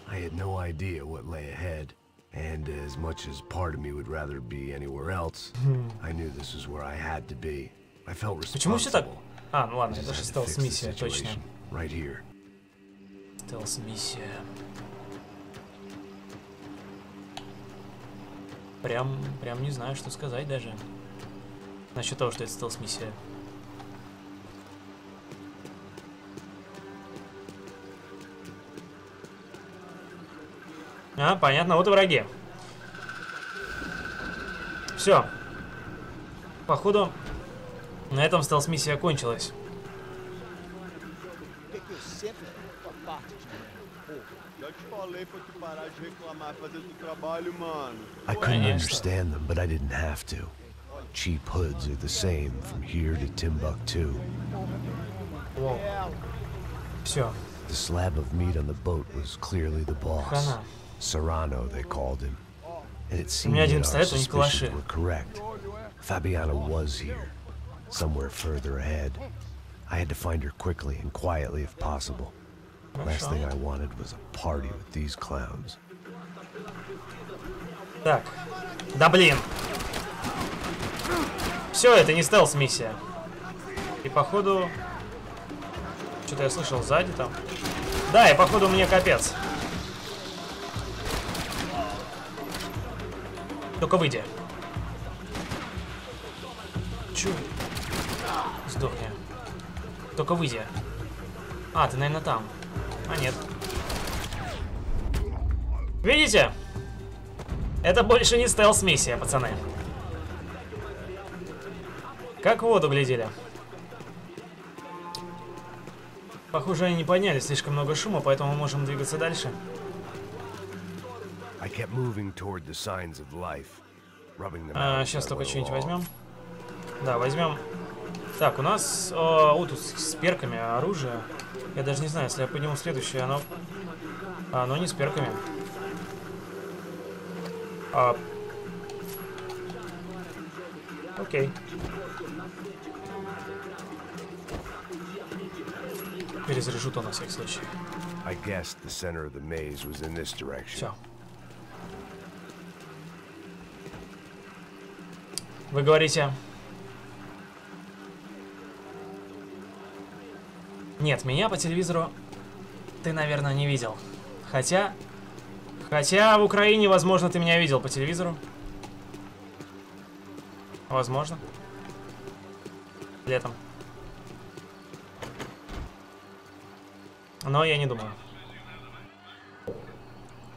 I had no idea what lay ahead, and as much as part of me would rather be anywhere else, I knew this was where I had to be. I felt responsible. Почему все так? А, ну ладно, это же стелс-миссия, точно. Right here. Стелс-миссия. Прям, прям не знаю, что сказать даже. Насчет того, что это стелс-миссия. А, понятно, вот и враги. Все. Походу, на этом стелс-миссия кончилась. I couldn't understand them, but I didn't have to. Cheap hoods are the same from here to Timbuktu. Whoa. Все. The slab of meat on the boat was clearly the boss. Serrano, they called him. And it seemed that our suspicions were correct. Fabiana was here, somewhere further ahead. I had to find her quickly and quietly if possible. Last thing I wanted was a party with these clowns. Так, да блин. Все, это не стелс-миссия. И походу Что-то я слышал сзади там. Да, и походу мне капец. Только выйди. Чу. Сдохни. Только выйди. А, ты, наверное, там. А, нет. Видите? Это больше не стелс-миссия, пацаны. Как в воду глядели. Похоже, они не подняли слишком много шума, поэтому мы можем двигаться дальше. А, сейчас только что-нибудь возьмем. Да, возьмем. Так, у нас... О, о, тут с перками оружие. Я даже не знаю, если я подниму следующее, оно... Оно не с перками. А... Окей. Перезаряжу то на всякий случай. Все. Вы говорите... Нет, меня по телевизору ты, наверное, не видел. Хотя... Хотя в Украине, возможно, ты меня видел по телевизору. Возможно. Летом. Но я не думаю.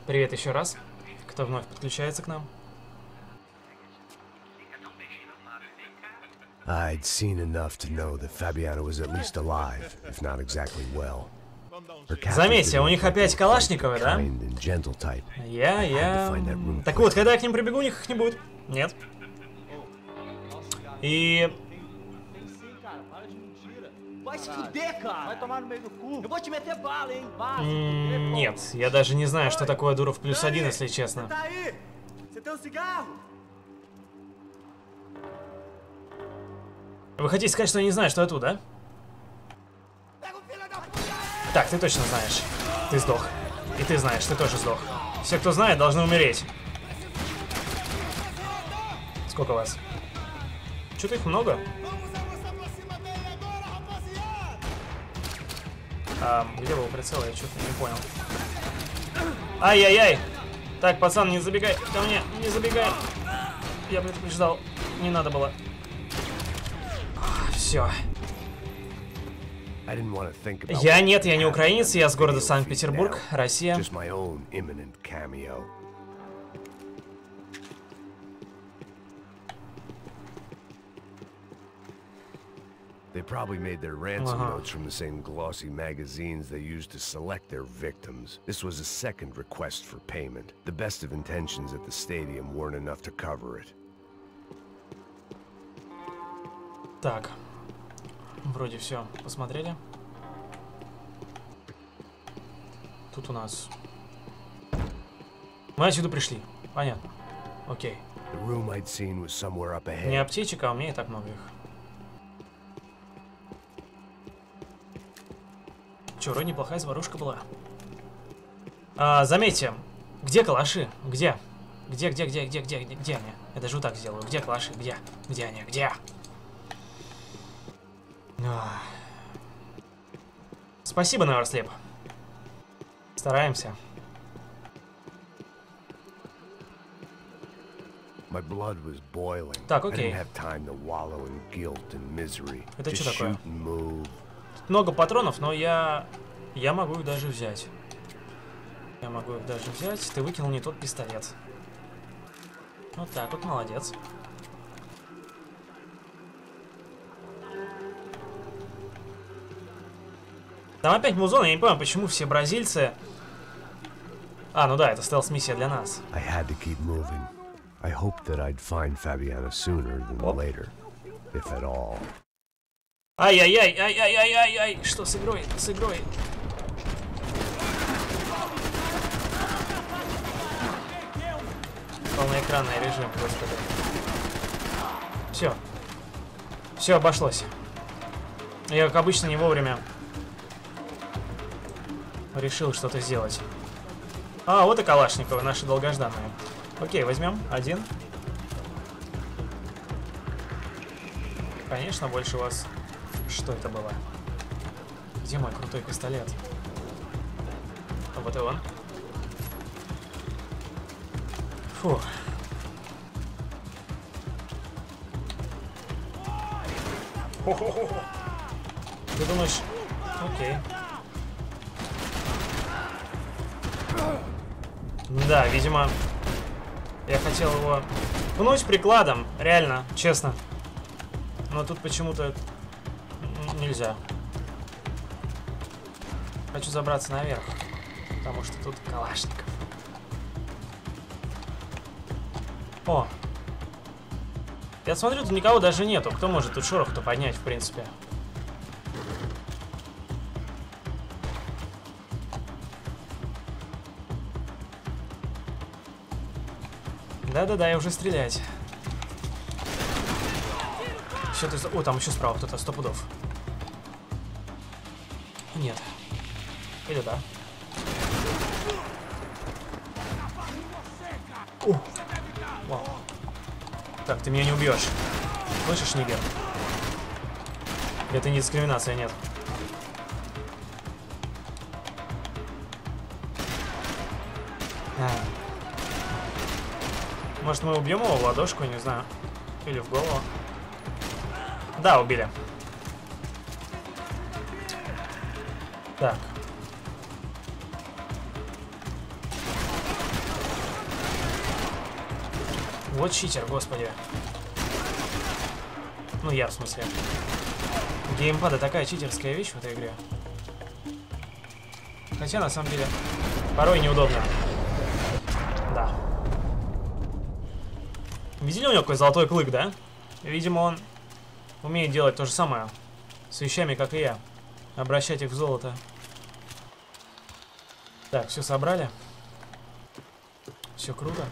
Привет еще раз, кто вновь подключается к нам. I'd seen enough to know that Fabiana was at least alive, if not exactly well. Заметьте, у них опять Калашниковы, да? Я, я... Так вот, когда я к ним прибегу, у них их не будет. Нет. И... Нет, я даже не знаю, что такое Дуров плюс один, если честно. Вы хотите сказать, что я не знаю, что я тут, да? Так, ты точно знаешь. Ты сдох. И ты знаешь, ты тоже сдох. Все, кто знает, должны умереть. Сколько вас? Чё-то их много. А, где был прицел? Я что-то не понял. Ай-яй-яй! Так, пацан, не забегай ко мне. Не забегай. Я предупреждал. Не надо было. Все. Я нет, я не украинец, я с города Санкт-Петербург, Россия. Так. Вроде все, посмотрели. Тут у нас... Мы отсюда пришли. Понятно. Окей. Не аптечек, а у меня и так много их. Че, вроде неплохая заварушка была. А, заметьте, где калаши? Где? Где, где, где, где, где, где, где они? Я даже вот так сделаю. Где калаши? Где? Где они? Где? Спасибо, Наверслеп. Стараемся. Так, окей. Это что такое? Много патронов, но я... Я могу их даже взять. Я могу их даже взять. Ты выкинул не тот пистолет. Вот так вот, молодец. Там опять музон, я не понимаю, почему все бразильцы... А, ну да, это стелс-миссия для нас. Ай-яй-яй, ай-яй-яй-яй-яй, что с игрой, с игрой? Полноэкранный режим, господи. Все. Все обошлось. Я, как обычно, не вовремя... Решил что-то сделать. А, вот и Калашниковы, наши долгожданные. Окей, возьмем один. Конечно, больше у вас... Что это было? Где мой крутой пистолет? А вот и он. Фу. Хо-хо-хо. Ты думаешь? Окей. Да, видимо, я хотел его пнуть прикладом, реально, честно. Но тут почему-то нельзя. Хочу забраться наверх, потому что тут калашников. О! Я смотрю, тут никого даже нету. Кто может тут шорох-то поднять, в принципе? Да-да-да, я уже стрелять. Ты... О, там еще справа кто-то, сто пудов. Нет. Или да. О. Вау. Так, ты меня не убьешь. Слышишь, нигер? Это не дискриминация, нет. А. Может, мы убьем его в ладошку, не знаю. Или в голову. Да, убили. Так. Вот читер, господи. Ну, я в смысле. Геймпад — это такая читерская вещь в этой игре. Хотя, на самом деле, порой неудобно. Да. Видели, у него какой золотой клык, да? Видимо, он умеет делать то же самое с вещами, как и я. Обращать их в золото. Так, все собрали. Все круто.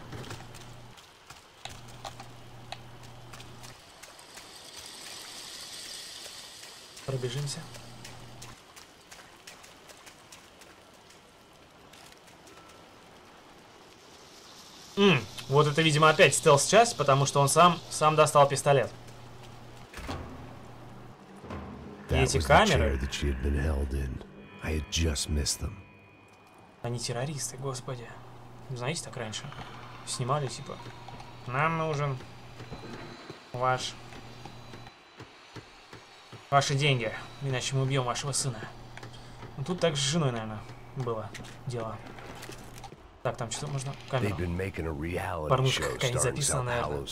Пробежимся. Ммм, вот это, видимо, опять стелс-часть, потому что он сам, сам достал пистолет. И эти камеры... Они террористы, господи. Знаете, так раньше снимали, типа, нам нужен ваш... Ваши деньги, иначе мы убьем вашего сына. Ну, тут так с женой, наверное, было дело. Так, там что-то можно... Камеру. Порнушка какая-нибудь записана, наверное.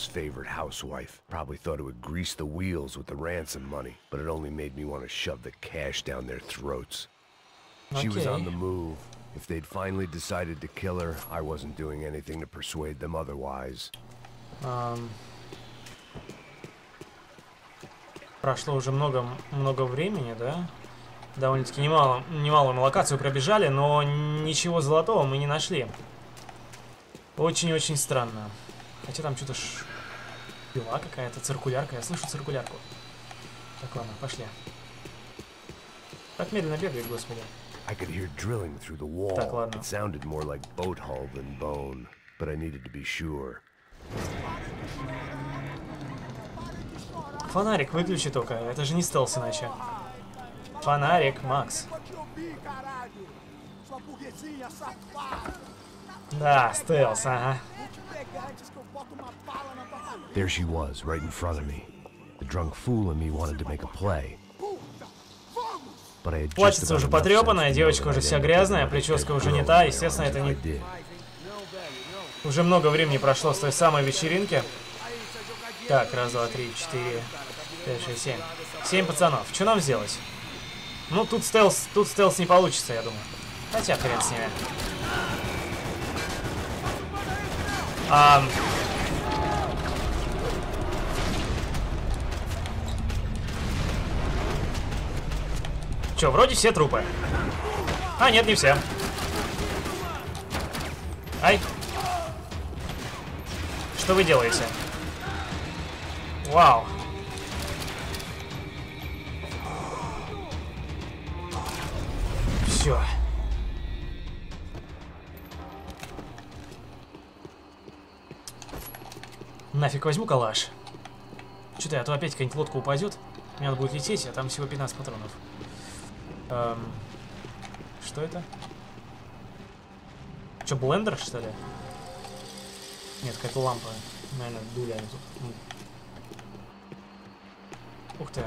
Окей. Um... Прошло уже много, много времени, да? Довольно-таки немало, немало мы локацию пробежали, но ничего золотого мы не нашли. Очень-очень странно. Хотя там что-то ш... пила какая-то, циркулярка. Я слышу циркулярку. Так, ладно, пошли. Так медленно бегает, господи. Так, ладно. Фонарик выключи только, это же не стелс иначе. Фонарик, Макс. Да, стелс, ага. There she was, right in front of me. The drunk fool in me wanted to make a play. Платьице уже потрепанная, девочка уже вся грязная, прическа уже не та, естественно, это не... Уже много времени прошло с той самой вечеринки. Так, раз, два, три, четыре, пять, шесть, семь. Семь пацанов. Что нам сделать? Ну, тут стелс, тут стелс не получится, я думаю. Хотя, хрен с ними. А... Че, вроде все трупы. А, нет, не все. Ай. Что вы делаете? Вау. Все. Нафиг возьму калаш. Что-то, а то опять какая-нибудь лодка упадет. Мне надо будет лететь, а там всего пятнадцать патронов. Эм, что это? Че, блендер, что ли? Нет, какая-то лампа. Наверное, дулями тут. Ух ты.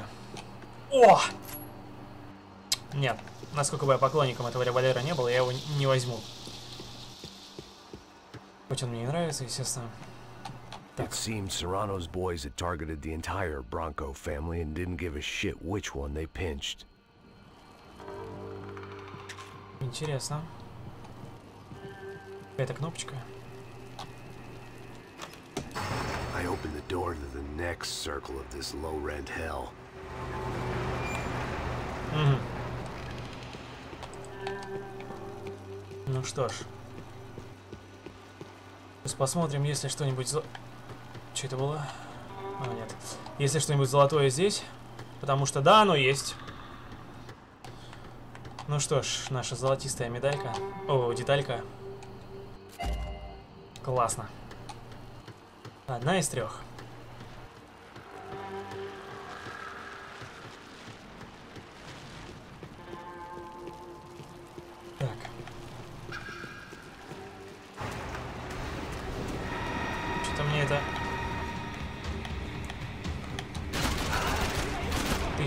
О! Нет, насколько бы я поклонником этого револьвера не был, я его не возьму. Хоть он мне не нравится, естественно. It seemed Serrano's boys had targeted the entire Branco family and didn't give a shit which one they pinched. Интересно. Эта кнопочка. I opened the door to the next circle of this low-rent hell. Mm-hmm. Ну что ж. Сейчас посмотрим, если что-нибудь... Что это было? А, нет. Если что-нибудь золотое здесь. Потому что да, оно есть. Ну что ж, наша золотистая медалька. О, деталька. Классно. Одна из трех.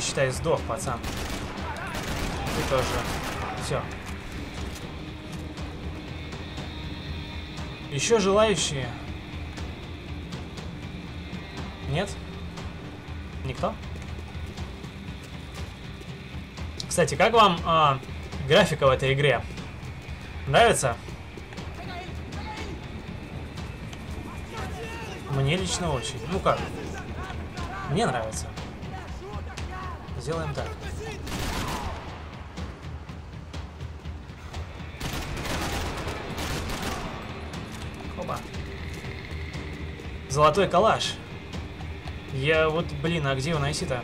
Считай, сдох, пацан. Ты тоже. Все. Еще желающие? Нет? Никто? Кстати, как вам а, графика в этой игре? Нравится? Мне лично очень. Ну как? Мне нравится. Сделаем так. Опа. Золотой калаш. Я вот, блин, а где его найти-то?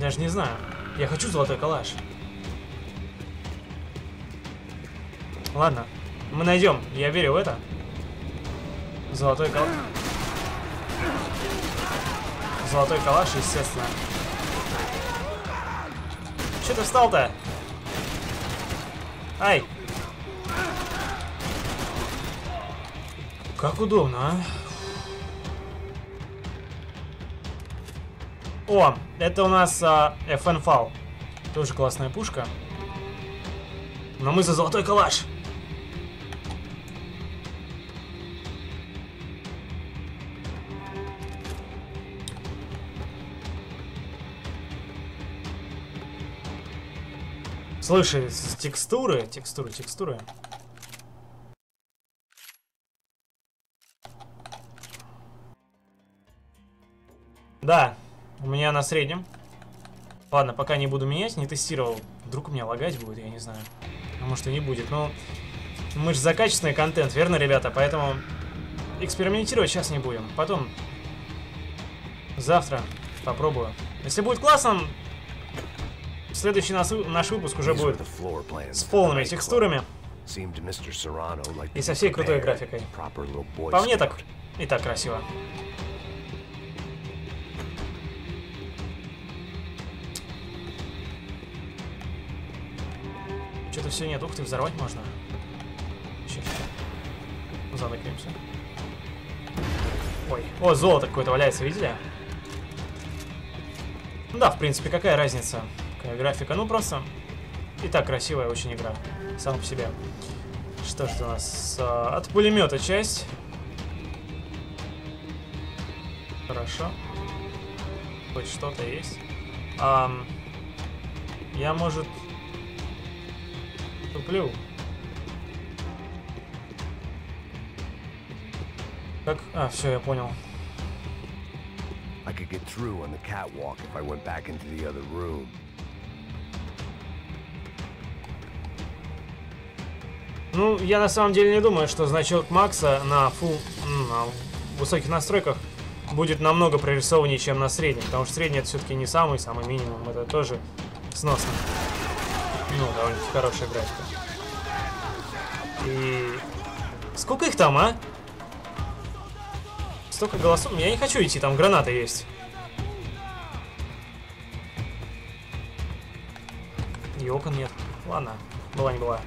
Даже не знаю. Я хочу золотой калаш. Ладно. Мы найдем. Я верю в это. Золотой калаш. Золотой калаш, естественно. Че ты встал-то? Ай! Как удобно, а? О, это у нас а, эф эн эф эл. Тоже классная пушка. Но мы за золотой калаш. Слушай, текстуры, текстуры, текстуры. Да, у меня на среднем. Ладно, пока не буду менять, не тестировал. Вдруг у меня лагать будет, я не знаю. А может и не будет, но... Мы же за качественный контент, верно, ребята? Поэтому экспериментировать сейчас не будем. Потом, завтра попробую. Если будет классно... Следующий наш, наш выпуск уже будет с полными текстурами и со всей крутой графикой. По мне так и так красиво. Что-то все нет. Ух ты, взорвать можно. Сейчас. Задокнемся. Ой. О, золото какое-то валяется, видели? Да, в принципе, какая разница? Графика, ну просто и так красивая очень игра сам по себе. Что же у нас а, от пулемета часть? Хорошо. Хоть что-то есть. А, я может туплю. Как? А, все, я понял. Ну, я на самом деле не думаю, что значок Макса на, full, на высоких настройках будет намного прорисованнее, чем на среднем. Потому что средний это все-таки не самый, самый минимум. Это тоже сносно. Ну, довольно-таки хорошая графика. И... Сколько их там, а? Столько голосов. Я не хочу идти, там граната есть. И окон нет. Ладно, была не была.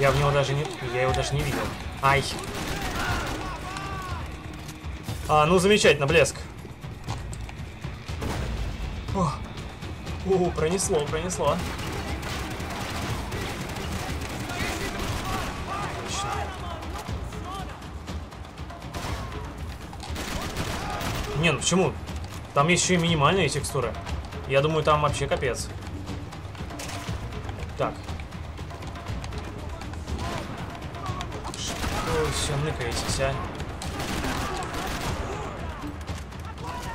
Я в него даже не... Я его даже не видел. Ай. А, ну замечательно, блеск. О, о, пронесло, пронесло. Отлично. Не, ну почему? Там еще и минимальные текстуры. Я думаю, там вообще капец. Так. Что вы все ныкаетесь, а?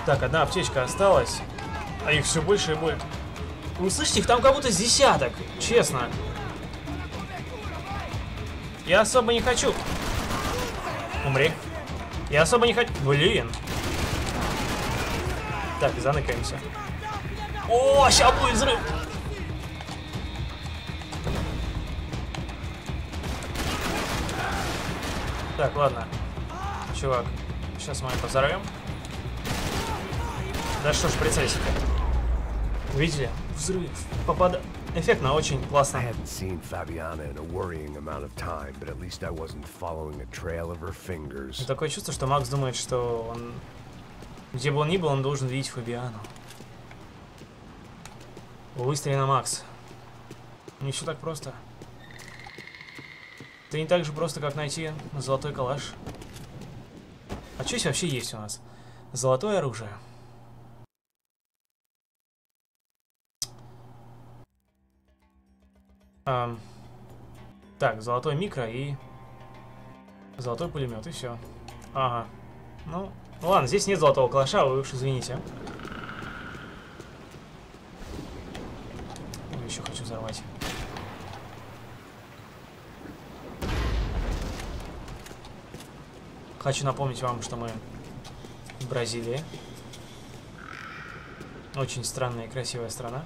Так, одна аптечка осталась. А их все больше и больше. Вы слышите, их там как будто с десяток. Честно. Я особо не хочу. Умри. Я особо не хочу. Блин. Так, заныкаемся. О, сейчас будет взрыв. Так, ладно. Чувак, сейчас мы его позорвем. Да что ж, прицелься. Видели? Взрыв. Попада. Эффектно, очень классно. Такое чувство, что Макс думает, что он... Где бы он ни был, он должен видеть Фабиану. Выстрели на Макс. Не все так просто. Это не так же просто, как найти золотой калаш. А что здесь вообще есть у нас? Золотое оружие. А, так, золотой микро и золотой пулемет, и все. Ага. Ну... Ну ладно, здесь нет золотого калаша, вы уж извините. Ой, еще хочу взорвать. Хочу напомнить вам, что мы в Бразилии. Очень странная и красивая страна.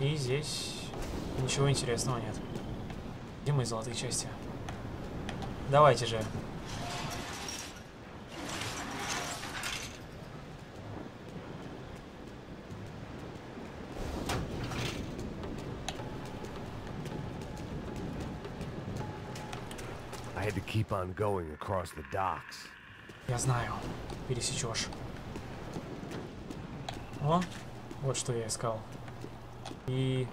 И здесь... Ничего интересного нет. Где мои золотые части? Давайте же. Я знаю. Пересечешь. О, вот что я искал. И...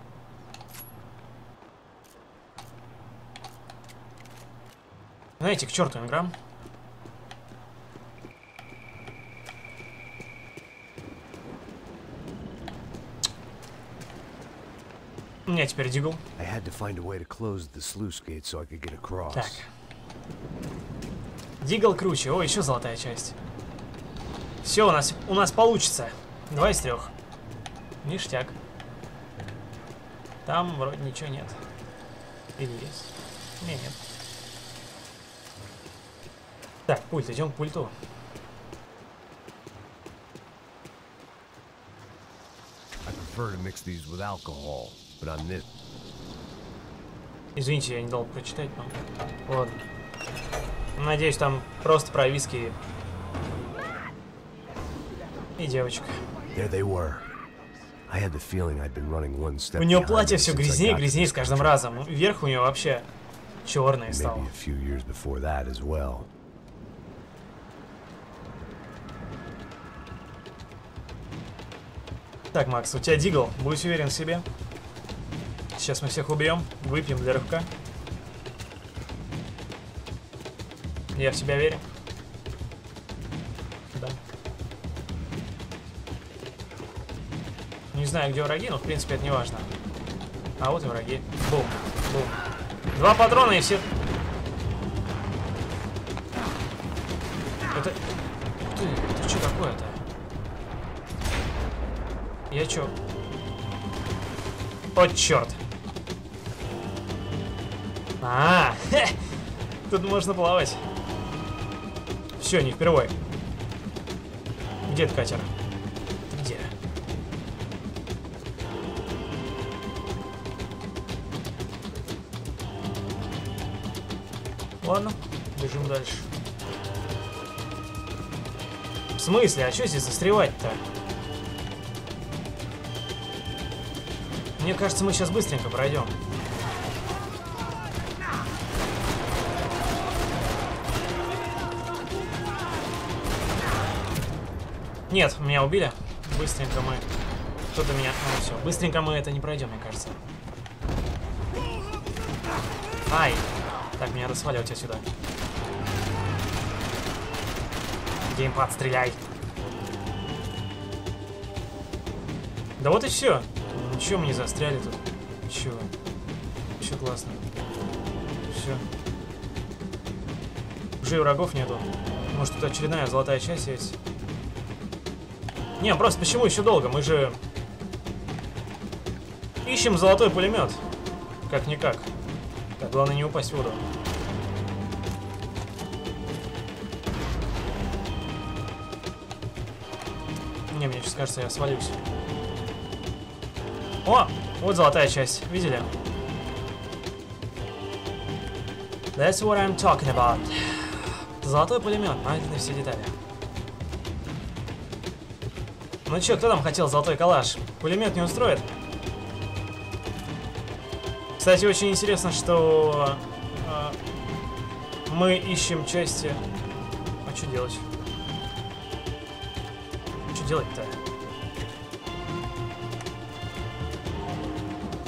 Знаете, к черту инграм. У меня теперь дигл. Так. Дигл круче. О, еще золотая часть. Все, у нас, у нас получится. Два из трех. Ништяк. Там вроде ничего нет. Или есть? Не, нет. Так, пульт, идем к пульту. Извините, я не дал прочитать, но... Ладно. Надеюсь, там просто про виски и девочка. У нее платье все грязнее и грязнее с каждым разом. Верх у нее вообще черный стал. Так, Макс, у тебя дигл, будь уверен в себе. Сейчас мы всех убьем, выпьем для рывка. Я в тебя верю. Да. Не знаю, где враги, но в принципе это не важно. А вот и враги. Бум, бум. Два патрона и все. Это... Ты, это что такое-то? Я чё? О, черт! А, -а, -а. Тут можно плавать. Все, не впервой. Где этот катер? Где? Ладно, бежим дальше. В смысле? А что здесь застревать-то? Мне кажется, мы сейчас быстренько пройдем. Нет, меня убили. Быстренько мы... Кто-то меня... Ну все, быстренько мы это не пройдем, мне кажется. Ай! Так, меня расваливать тебя сюда. Геймпад, стреляй! Да вот и все. Ничего мы не застряли тут. Ничего. Все классно. Все. Уже и врагов нету. Может, тут очередная золотая часть есть? Не, просто почему еще долго? Мы же ищем золотой пулемет. Как-никак. Так, главное не упасть в воду. Не, мне сейчас кажется, я свалюсь. О! Вот золотая часть. Видели? That's what I'm talking about. Золотой пулемет. Найдены все детали. Ну чё, кто там хотел золотой калаш? Пулемет не устроит? Кстати, очень интересно, что э, мы ищем части... А что делать? Что делать-то?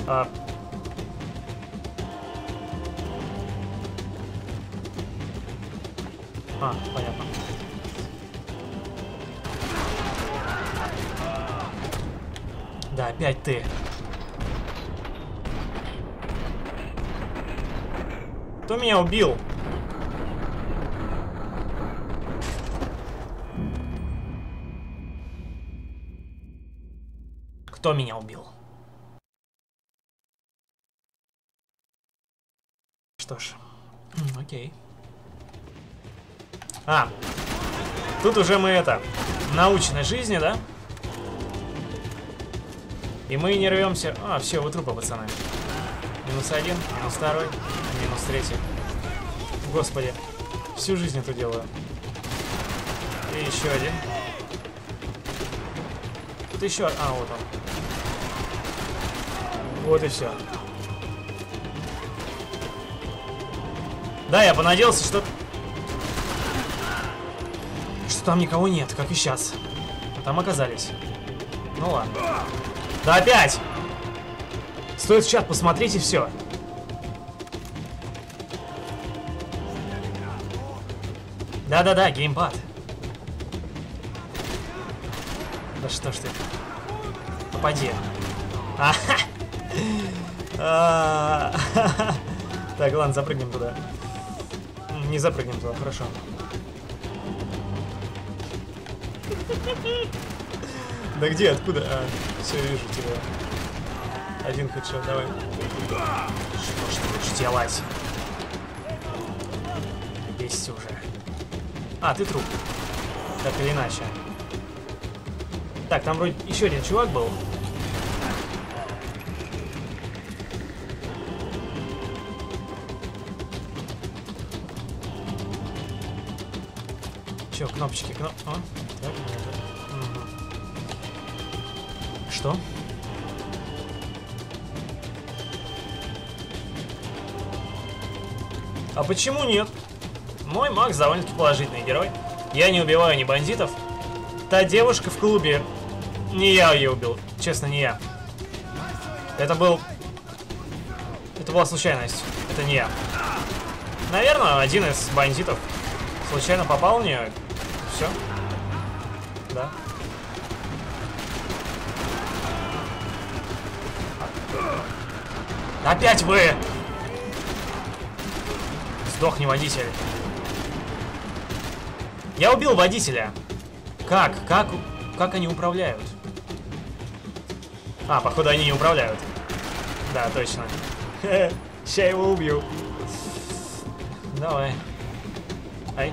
А... а, понятно. Да, опять ты. Кто меня убил? Кто меня убил? Что ж, окей. А, тут уже мы это, в научной жизни, да? И мы не рвемся. А, все, вы трупы, пацаны. Минус один, минус второй, минус третий. Господи, всю жизнь эту делаю. И еще один. Тут еще. А, вот он. Вот и все. Да, я понадеялся, что... Что там никого нет, как и сейчас. А там оказались. Ну ладно. Да опять! Стоит в чат посмотреть и все. Да-да-да, геймпад. Да что ж ты. Попади. Так, ладно, запрыгнем туда. Не запрыгнем туда, хорошо. Да где, откуда? А, все, я вижу тебя. Один хедшот, давай. Что ж ты будешь делать? Есть уже. А, ты труп. Так или иначе. Так, там вроде еще один чувак был. Че, кнопочки, кноп... О, так. Что? А почему нет? Мой Макс довольно-таки положительный герой. Я не убиваю ни бандитов. Та девушка в клубе... Не я ее убил. Честно, не я. Это был... Это была случайность. Это не я. Наверное, один из бандитов случайно попал в нее. Все. Да. Опять вы! Сдохни, водитель. Я убил водителя. Как? Как? Как они управляют? А, походу они не управляют. Да, точно. Сейчас я его убью. Давай. Ай.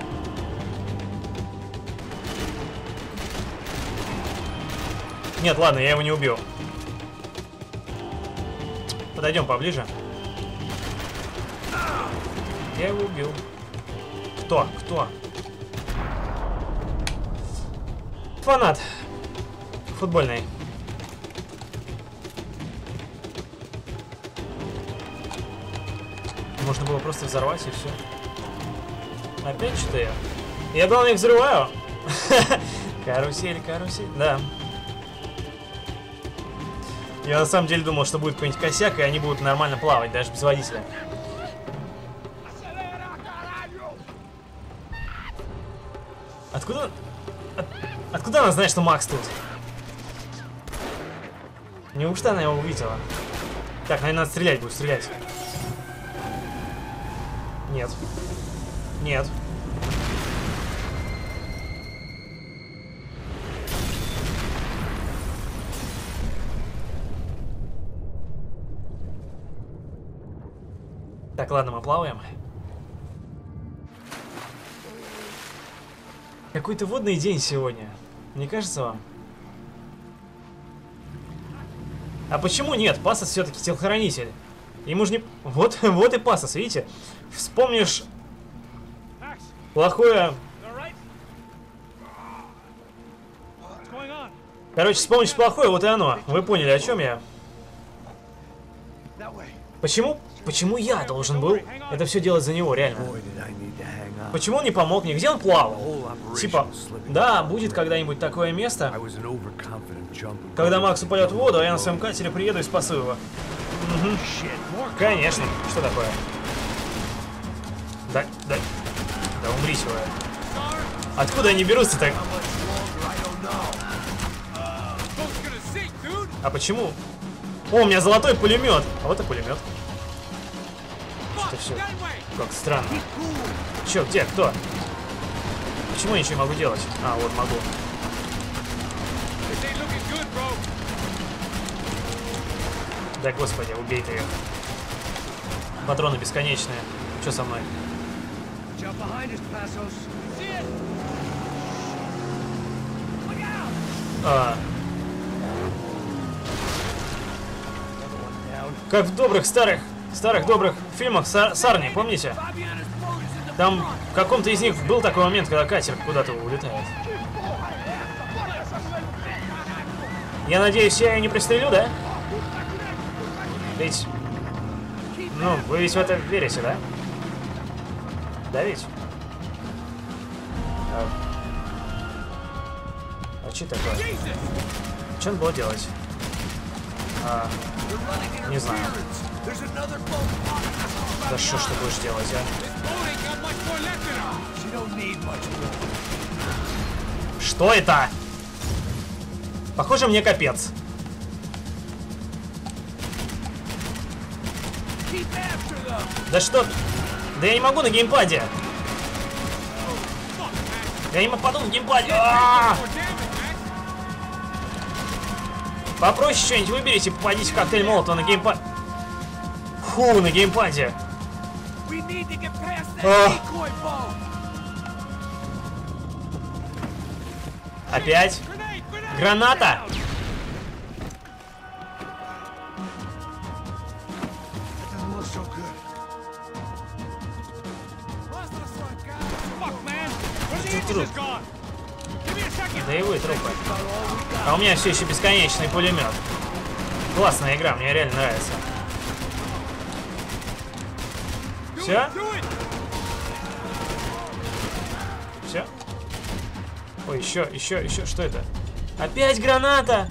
Нет, ладно, я его не убью. Подойдем поближе. Я его убил. Кто? Кто? Фанат. Футбольный. Можно было просто взорвать и все. Опять что-то я. Я главное их взрываю. Карусель, карусель. Да. Я на самом деле думал, что будет какой-нибудь косяк, и они будут нормально плавать, даже без водителя. Откуда... От... Откуда она знает, что Макс тут? Неужто она его увидела? Так, наверное, надо стрелять, будет стрелять. Нет. Нет. Так, ладно, мы плаваем. Какой-то водный день сегодня. Не кажется вам? А почему нет? Пасос все-таки телохранитель. Ему же не... Вот, вот и Пасос, видите? Вспомнишь... Плохое... Короче, вспомнишь плохое, вот и оно. Вы поняли, о чем я? Почему? Почему я должен был это все делать за него, реально? Почему он не помог мне? Где он плавал? Типа, да, будет когда-нибудь такое место, когда Макс упадет в воду, а я на своем катере приеду и спасу его. Угу. Конечно. Что такое? Да, да. Да умрите вы. Откуда они берутся так? А почему? О, у меня золотой пулемет. А вот и пулемет. Все. Как странно. Че, где, кто? Почему я ничего не могу делать? А, вот могу. Да господи, убей ты ее. Патроны бесконечные. Че со мной? А. Как в добрых старых. В старых добрых фильмах сар Сарни, помните? Там в каком-то из них был такой момент, когда катер куда-то улетает. Я надеюсь, я ее не пристрелю, да? Ведь... Ну, вы ведь в это верите, да? Да ведь? А, а что такое? Что надо было делать? А... Не знаю. Да что ж ты будешь делать, а? Что это? Похоже, мне капец. Да что? Да я не могу на геймпаде. Я не попаду в геймпаде. А-а-а! Попроще что-нибудь выберите, попадите в коктейль молотова на геймпад. Фу, на геймпаде. О. Опять? Граната! Труп. Да и вы трупы. А у меня все еще бесконечный пулемет. Классная игра, мне реально нравится. Все? Все? Ой, еще, еще, еще. Что это? Опять граната!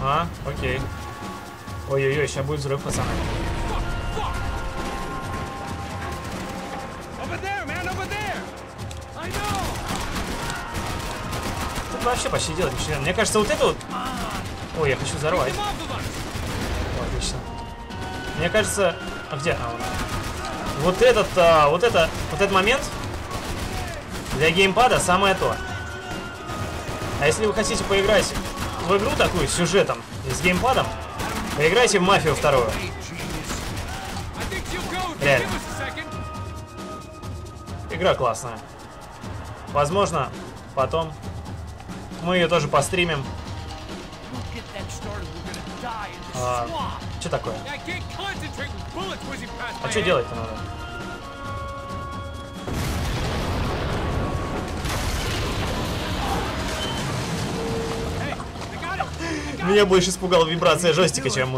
А, окей. Ой-ой-ой, сейчас будет взрыв, пацаны. Тут вообще почти делать ничего не надо. Мне кажется, вот это вот... Ой, я хочу взорвать. Отлично. Мне кажется... А где? А, вот. Вот этот, а, вот это, вот этот момент для геймпада самое то. А если вы хотите поиграть в игру такую с сюжетом и с геймпадом, поиграйте в Мафию вторую. Реально. Игра классная. Возможно, потом мы ее тоже постримим. А, что такое? А что делать-то надо? Меня больше испугала вибрация жестика, чем...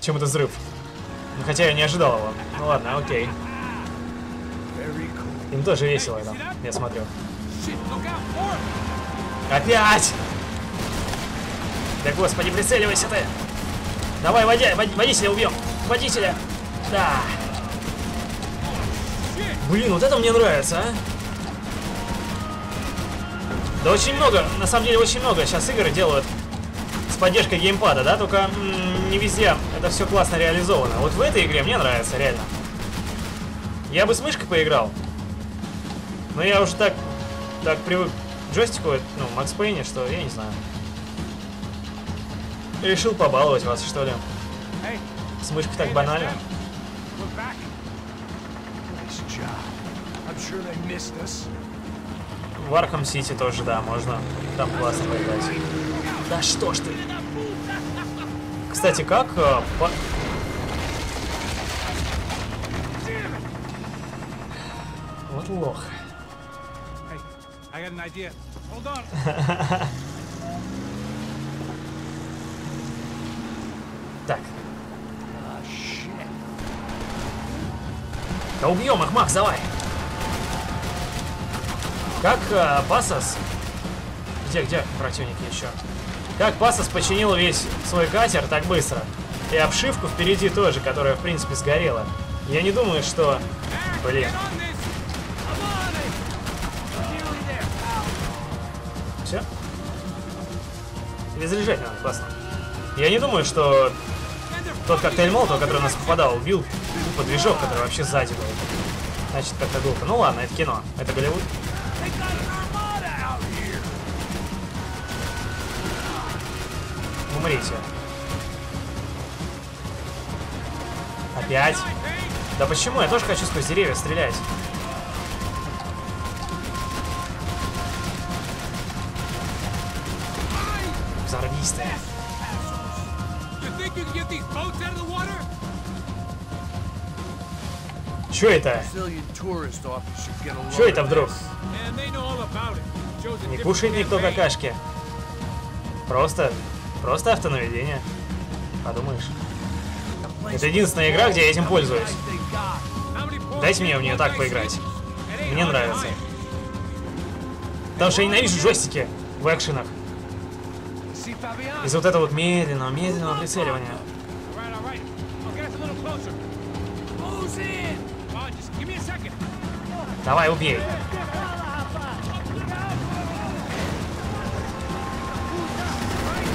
чем этот взрыв. Хотя я не ожидал его. Ну ладно, окей. Им тоже весело это, я смотрю. Опять! Да господи, прицеливайся ты! Давай, водя... водителя убьем! Водителя! Да! Блин, вот это мне нравится, а! Да очень много, на самом деле очень много сейчас игры делают с поддержкой геймпада, да? Только м-м, не везде это все классно реализовано. Вот в этой игре мне нравится, реально. Я бы с мышкой поиграл. Но я уже так, так привык к джойстику, ну, Max Payne, что я не знаю. Решил побаловать вас, что ли. С мышкой так банально. В Архам Сити тоже, да, можно там классно поиграть. Да что ж ты. Кстати, как... Э, по... Вот лох. Hey, так. Oh, да убьем их, Макс, давай. Как э, Пасос... Где, где противники еще? Как Пасос починил весь свой катер так быстро. И обшивку впереди тоже, которая, в принципе, сгорела. Я не думаю, что... Блин. Все? Перезаряжать надо, классно. Я не думаю, что тот коктейль Молотова, который нас попадал, убил тупо движок, который вообще сзади был. Значит, как-то глупо. Ну ладно, это кино. Это Голливуд. Умрите. Опять? Да почему? Я тоже хочу сквозь деревья стрелять. Взорвись ты. Чё это? Чё это вдруг? Не кушает никто какашки. Просто... Просто автонаведение. Подумаешь. Это единственная игра, где я этим пользуюсь. Дайте мне в нее так поиграть. Мне нравится. Потому что я ненавижу джойстики в экшенах. Из-за вот этого вот медленного, медленного прицеливания. Давай, убей.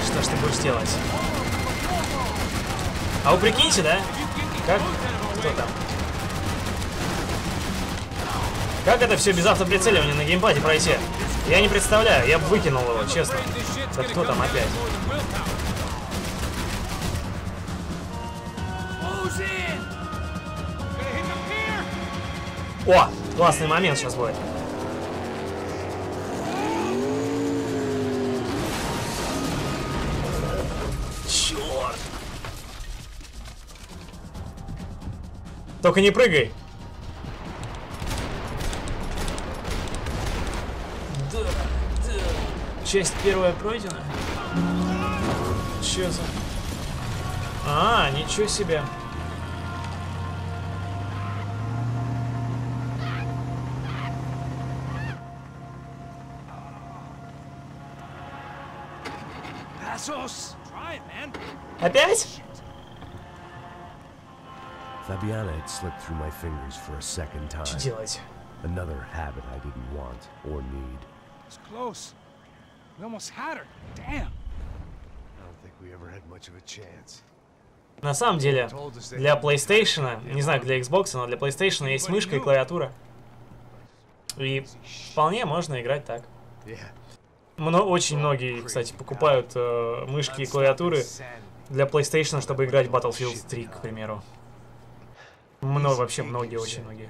Что ж ты будешь делать? А вы прикиньте, да? Как? Кто там? Как это все без автоприцеливания на геймпаде пройти? Я не представляю, я бы выкинул его, честно. Да кто там опять? О, классный момент сейчас будет. Черт! Только не прыгай. Да, да. Часть первая пройдена. Че за? А, ничего себе. Опять? Что делать? На самом деле, для PlayStation, не знаю, для Xbox, но для PlayStation есть мышка и клавиатура. И вполне можно играть так. Мно- очень многие, кстати, покупают э, мышки и клавиатуры для PlayStation, чтобы играть в Battlefield три, к примеру. Много, вообще многие, очень многие.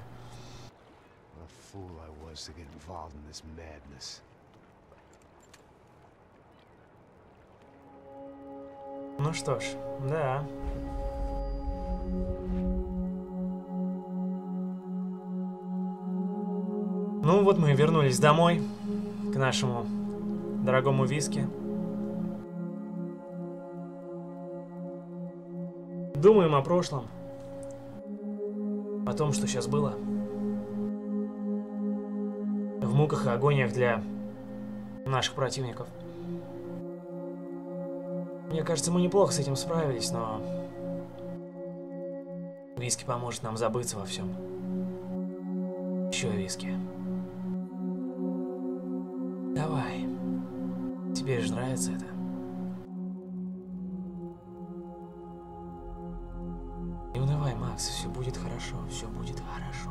Ну что ж, да. Ну вот мы вернулись домой, к нашему дорогому виски. Думаем о прошлом, о том, что сейчас было. В муках и агониях для наших противников. Мне кажется, мы неплохо с этим справились, но виски поможет нам забыться во всем. Еще виски. Давай. Тебе же нравится это. Не унывай, Макс, все будет хорошо, все будет хорошо.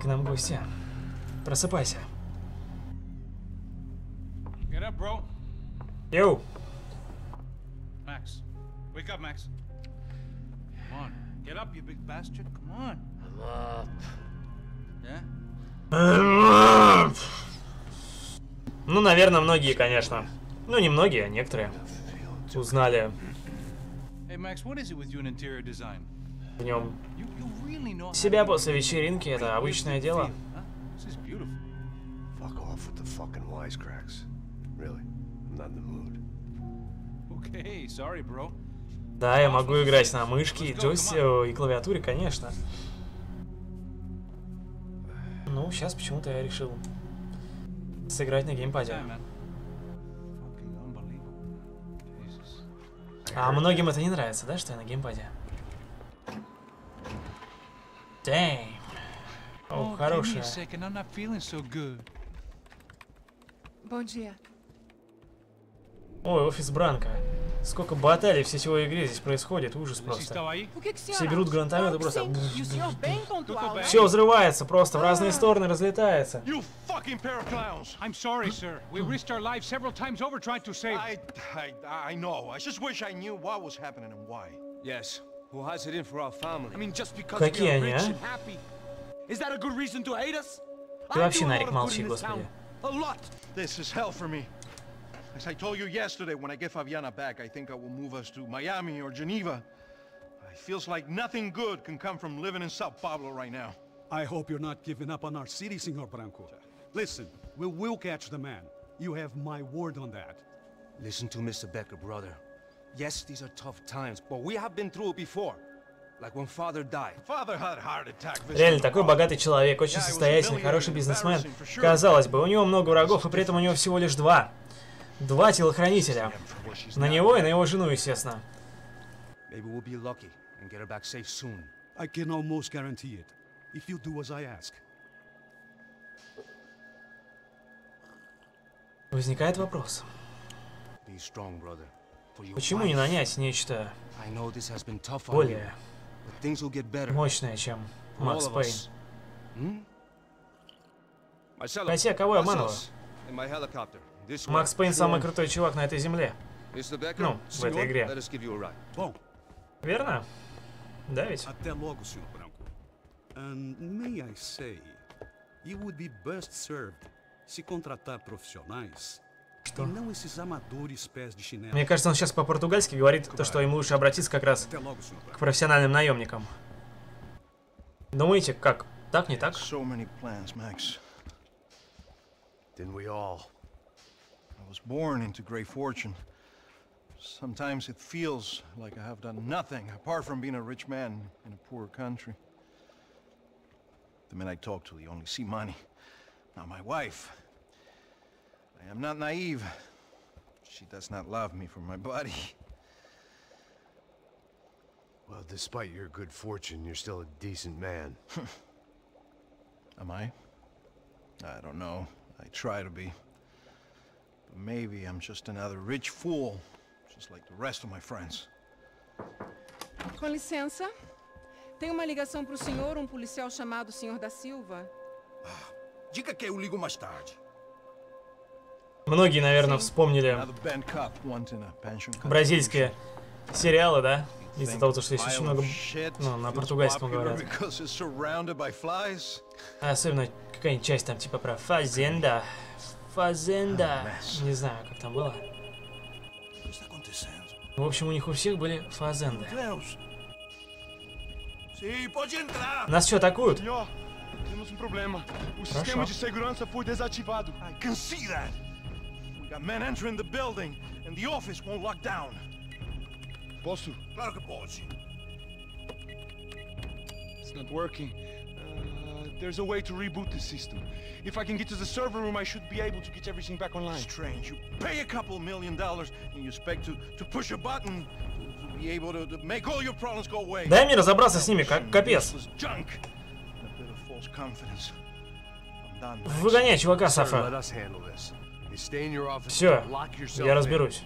К нам гостя. Просыпайся. Йоу! Макс, wake up, Max. Come on, get up, you big bastard. Come on. I'm up. Yeah? I'm up. Ну, наверное, многие, конечно. Ну, не многие, а некоторые узнали в нем себя после вечеринки. Это обычное дело. Да, я могу играть на мышке и джойстике и клавиатуре, конечно. Ну, сейчас почему-то я решил сыграть на геймпаде. А многим это не нравится, да, что я на геймпаде? Damn. О, хорошая. Ой, офис Бранко. Сколько баталий в сетевой игре здесь происходит, ужас просто. Все берут гранатомет и просто... Все взрывается просто, в разные стороны разлетается. Какие они, а? Ты вообще, Нарик, молчи, господи. As I told you yesterday, when I get Fabiana back, I think I will move us to Miami or Geneva. It feels like nothing good can come from living in São Paulo right now. I hope you're not giving up on our city, Senor Branco. Listen, we will catch the man. You have my word on that. Listen to Mister Becker, brother. Yes, these are tough times, but we have been through it before. Like when father died. Father had a heart attack. Реально, такой богатый человек, очень состоятельный, хороший бизнесмен. Казалось бы, у него много врагов, и при этом у него всего лишь два. Два телохранителя. На него и на его жену, естественно. Возникает вопрос. Почему не нанять нечто более мощное, чем Макс Пейн? Хотя, кого я обманываю? Макс Пейн самый крутой чувак на этой земле. Ну, в этой игре. Верно? Да ведь? Что? Мне кажется, он сейчас по-португальски говорит то, что им лучше обратиться как раз к профессиональным наемникам. Думаете, как? Так, не так? I was born into great fortune. Sometimes it feels like I have done nothing apart from being a rich man in a poor country. The men I talk to, they only see money. Not my wife. I am not naive. She does not love me for my body. Well, despite your good fortune, you're still a decent man. Am I? I don't know. I try to be. Maybe I'm just another rich fool, just like the rest of my friends. Com licença, tem uma ligação para o senhor, um policial chamado Senhor da Silva. Diga que eu ligo mais tarde. Многие, наверное, вспомнили бразильские сериалы, да? Из-за того, что здесь очень много, ну, на португальском говорят. А особенно какая-нибудь часть там типа про фазенда. Фазенда. Не знаю, как там было. В общем, у них у всех были фазенды. Нас что, атакуют? Temos um problema. O sistema de segurança foi desativado. I can see that. We got men entering the building and the office won't lock down. Posso? Claro que pode. It's not working. Uh, there's a way to reboot the system. If I can get to the server room, I should be able to get everything back online. Strange. You pay a couple million dollars and you expect to to push a button to be able to make all your problems go away. Дай мне разобраться с ними, как капец. Выгоняй чувака, Сафа. Все, я разберусь.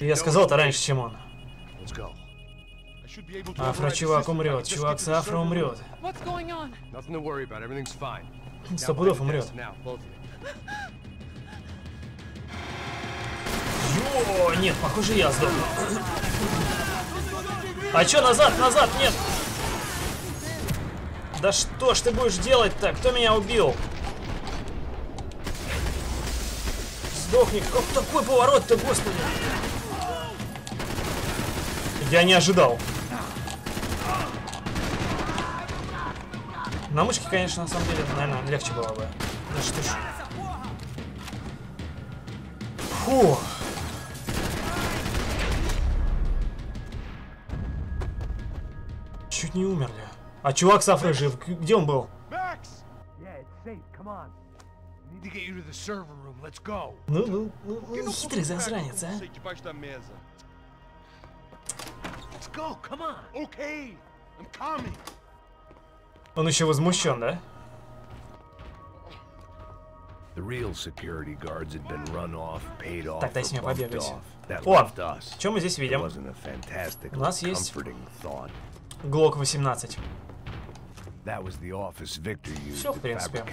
Я сказал-то раньше, чем он. Афро, чувак, умрет. Чувак с Афро умрет. Сто пудов умрет. О, нет, похоже, я сдох. А чё, назад, назад, нет. Да что ж ты будешь делать-то? Кто меня убил? Сдохни. Как такой поворот-то, господи? Я не ожидал. На мышке, конечно, на самом деле, наверное, легче было бы. Да что ж. Фух. Чуть не умерли. А чувак с Афрой жив. Где он был? Ну, ну, ну, ну, хитрый засранец, а? Он еще возмущен, да? Так, дай с нее побегать. О, что мы здесь видим? У нас есть глок восемнадцать. Все, в принципе.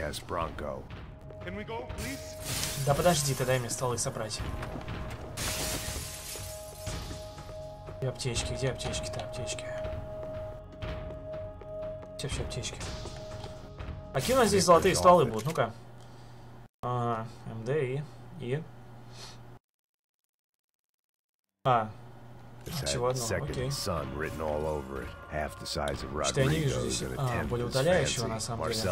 Да подожди, ты дай мне столы собрать. Где аптечки? Где аптечки-то? Аптечки. Все, все аптечки. А какие у нас здесь золотые столы будут? Ну-ка. А, МД и... и... А... Всего одно, окей. Что я не вижу здесь а, более удаляющего на самом деле.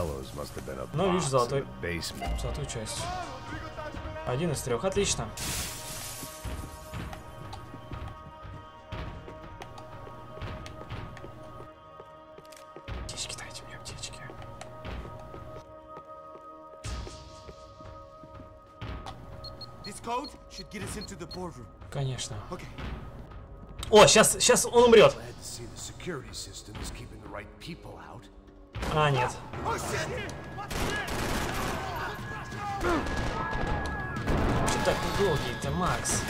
Но вижу золотой, золотую часть. Один из трех, отлично. Аптечки, дайте мне аптечки. Конечно. О, сейчас, сейчас он умрет. А, нет. Че так долгий-то, Макс?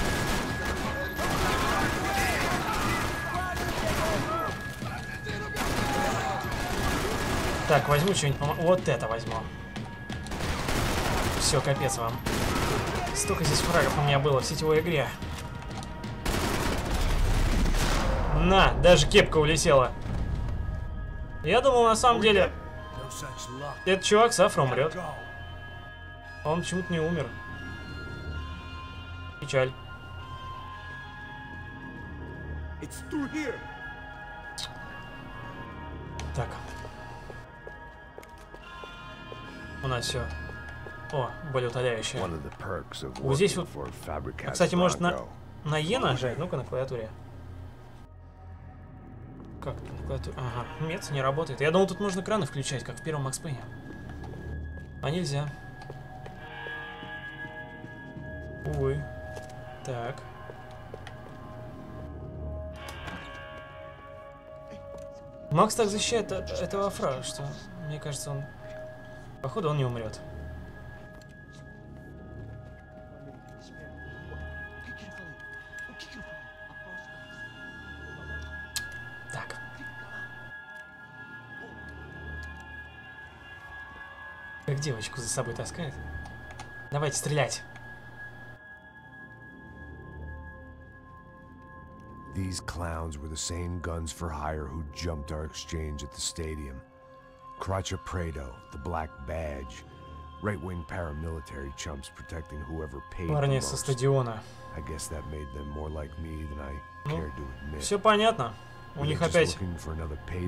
Так, возьму что-нибудь. Вот это возьму. Все, капец вам. Столько здесь фрагов у меня было в сетевой игре. На, даже кепка улетела. Я думал, на самом деле, этот чувак с Афро умрет. Он почему-то не умер. Печаль. Так. У нас все. О, более утоляющее. Вот здесь вот... А, кстати, может на... на Е нажать? Ну-ка, на клавиатуре. Как? Ага, нет, не работает. Я думал, тут можно экраны включать, как в первом Max Payne. А нельзя. Увы. Так. Макс так защищает от этого Афра, что мне кажется, он... Походу, он не умрет. Как девочку за собой таскает. Давайте стрелять. These clowns were the same guns for hire who jumped our exchange at the stadium. Cracha Prado, the black badge, right-wing paramilitary chumps protecting whoever paid. Парни со стадиона. I guess that made them more like me than I cared to admit. Все понятно. У них опять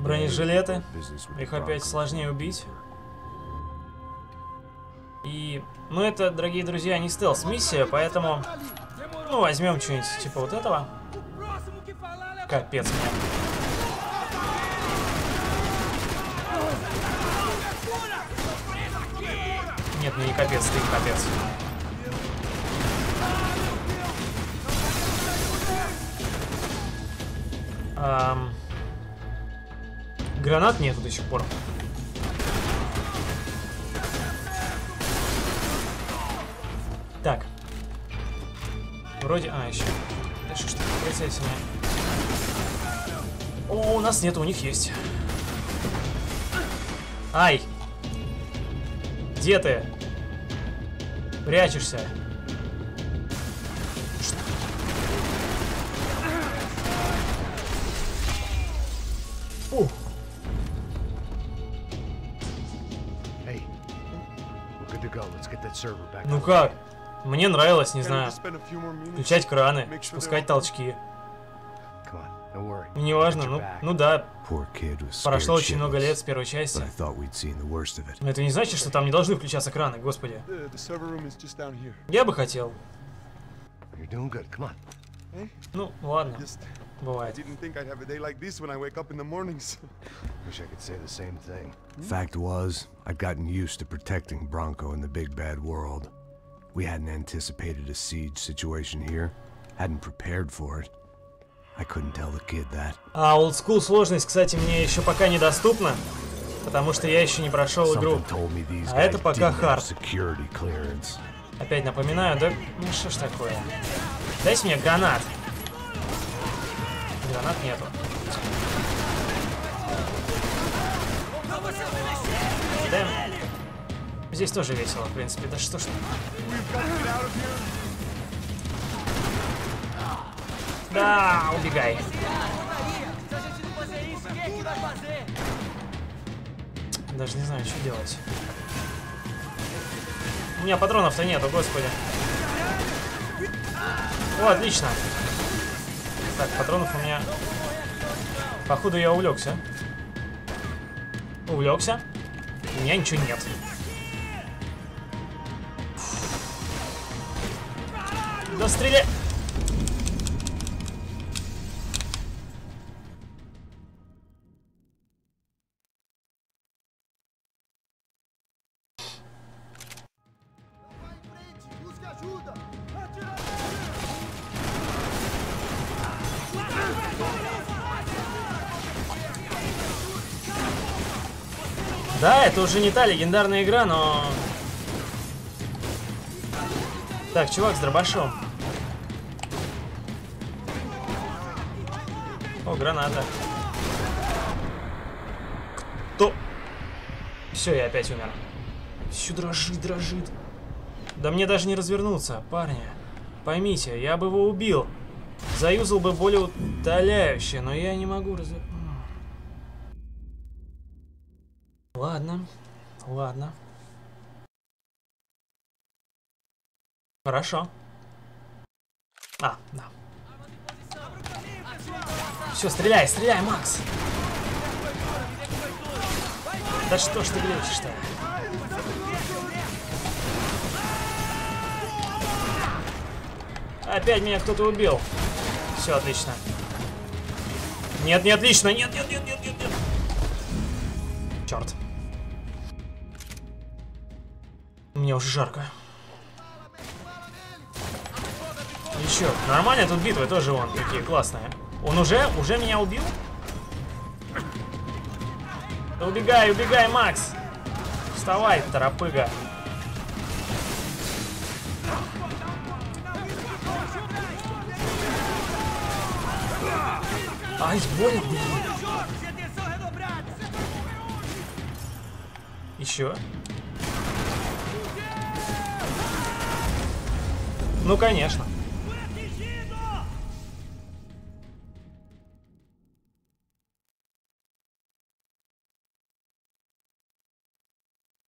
бронежилеты. Их опять сложнее убить. И, ну это, дорогие друзья, не стелс-миссия, поэтому, ну, возьмем что-нибудь типа вот этого. Капец. Нет, ну не капец, ты капец. Эм... Гранат нету до сих пор. Так. Вроде... А, еще. Дальше что-то прицельное. О, у нас нету, у них есть. Ай! Где ты? Прячешься. Что? Фу. Ну как? Мне нравилось, не знаю, включать краны, пускать толчки. Не важно, ну, ну да. Прошло очень много лет с первой части. Но это не значит, что там не должны включаться краны, господи. Я бы хотел. Ну, ладно. Бывает. Fact was, I'd gotten used to protecting Branco in the big bad world. We hadn't anticipated a siege situation here, hadn't prepared for it. I couldn't tell the kid that. А old school сложность, кстати, мне еще пока недоступна, потому что я еще не прошел игру. А это пока хард. Опять напоминаю, да? Ну что ж такое? Дайте мне гранат. Гранат нету. Да. Здесь тоже весело, в принципе. Да что ж... Да, убегай. Даже не знаю, что делать. У меня патронов-то нету, господи. О, отлично. Так, патронов у меня... Походу я увлекся. Увлекся. У меня ничего нет. Да стреляй! Да, это уже не та легендарная игра, но... Так, чувак с дробашом. О, граната. Кто? Все, я опять умер. Все дрожит, дрожит. Да мне даже не развернуться, парни. Поймите, я бы его убил. Заюзал бы более утоляюще, но я не могу разве... Ладно, ладно. Хорошо. А, да. Все, стреляй, стреляй, Макс! Да что ж ты глючишь-то? Опять меня кто-то убил. Все, отлично. Нет, не отлично, нет, нет, нет, нет, нет, нет. Черт. Мне уже жарко. Еще. Нормально тут битвы тоже вон такие классные. Он уже? Уже меня убил? Да убегай, убегай, Макс! Вставай, торопыга. Ай, больно. Еще. Ну, конечно.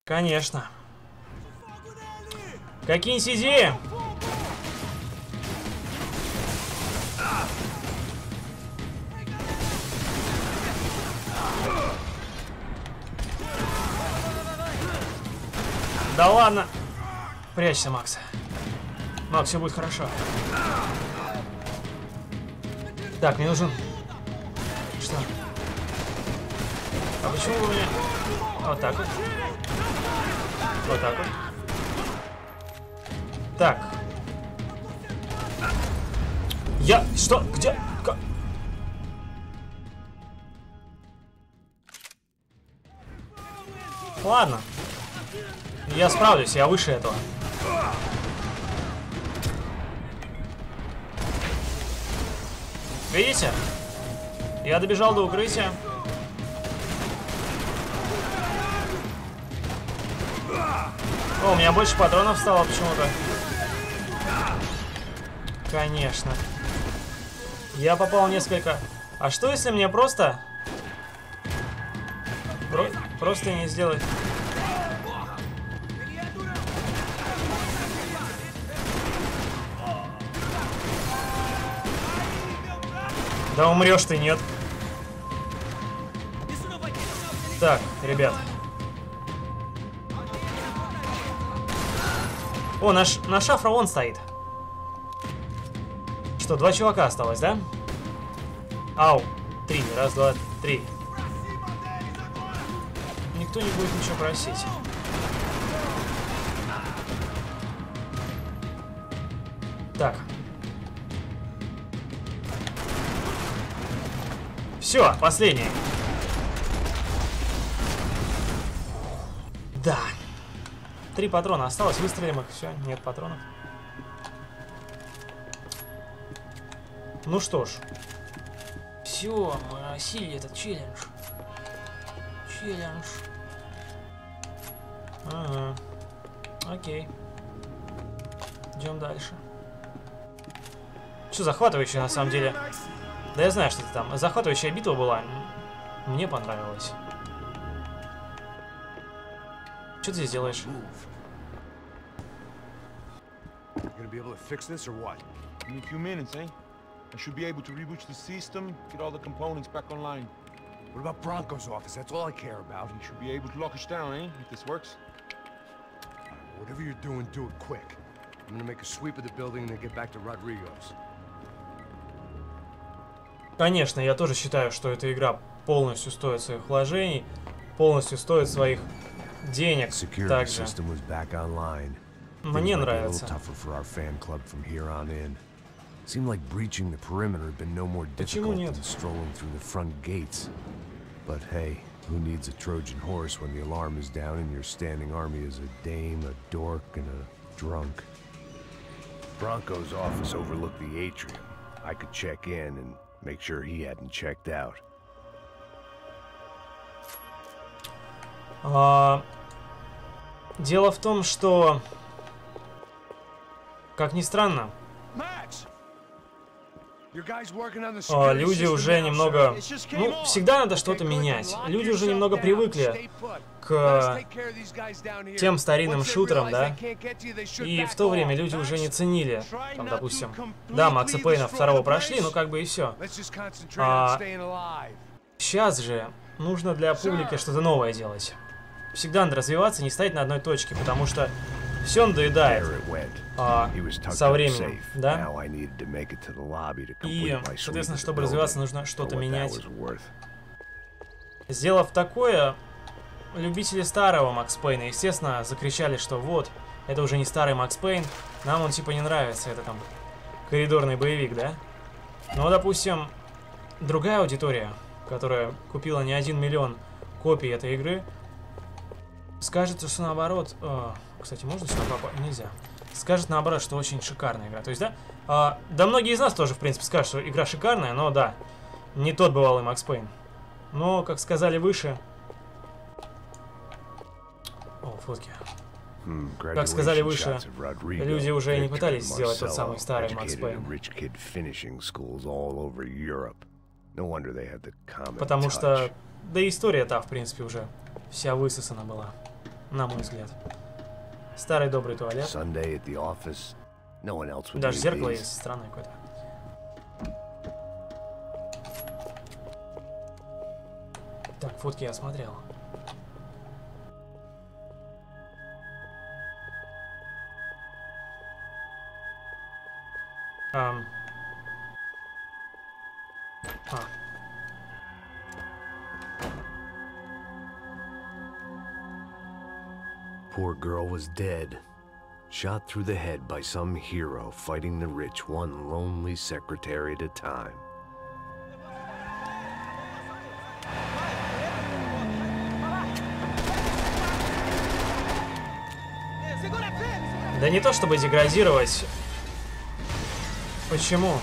Конечно. Какие-нибудь идеи? Да ладно. Прячься, Макс. Макс, все будет хорошо. Так, мне нужен... Что? А почему вы меня... Вот так вот. Вот так вот. Так. Я... Что? Где? Как? Ладно. Я справлюсь, я выше этого. Видите? Я добежал до укрытия. О, у меня больше патронов стало почему-то. Конечно. Я попал несколько. А что, если мне просто... Про... Просто не сделать... Да умрешь ты, нет. Так, ребят. О, наш, наш шафра вон стоит. Что, два чувака осталось, да? Ау. Три. Раз, два, три. Никто не будет ничего просить. Так. Все, последний. Да. Три патрона осталось, выстрелим их. Все, нет патронов. Ну что ж. Все, мы осилили этот челлендж. Челлендж. Ага. Окей. Идем дальше. Что захватывающе на самом деле. Да я знаю, что это там. Захватывающая битва была. Мне понравилось. Что ты здесь делаешь? Конечно, я тоже считаю, что эта игра полностью стоит своих вложений, полностью стоит своих денег также. Мне нравится. Почему нет? Make sure he hadn't checked out. Uh, дело в том, что, как ни странно, uh, люди уже немного, ну, всегда надо что-то менять. Люди уже немного привыкли к тем старинным шутерам, да? И в то время люди уже не ценили, там, допустим, да, Макса Пейна второго прошли, ну как бы и все. А сейчас же нужно для публики что-то новое делать. Всегда надо развиваться, не стоять на одной точке, потому что все надоедает а, со временем, да? И, соответственно, чтобы развиваться, нужно что-то менять. Сделав такое... Любители старого Макс Пейна, естественно, закричали, что вот, это уже не старый Макс Пейн, нам он типа не нравится, это там коридорный боевик, да? Но, допустим, другая аудитория, которая купила не один миллион копий этой игры, скажет, что наоборот... Э, кстати, можно сюда попасть? Нельзя. Скажет наоборот, что очень шикарная игра. То есть, да? Э, да многие из нас тоже, в принципе, скажут, что игра шикарная, но да, не тот бывалый Макс Пейн. Но, как сказали выше... Фотки. Как сказали выше, люди уже не пытались сделать тот самый старый Макс Пейн. Потому что, да и история та, в принципе, уже вся высосана была, на мой взгляд. Старый добрый туалет. Даже зеркало есть, странное какое-то. Так, фотки я смотрел. Um. А. Poor girl was dead, shot through the head by some hero fighting the rich one lonely secretary at a time. Да не то чтобы деградировать. Почему?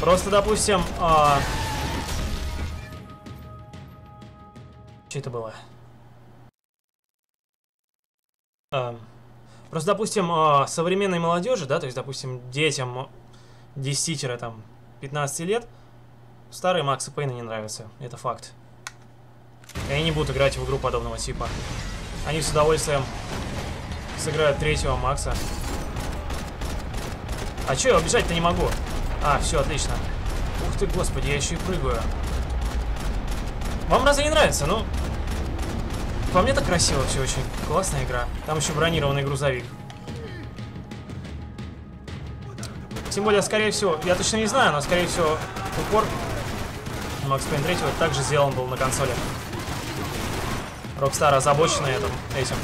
Просто, допустим, а... что это было? А... Просто, допустим, а... современной молодежи, да, то есть, допустим, детям десяти-пятнадцати лет старые Максы Пейна не нравятся, это факт. И они не будут играть в игру подобного типа. Они с удовольствием сыграют третьего Макса. А чё, я убежать-то не могу? А, все, отлично. Ух ты, господи, я еще и прыгаю. Вам разве не нравится? Ну, по мне так красиво все очень. Классная игра. Там еще бронированный грузовик. Тем более, скорее всего, я точно не знаю, но, скорее всего, упор Макс Пейн три также сделан был на консоли. Rockstar озабочены этим.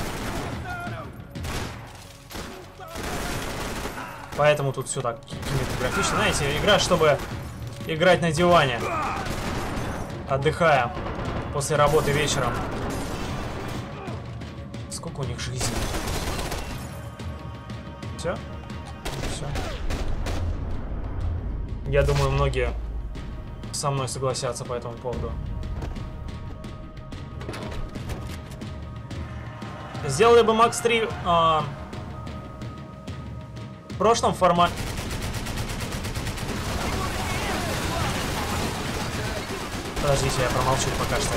Поэтому тут все так кинематографично. Знаете, игра, чтобы играть на диване, отдыхая после работы вечером. Сколько у них жизни? Все? Все. Я думаю, многие со мной согласятся по этому поводу. Сделали бы Макс три а, в прошлом формате. Подождите, я промолчу пока что.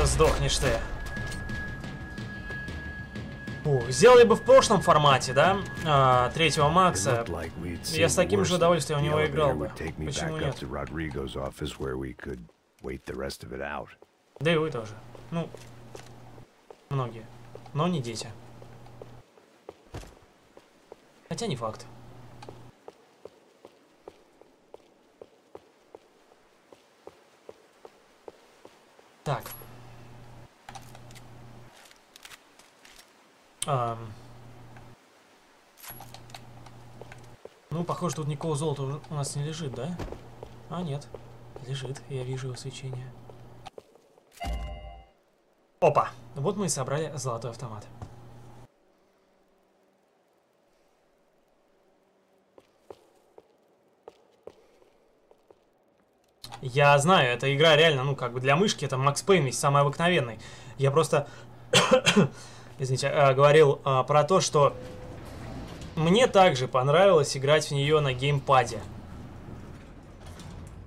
Да сдохнешь ты. Сделали бы в прошлом формате, да, а, третьего Макса. Я с таким же удовольствием у него играл бы. Почему нет? Да и вы тоже. Ну, многие. Но не дети. Хотя не факт. Так. А, ну, похоже, тут никакого золота у нас не лежит, да? А, нет. Лежит. Я вижу его свечение. Опа! Вот мы и собрали золотой автомат. Я знаю, эта игра реально, ну, как бы для мышки, это Макс Пейн ведь самый обыкновенный. Я просто... извините, говорил а, про то, что мне также понравилось играть в нее на геймпаде.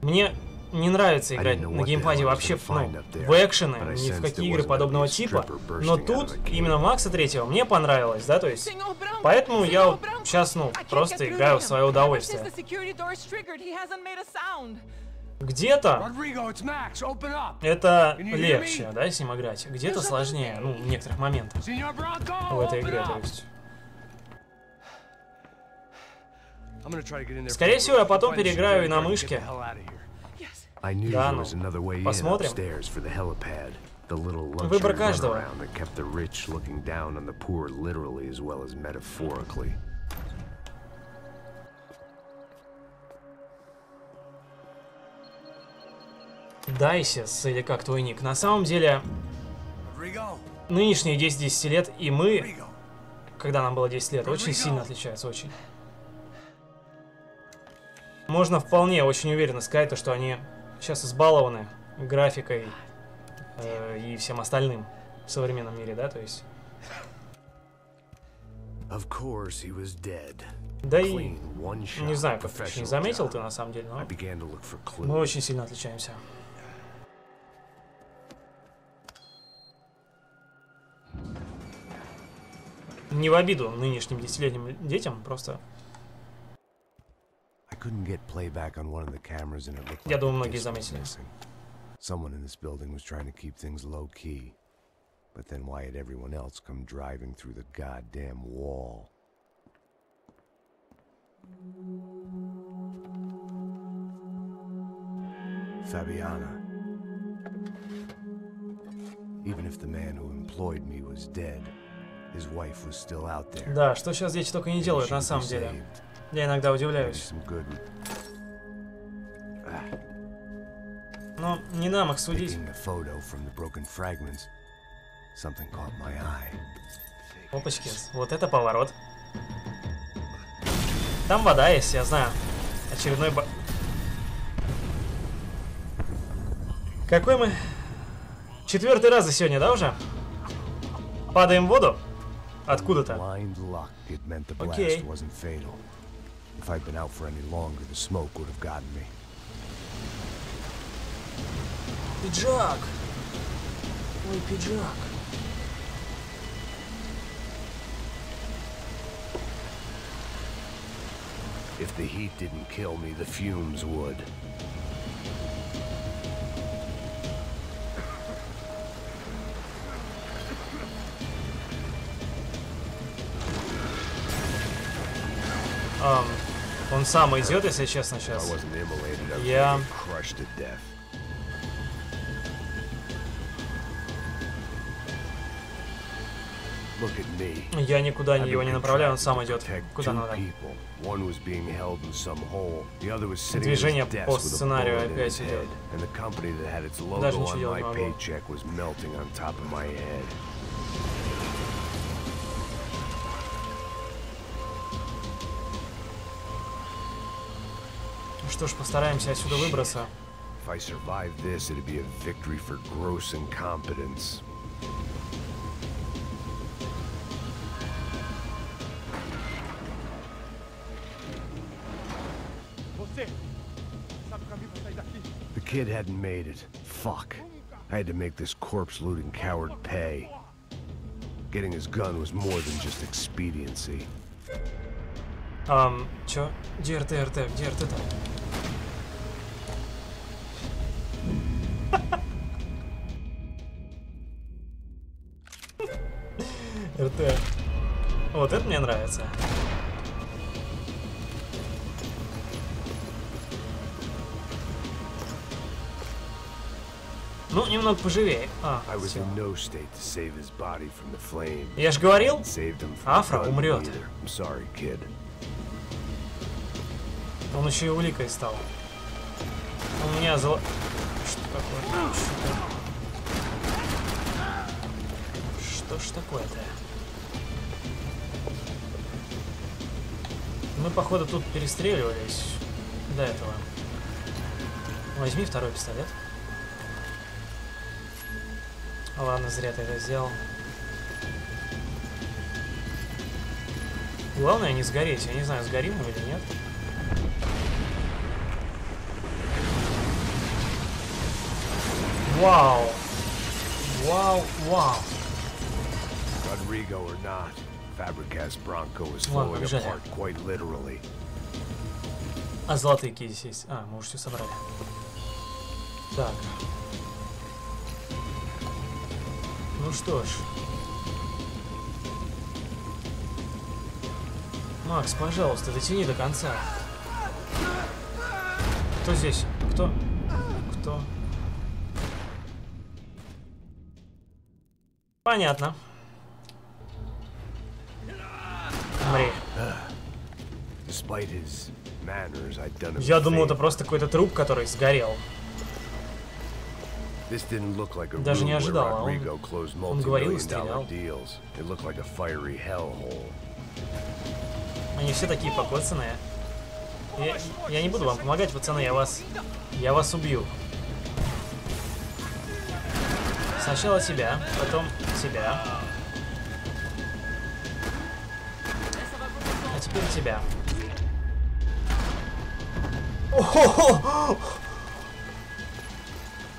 Мне не нравится играть на геймпаде вообще ну, в экшены, ни в какие игры подобного типа. Но тут именно Макса третьего мне понравилось, да, то есть. Поэтому я вот сейчас, ну, просто играю в свое удовольствие. Где-то это легче, да, с ним играть. Где-то сложнее, ну, в некоторых моментах в этой игре, то есть. Скорее всего, я потом переиграю и на мышке. Да, ну, посмотрим. Выбор каждого. Дайсис, или как твой ник. На самом деле, нынешние десять-десять лет и мы, когда нам было десять лет, очень сильно отличаются, очень. Можно вполне очень уверенно сказать, то, что они сейчас избалованы графикой э, и всем остальным в современном мире, да, то есть. Да и не знаю, как ты не заметил ты на самом деле, но мы очень сильно отличаемся. Не в обиду нынешним десятилетним детям, просто Я думаю, многие заметили. Someone in this building was trying to keep things low key, but then why had everyone else come driving through the goddamn wall? Fabiana. Even if the man who employed me was dead, his wife was still out there. Да, что сейчас дети только не делают, на самом деле. Я иногда удивляюсь. Но не нам их судить. Опачки, вот это поворот. Там вода есть, я знаю. Очередной бо... Какой мы... Четвертый раз за сегодня, да, уже? Падаем в воду? Откуда-то? Окей. Пиджак! Ой, пиджак! If the heat didn't kill me, the fumes would. Um, он сам идет, если честно, сейчас. Я... Я никуда его не направляю, он сам идет. Куда надо? Движение по сценарию опять идет. Даже ничего делать не могу. Ну что ж, постараемся отсюда выбраться. Kid hadn't made it. Fuck. I had to make this corpse-looting coward pay. Getting his gun was more than just expediency. Um, чё? Где РТ-РТ? Где РТ-то? РТ. Вот это мне нравится. Ну, немного поживее. А, я же говорил, Афра умрет. Он еще и уликой стал. У меня зло... Что такое? Что, что ж такое-то? Мы, походу, тут перестреливались до этого. Возьми второй пистолет. Ладно, зря ты это взял. Главное не сгореть. Я не знаю, сгорим мы или нет. Вау! Вау, вау! Ладно, побежали. А золотые кизи здесь. А, мы уже все собрали. Так. Ну что ж. Макс, пожалуйста, дотяни до конца. Кто здесь? Кто? Кто? Понятно. Умри. Я думал, это просто какой-то труп, который сгорел. Даже не ожидал, а он, он говорил и стрелял. Они все такие покоцанные. Я, я не буду вам помогать, пацаны, я вас... Я вас убью. Сначала себя, потом себя. А теперь тебя. О-хо-хо!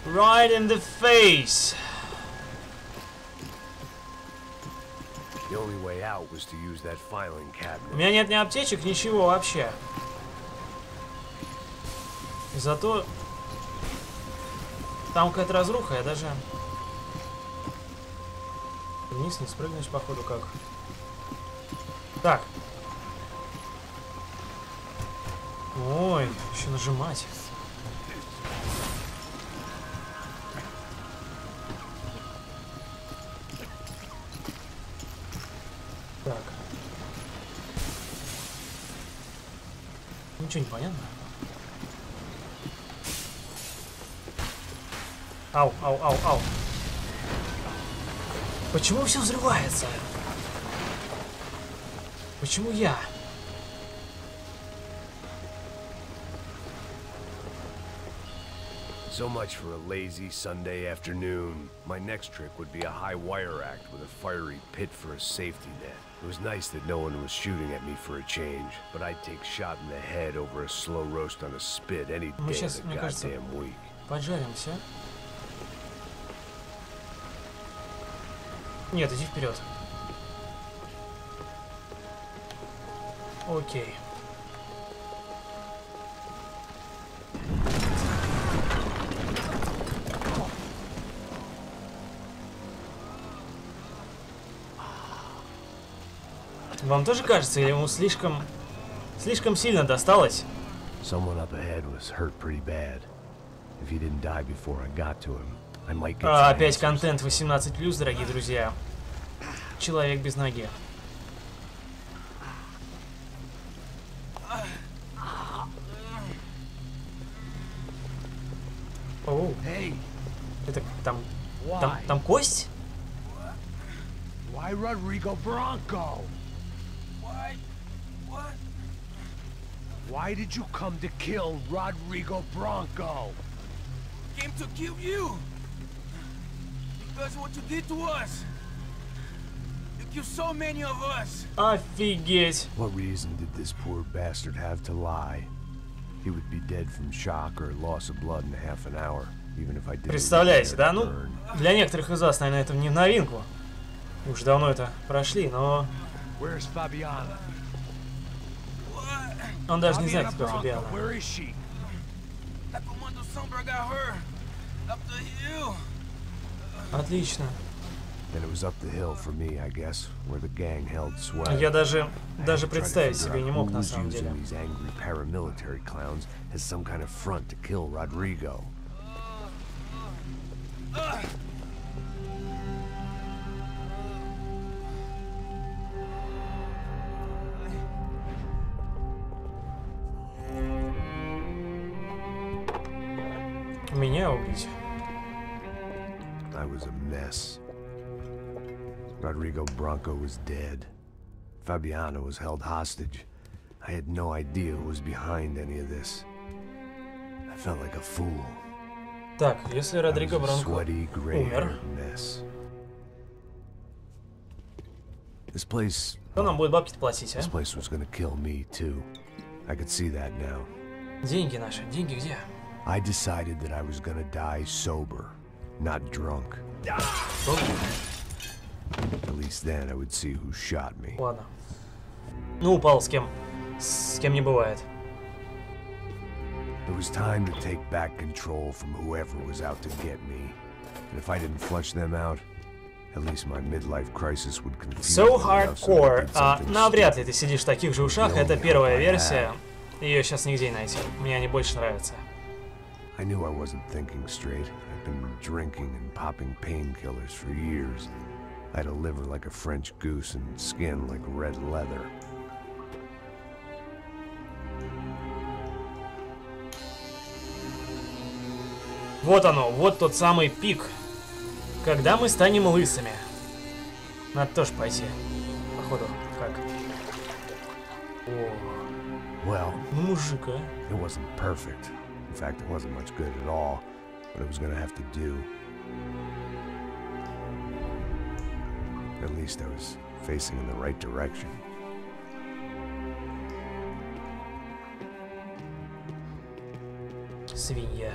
Right in the face. У меня нет ни аптечек, ничего вообще. Зато там какая-то разруха, я даже вниз не спрыгнешь, походу, как. Так. Ой, еще нажимать. Так. Ничего не понятно. Ау, ау, ау, ау. Почему все взрывается? Почему я? So much for a lazy Sunday afternoon. My next trick would be a high wire act with a fiery pit for a safety net. It was nice that no one was shooting at me for a change, but I'd take shot in the head over a slow roast on a spit any day of the goddamn week. Поджаримся. Нет, иди вперед. Окей. Вам тоже кажется, или ему слишком, слишком сильно досталось? А, опять контент восемнадцать плюс, дорогие друзья. Человек без ноги. Оу. Это там, там, там кость? Rodrigo Branco. Why did you come to kill Rodrigo Branco? Came to kill you. Because what you did to us. You killed so many of us. Офигеть. What reason did this poor bastard have to lie? He would be dead from shock or loss of blood in half an hour, even if I did. Представляете, да? Ну, для некоторых из вас, наверное, это не в новинку. Уж давно это прошли, но... Он даже не знает, кто Фабиана. Отлично. Я даже, даже представить себе не мог, на самом деле. Меня убить. Rodrigo Branco was dead. Fabiana was held hostage. I had no idea who was behind any of this. I felt like a fool. Так, если Родриго Бранко умер, кто нам будет бабки платить, а? Деньги наши, деньги где? I decided that I was gonna die sober, not drunk. At least then I would see who shot me. Ладно. Ну упал с кем, с кем не бывает. It was time to take back control from whoever was out to get me, and if I didn't flush them out, at least my midlife crisis would confuse. So hardcore. А навряд ли ты сидишь в таких же ушах. Это первая версия. Ее сейчас нигде не найти. Мне они больше нравятся. I knew I wasn't thinking straight. I'd been drinking and popping painkillers for years. I had a liver like a French goose and skin like red leather. Вот оно, вот тот самый пик, когда мы станем лысыми. Надо тоже пойти, походу, как. Well, мужик, а? It wasn't perfect. In fact, it wasn't much good at all, but it was gonna have to do. At least I was facing in the right direction. Свинья.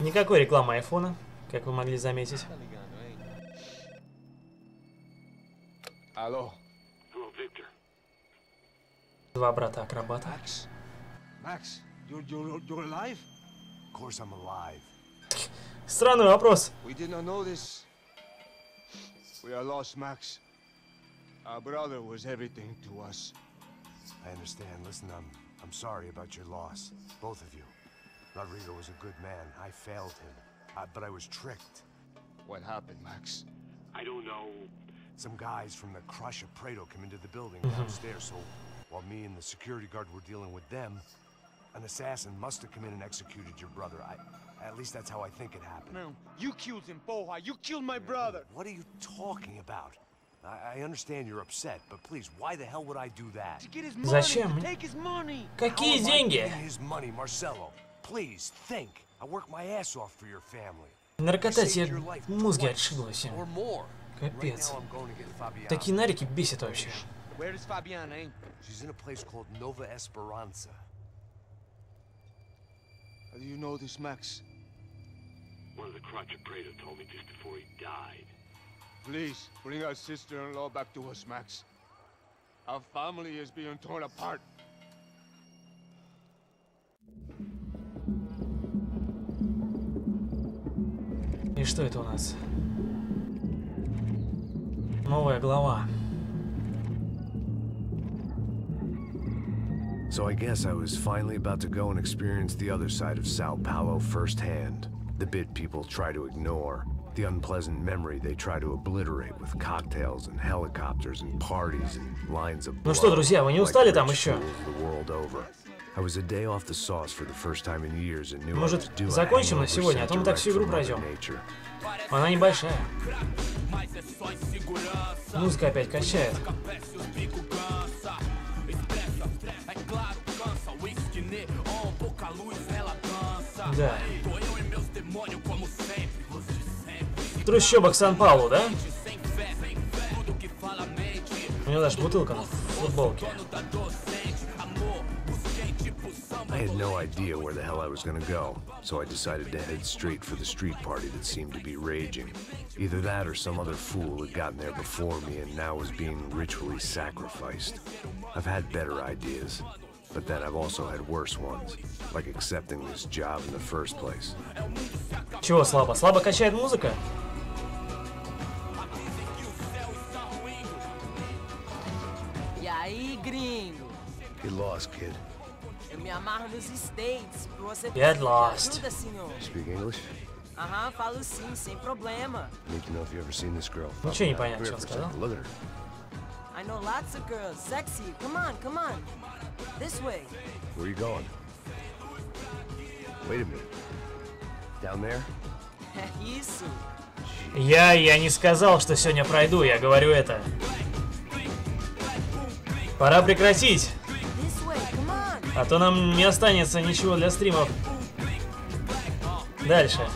Никакой рекламы айфона, как вы могли заметить. Два брата акробата. Странный вопрос. I'm sorry about your loss, both of you. Rodrigo was a good man. I failed him, I, but I was tricked. What happened, Max? I don't know. Some guys from the crush of Prado came into the building downstairs, so while me and the security guard were dealing with them, an assassin must have come in and executed your brother. I, at least that's how I think it happened. No, you killed him, Bohai. You killed my brother. What are you talking about? Зачем? Какие деньги? Наркота тебе мозги отшибла всем. Капец. Такие нарики бесят вообще. Please bring our sister-in-law back to us, Max. Our family is being torn apart. И что это у нас? Новая глава. So I guess I was finally about to go and experience the other side of São Paulo firsthand. The bit people try to ignore. The unpleasant memory they try to obliterate with cocktails and helicopters and parties and lines of blood. Ну что, друзья, вы не устали там еще? Может, закончим на сегодня, а то мы так всю игру пройдем. Она небольшая. Музыка опять качает. Да. В трущобах Сан-Паулу, да? У меня даже бутылка на футболке. I had no idea where the hell I was going to go, so I decided to head straight for the street party that seemed to be raging. Either that or some other fool had gotten there before me and now was being ritually sacrificed. I've had better ideas. But then I've also had worse ones, like accepting this job in the first place. Чего слабо? Слабо качает музыка? Get lost, kid. Get lost. Speak English? Ага, falo sim, sem problema. Need to know if you ever seen this girl. Ничего не понятно, что он сказал. I know lots of girls, sexy. Come on, come on. This way. Where are you going? Wait a minute. Down there? Я, я не сказал, что сегодня пройду, я говорю это. Пора прекратить. А то нам не останется ничего для стримов. Дальше.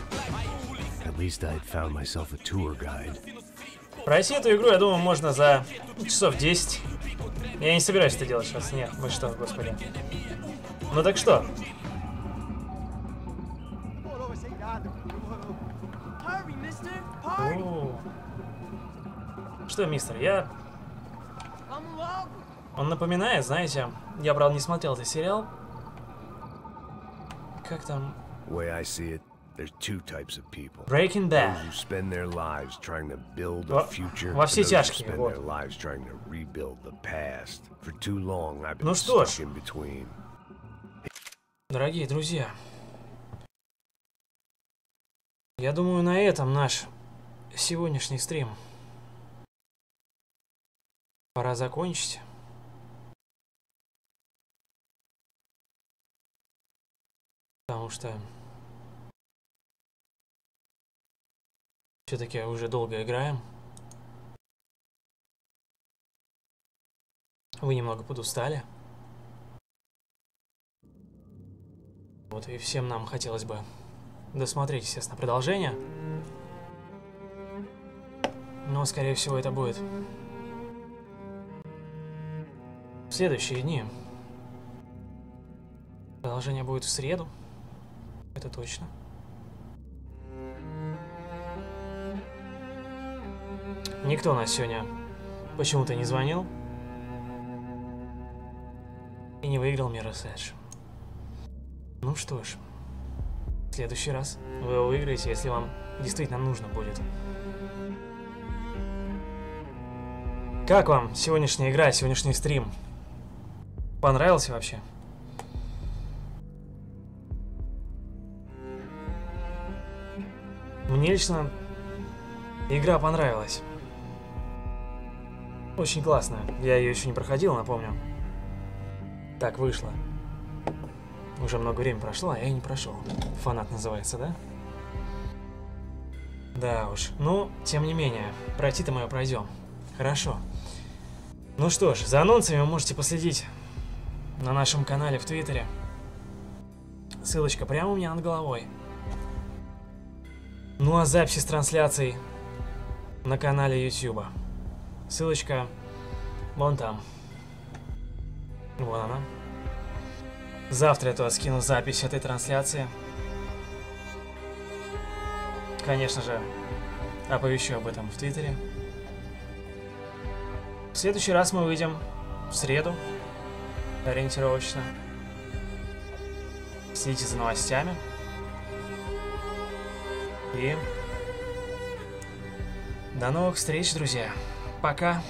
Пройти эту игру, я думаю, можно за часов десять. Я не собираюсь это делать сейчас. Нет, вы что, господи. Ну так что? О. Что, мистер, я... Он напоминает, знаете, я, правда, не смотрел этот сериал. Как там? Breaking Bad. Во все тяжкие, вот. Ну что ж, дорогие друзья, я думаю, на этом наш сегодняшний стрим пора закончить. Потому что... все-таки уже долго играем. Вы немного подустали. Вот и всем нам хотелось бы досмотреть, естественно, продолжение. Но, скорее всего, это будет в следующие дни. Продолжение будет в среду. Это точно. Никто нас сегодня почему-то не звонил. и не выиграл Mirror's Edge. Ну что ж, в следующий раз вы его выиграете, если вам действительно нужно будет. Как вам сегодняшняя игра, сегодняшний стрим? Понравился вообще? Мне лично игра понравилась. Очень классно. Я ее еще не проходил, напомню. Так вышло. Уже много времени прошло, а я не прошел. Фанат называется, да? Да уж. Ну, тем не менее, пройти-то мы ее пройдем. Хорошо. Ну что ж, за анонсами вы можете последить на нашем канале в Твиттере. Ссылочка прямо у меня над головой. Ну а записи с трансляцией на канале YouTube. Ссылочка вон там. Вон она. Завтра я туда скину запись этой трансляции. Конечно же, оповещу об этом в Твиттере. В следующий раз мы выйдем в среду, ориентировочно. Следите за новостями. И до новых встреч, друзья. Пока.